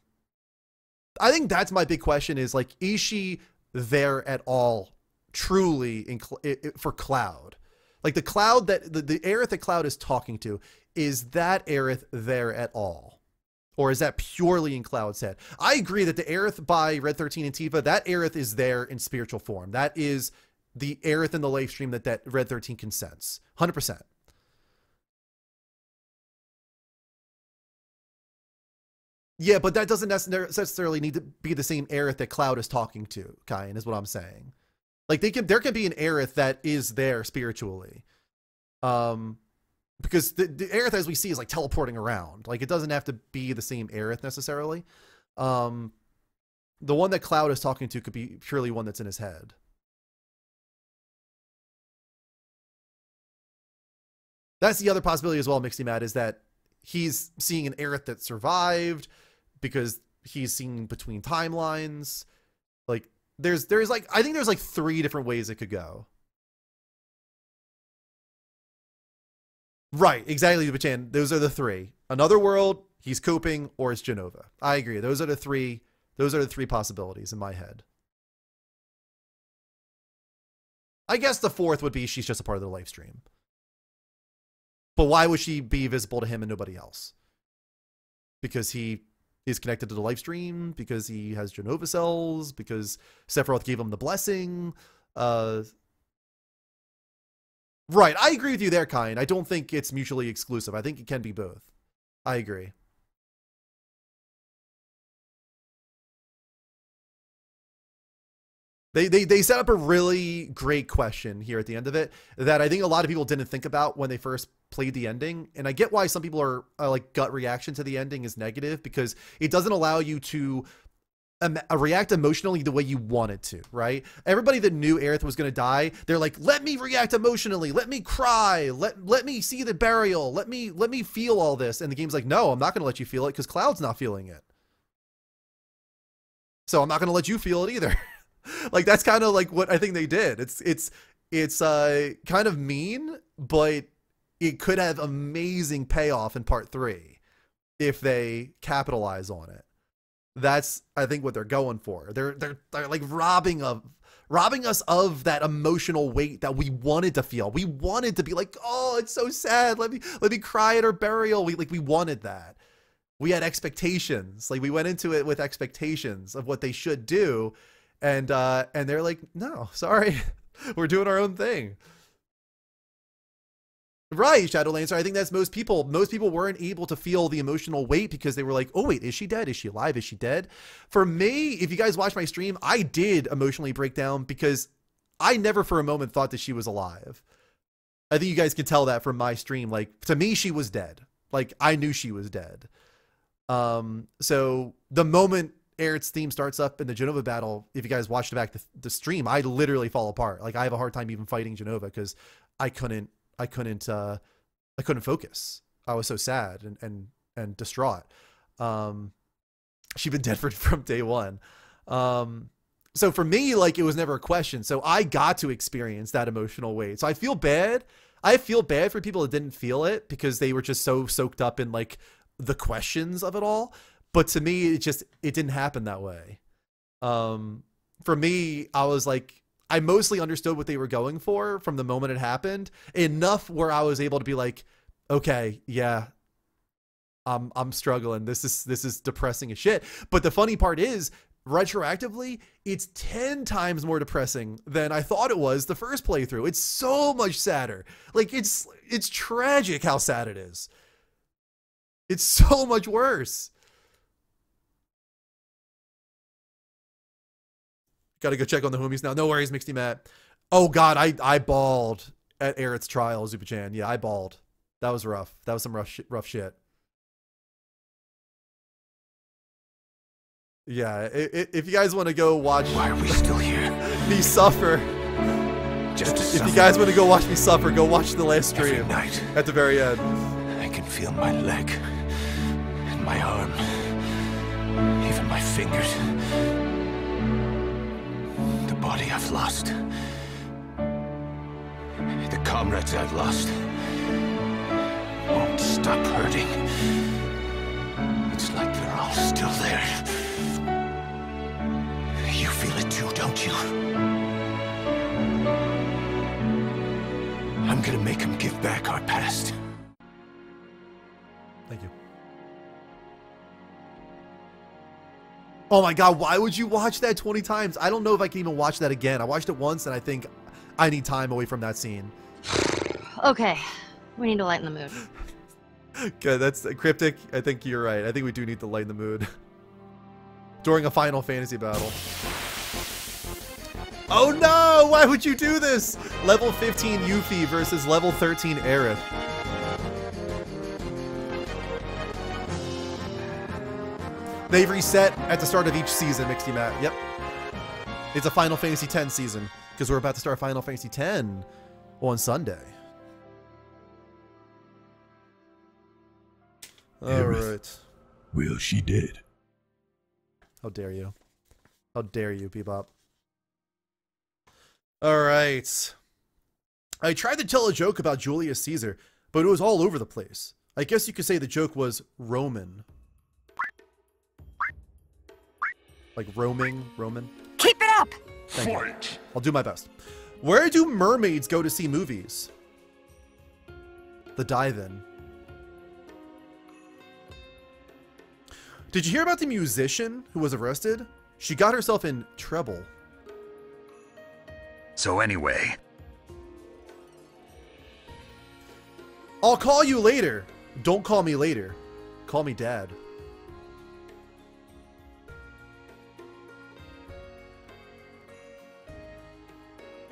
I think that's my big question is, like, is she there at all? Truly in it, it, for Cloud, like the Cloud that the, the Aerith that Cloud is talking to, is that Aerith there at all, or is that purely in Cloud's head? I agree that the Aerith by Red thirteen and Tifa, that Aerith is there in spiritual form. That is the Aerith in the live stream that that Red thirteen can sense, one hundred percent. Yeah, but that doesn't necessarily need to be the same Aerith that Cloud is talking to. Kayan is what I'm saying. Like, they can, there can be an Aerith that is there spiritually. Um, Because the, the Aerith as we see is like teleporting around. Like it doesn't have to be the same Aerith necessarily. Um, the one that Cloud is talking to could be purely one that's in his head. That's the other possibility as well, Mixy Matt, is that he's seeing an Aerith that survived because he's seeing between timelines. Like there's, there's like, I think there's like three different ways it could go. Right, exactly, Bachan. Those are the three. Another world, he's coping, or it's Jenova. I agree. Those are the three. Those are the three possibilities in my head. I guess the fourth would be she's just a part of the live stream. But why would she be visible to him and nobody else? Because he is connected to the live stream, because he has Jenova cells, because Sephiroth gave him the blessing. Uh, right, I agree with you there, Kind. I don't think it's mutually exclusive. I think it can be both. I agree. They, they, they set up a really great question here at the end of it that I think a lot of people didn't think about when they first played the ending. And I get why some people are, are like gut reaction to the ending is negative, because it doesn't allow you to um, react emotionally the way you wanted to, right? Everybody that knew Aerith was going to die, they're like, let me react emotionally. Let me cry. Let, let me see the burial. Let me, let me feel all this. And the game's like, no, I'm not going to let you feel it because Cloud's not feeling it. So I'm not going to let you feel it either. Like that's kind of like what I think they did. It's it's it's uh kind of mean, but it could have amazing payoff in part three if they capitalize on it. That's I think what they're going for. They're they're they're like robbing of robbing us of that emotional weight that we wanted to feel. We wanted to be like, oh, it's so sad. Let me let me cry at her burial. We like we wanted that. We had expectations. Like we went into it with expectations of what they should do. And uh, and they're like, no, sorry, we're doing our own thing. Right, Shadowlancer, I think that's most people. Most people weren't able to feel the emotional weight because they were like, oh, wait, is she dead? Is she alive? Is she dead? For me, if you guys watch my stream, I did emotionally break down because I never for a moment thought that she was alive. I think you guys can tell that from my stream. Like, to me, she was dead. Like, I knew she was dead. Um, so the moment Aerith's theme starts up in the Jenova battle, if you guys watched back the, the stream, I literally fall apart. Like I have a hard time even fighting Jenova because I couldn't, I couldn't, uh, I couldn't focus. I was so sad and, and, and distraught. Um, she'd been dead for, from day one. Um, so for me, like it was never a question. So I got to experience that emotional weight. So I feel bad. I feel bad for people that didn't feel it because they were just so soaked up in like the questions of it all. But to me, it just, it didn't happen that way. Um, for me, I was like, I mostly understood what they were going for from the moment it happened, enough where I was able to be like, okay, yeah, I'm, I'm struggling. This is, this is depressing as shit. But the funny part is, retroactively, it's ten times more depressing than I thought it was the first playthrough. It's so much sadder. Like it's, it's tragic how sad it is. It's so much worse. Gotta go check on the homies now. No worries, Mixty Matt. Oh God, I, I bawled at Aerith's trial, Zupachan. Yeah, I bawled. That was rough. That was some rough shit, rough shit. Yeah, it, it, if you guys want to go watch Why are we still here? me suffer. Just to if suffer. you guys want to go watch me suffer, go watch the last stream. Every night, at the very end. I can feel my leg and my arm, even my fingers. Body I've lost, the comrades I've lost, won't stop hurting. It's like they're all still there. You feel it too, don't you? I'm gonna make him give back our past. Thank you. Oh my God, why would you watch that twenty times? I don't know if I can even watch that again. I watched it once and I think I need time away from that scene. Okay, we need to lighten the mood. Okay, that's cryptic. I think you're right. I think we do need to lighten the mood. During a Final Fantasy battle. Oh no, why would you do this? Level fifteen Yuffie versus level thirteen Aerith. They reset at the start of each season, Mixty Matt. Yep. It's a Final Fantasy ten season, because we're about to start Final Fantasy ten on Sunday. Alright. Well, she did. How dare you. How dare you, Bebop. Alright. I tried to tell a joke about Julius Caesar, but it was all over the place. I guess you could say the joke was Roman. Like roaming, Roman. Keep it up! Thank you. I'll do my best. Where do mermaids go to see movies? The dive-in. Did you hear about the musician who was arrested? She got herself in trouble. So anyway. I'll call you later. Don't call me later. Call me dad.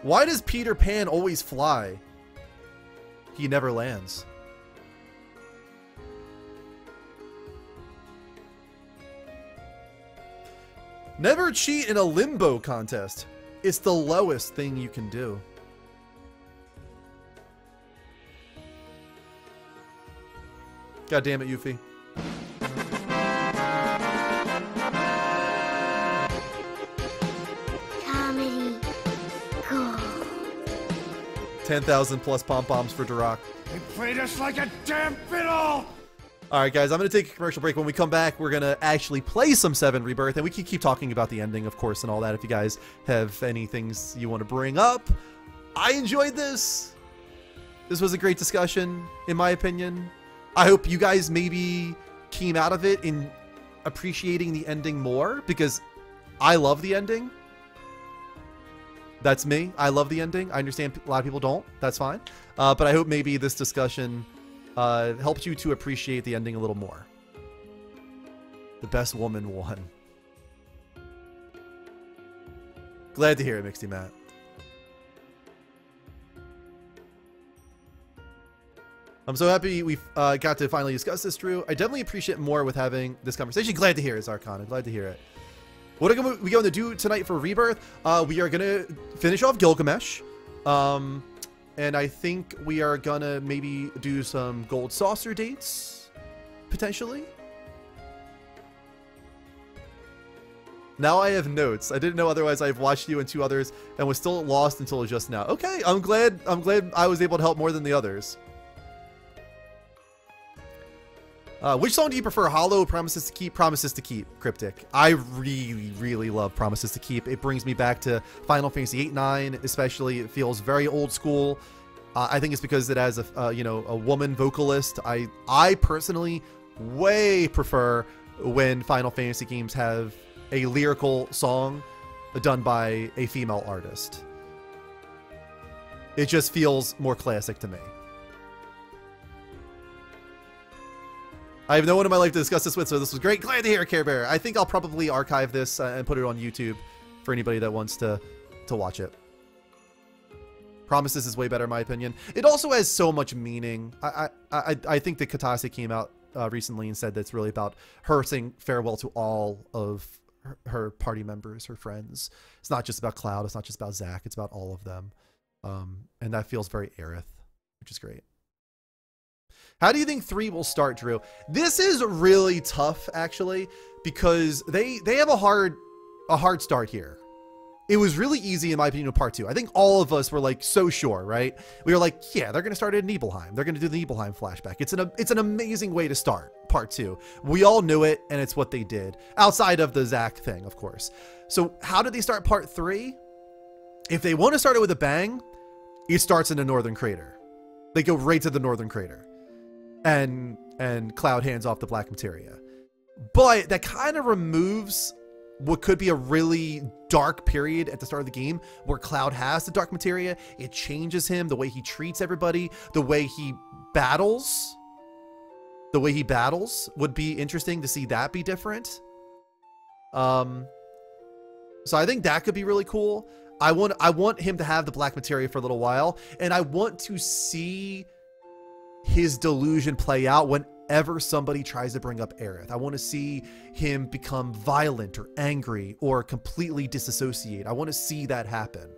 Why does Peter Pan always fly? He never lands. Never cheat in a limbo contest. It's the lowest thing you can do. God damn it, Yuffie. Comedy gold. ten thousand plus pom-poms for Duroc. They played us like a damn fiddle! Alright guys, I'm going to take a commercial break. When we come back, we're going to actually play some seven Rebirth, and we can keep talking about the ending, of course, and all that if you guys have any things you want to bring up. I enjoyed this. This was a great discussion, in my opinion. I hope you guys maybe came out of it in appreciating the ending more, because I love the ending. That's me. I love the ending. I understand a lot of people don't. That's fine. Uh, but I hope maybe this discussion... Uh, helped you to appreciate the ending a little more. The best woman won. Glad to hear it, Mixty Matt. I'm so happy we uh, got to finally discuss this, Drew. I definitely appreciate more with having this conversation. Glad to hear it, Zarkon. I'm glad to hear it. What are we going to do tonight for Rebirth? Uh, we are going to finish off Gilgamesh. Um... And I think we are gonna maybe do some gold saucer dates, potentially. Now I have notes. I didn't know otherwise. I've watched you and two others and was still lost until just now. Okay, I'm glad. I'm glad I was able to help more than the others. Uh, which song do you prefer? Hollow, Promises to Keep, Promises to Keep, Cryptic. I really, really love Promises to Keep. It brings me back to Final Fantasy eight, nine, especially. It feels very old school. Uh, I think it's because it has a uh, you know a woman vocalist. I I personally way prefer when Final Fantasy games have a lyrical song done by a female artist. It just feels more classic to me. I have no one in my life to discuss this with, so this was great. Glad to hear, Care Bear. I think I'll probably archive this uh, and put it on YouTube for anybody that wants to, to watch it. Promises is way better, in my opinion. It also has so much meaning. I I, I think that Katase came out uh, recently and said that it's really about her saying farewell to all of her, her party members, her friends. It's not just about Cloud. It's not just about Zack. It's about all of them. Um, and that feels very Aerith, which is great. How do you think three will start, Drew? This is really tough, actually, because they they have a hard a hard start here. It was really easy, in my opinion, with part two. I think all of us were like so sure, right? We were like, yeah, they're gonna start at Nibelheim. They're gonna do the Nibelheim flashback. It's an it's an amazing way to start part two. We all knew it, and it's what they did. Outside of the Zack thing, of course. So how did they start part three? If they want to start it with a bang, it starts in the Northern Crater. They go right to the Northern Crater. And and Cloud hands off the Black Materia. But that kind of removes what could be a really dark period at the start of the game where Cloud has the Dark Materia. It changes him, the way he treats everybody, the way he battles. The way he battles would be interesting to see that be different. Um, so I think that could be really cool. I want I want him to have the Black Materia for a little while, and I want to see his delusion play out when whenever somebody tries to bring up Aerith. I want to see him become violent or angry or completely disassociate. I want to see that happen.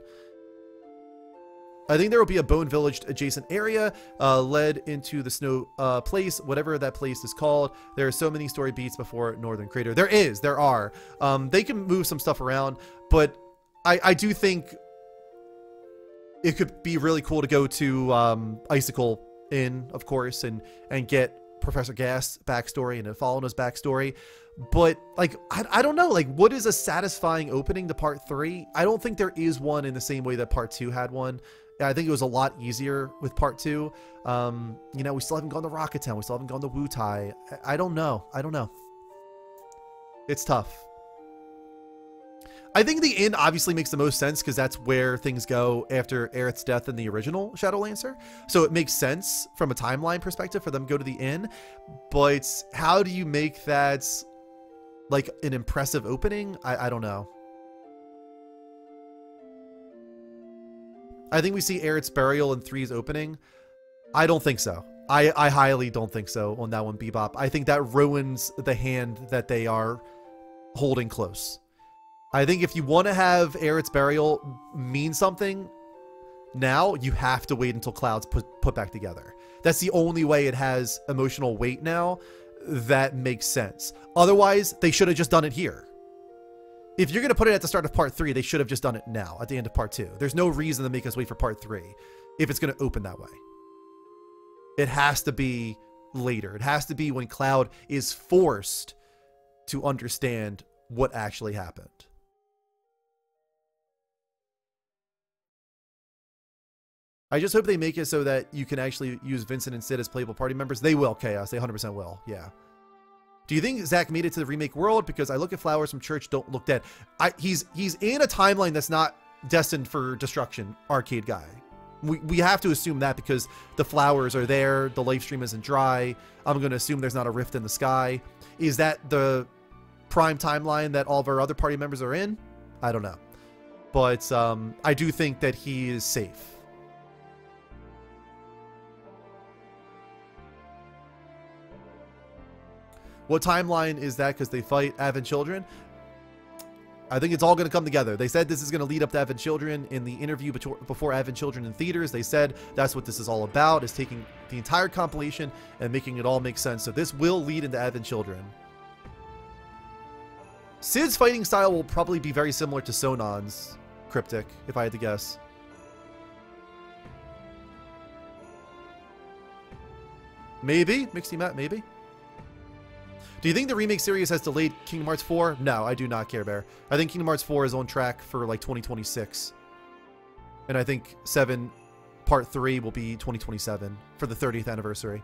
I think there will be a Bone Village adjacent area uh, led into the snow uh, place, whatever that place is called. There are so many story beats before Northern Crater. There is, there are. Um, they can move some stuff around, but I, I do think it could be really cool to go to um, Icicle Inn, of course, and, and get Professor Ghast's backstory and Infalina's backstory. But, like, I, I don't know, like, what is a satisfying opening to part three? I don't think there is one in the same way that part two had one. I think it was a lot easier with part two. Um, you know, we still haven't gone to Rocket Town. We still haven't gone to Wutai. I, I don't know. I don't know. It's tough. I think the inn obviously makes the most sense because that's where things go after Aerith's death in the original Shadowlancer. So it makes sense from a timeline perspective for them to go to the inn. But how do you make that like an impressive opening? I, I don't know. I think we see Aerith's burial in three's opening. I don't think so. I, I highly don't think so on that one, Bebop. I think that ruins the hand that they are holding close. I think if you want to have Aerith's burial mean something now, you have to wait until Cloud's put, put back together. That's the only way it has emotional weight now that makes sense. Otherwise, they should have just done it here. If you're going to put it at the start of part three, they should have just done it now, at the end of part two. There's no reason to make us wait for part three if it's going to open that way. It has to be later. It has to be when Cloud is forced to understand what actually happened. I just hope they make it so that you can actually use Vincent and Sid as playable party members. They will, Chaos. They one hundred percent will, yeah. Do you think Zack made it to the remake world? Because I look at flowers from church, don't look dead. I, he's he's in a timeline that's not destined for destruction, arcade guy. We, we have to assume that because the flowers are there, the live stream isn't dry. I'm going to assume there's not a rift in the sky. Is that the prime timeline that all of our other party members are in? I don't know. But um, I do think that he is safe. What timeline is that? Because they fight Advent Children? I think it's all going to come together. They said this is going to lead up to Advent Children in the interview before Advent Children in theaters. They said that's what this is all about, is taking the entire compilation and making it all make sense. So this will lead into Advent Children. Sid's fighting style will probably be very similar to Sonon's, Cryptic, if I had to guess. Maybe. Mixed team out, maybe. Do you think the remake series has delayed Kingdom Hearts four? No, I do not, Care Bear. I think Kingdom Hearts four is on track for like twenty twenty-six. And I think seven part three will be twenty twenty-seven for the thirtieth anniversary.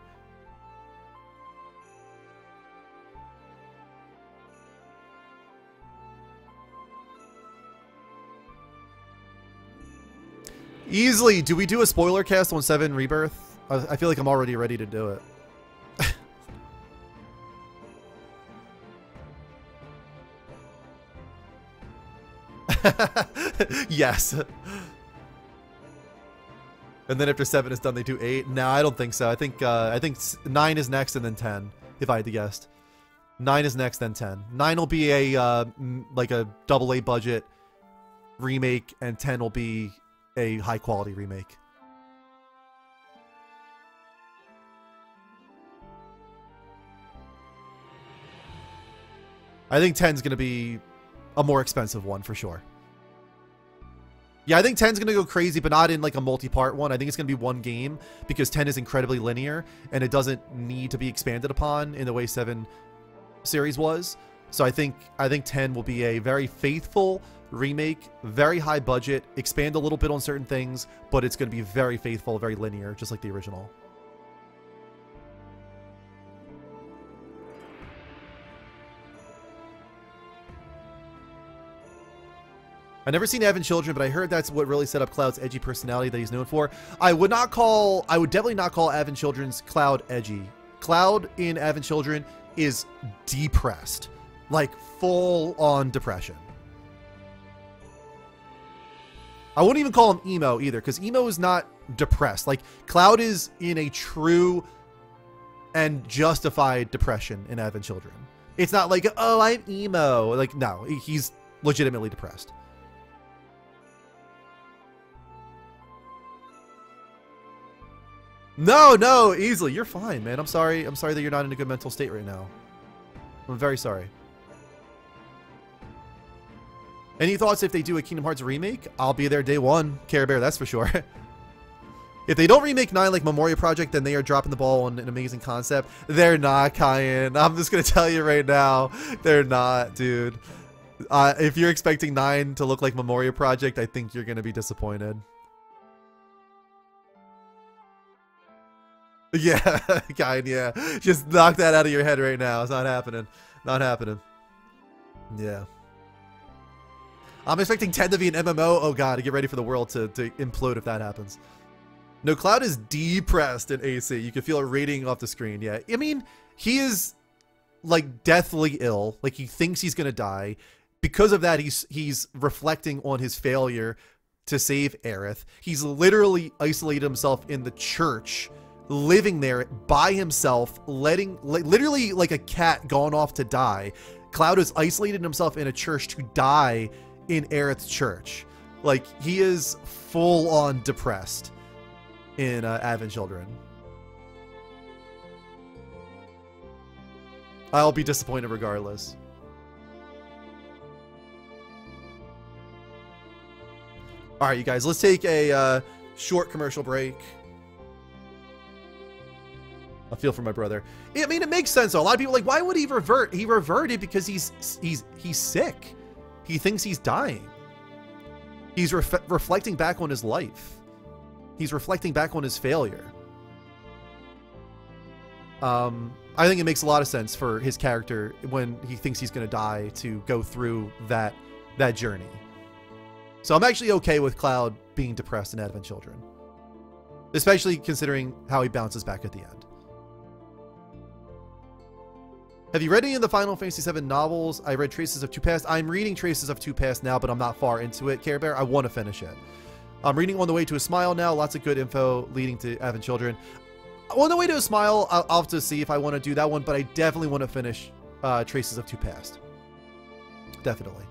Easily, do we do a spoiler cast on seven Rebirth? I feel like I'm already ready to do it. Yes. And then after seven is done, they do eight. No, I don't think so. I think uh, I think nine is next, and then ten. If I had to guess, nine is next, then ten. Nine will be a uh, like a double A budget remake, and ten will be a high quality remake. I think ten is going to be a more expensive one for sure. Yeah, I think ten's going to go crazy, but not in like a multi-part one. I think it's going to be one game because ten is incredibly linear and it doesn't need to be expanded upon in the way seven series was. So I think I think ten will be a very faithful remake, very high budget, expand a little bit on certain things, but it's going to be very faithful, very linear, just like the original. I've never seen Advent Children, but I heard that's what really set up Cloud's edgy personality that he's known for. I would not call, I would definitely not call Advent Children's Cloud edgy. Cloud in Advent Children is depressed, like full on depression. I wouldn't even call him emo either, because emo is not depressed. Like Cloud is in a true and justified depression in Advent Children. It's not like, oh, I'm emo. Like, no, he's legitimately depressed. No, no, easily. You're fine, man. I'm sorry. I'm sorry that you're not in a good mental state right now. I'm very sorry. Any thoughts if they do a Kingdom Hearts remake? I'll be there day one. Care Bear, that's for sure. If they don't remake nine like Memoria Project, then they are dropping the ball on an amazing concept. They're not, Kyan. I'm just going to tell you right now. They're not, dude. Uh, if you're expecting nine to look like Memoria Project, I think you're going to be disappointed. Yeah, Kyan, yeah. Just knock that out of your head right now. It's not happening. Not happening. Yeah. I'm expecting ten to be an M M O. Oh, God. Get ready for the world to, to implode if that happens. No, Cloud is depressed in A C. You can feel it radiating off the screen. Yeah, I mean, he is like deathly ill. Like he thinks he's gonna die. Because of that, he's he's reflecting on his failure to save Aerith. He's literally isolated himself in the church, living there by himself, letting li literally like a cat gone off to die. Cloud has isolated himself in a church to die in Aerith's church. Like he is full on depressed in uh, Advent Children. I'll be disappointed regardless. All right, you guys, let's take a uh, short commercial break. I feel for my brother. I mean, it makes sense though. A lot of people are like, why would he revert? He reverted because he's he's he's sick. He thinks he's dying. He's ref reflecting back on his life. He's reflecting back on his failure. Um, I think it makes a lot of sense for his character when he thinks he's going to die to go through that that journey. So I'm actually okay with Cloud being depressed in Advent Children, especially considering how he bounces back at the end. Have you read any of the Final Fantasy seven novels? I read Traces of Two Past. I'm reading Traces of Two Past now, but I'm not far into it. Care Bear, I want to finish it. I'm reading On the Way to a Smile now. Lots of good info leading to Advent Children. On the Way to a Smile, I'll, I'll have to see if I want to do that one, but I definitely want to finish uh, Traces of Two Past. Definitely.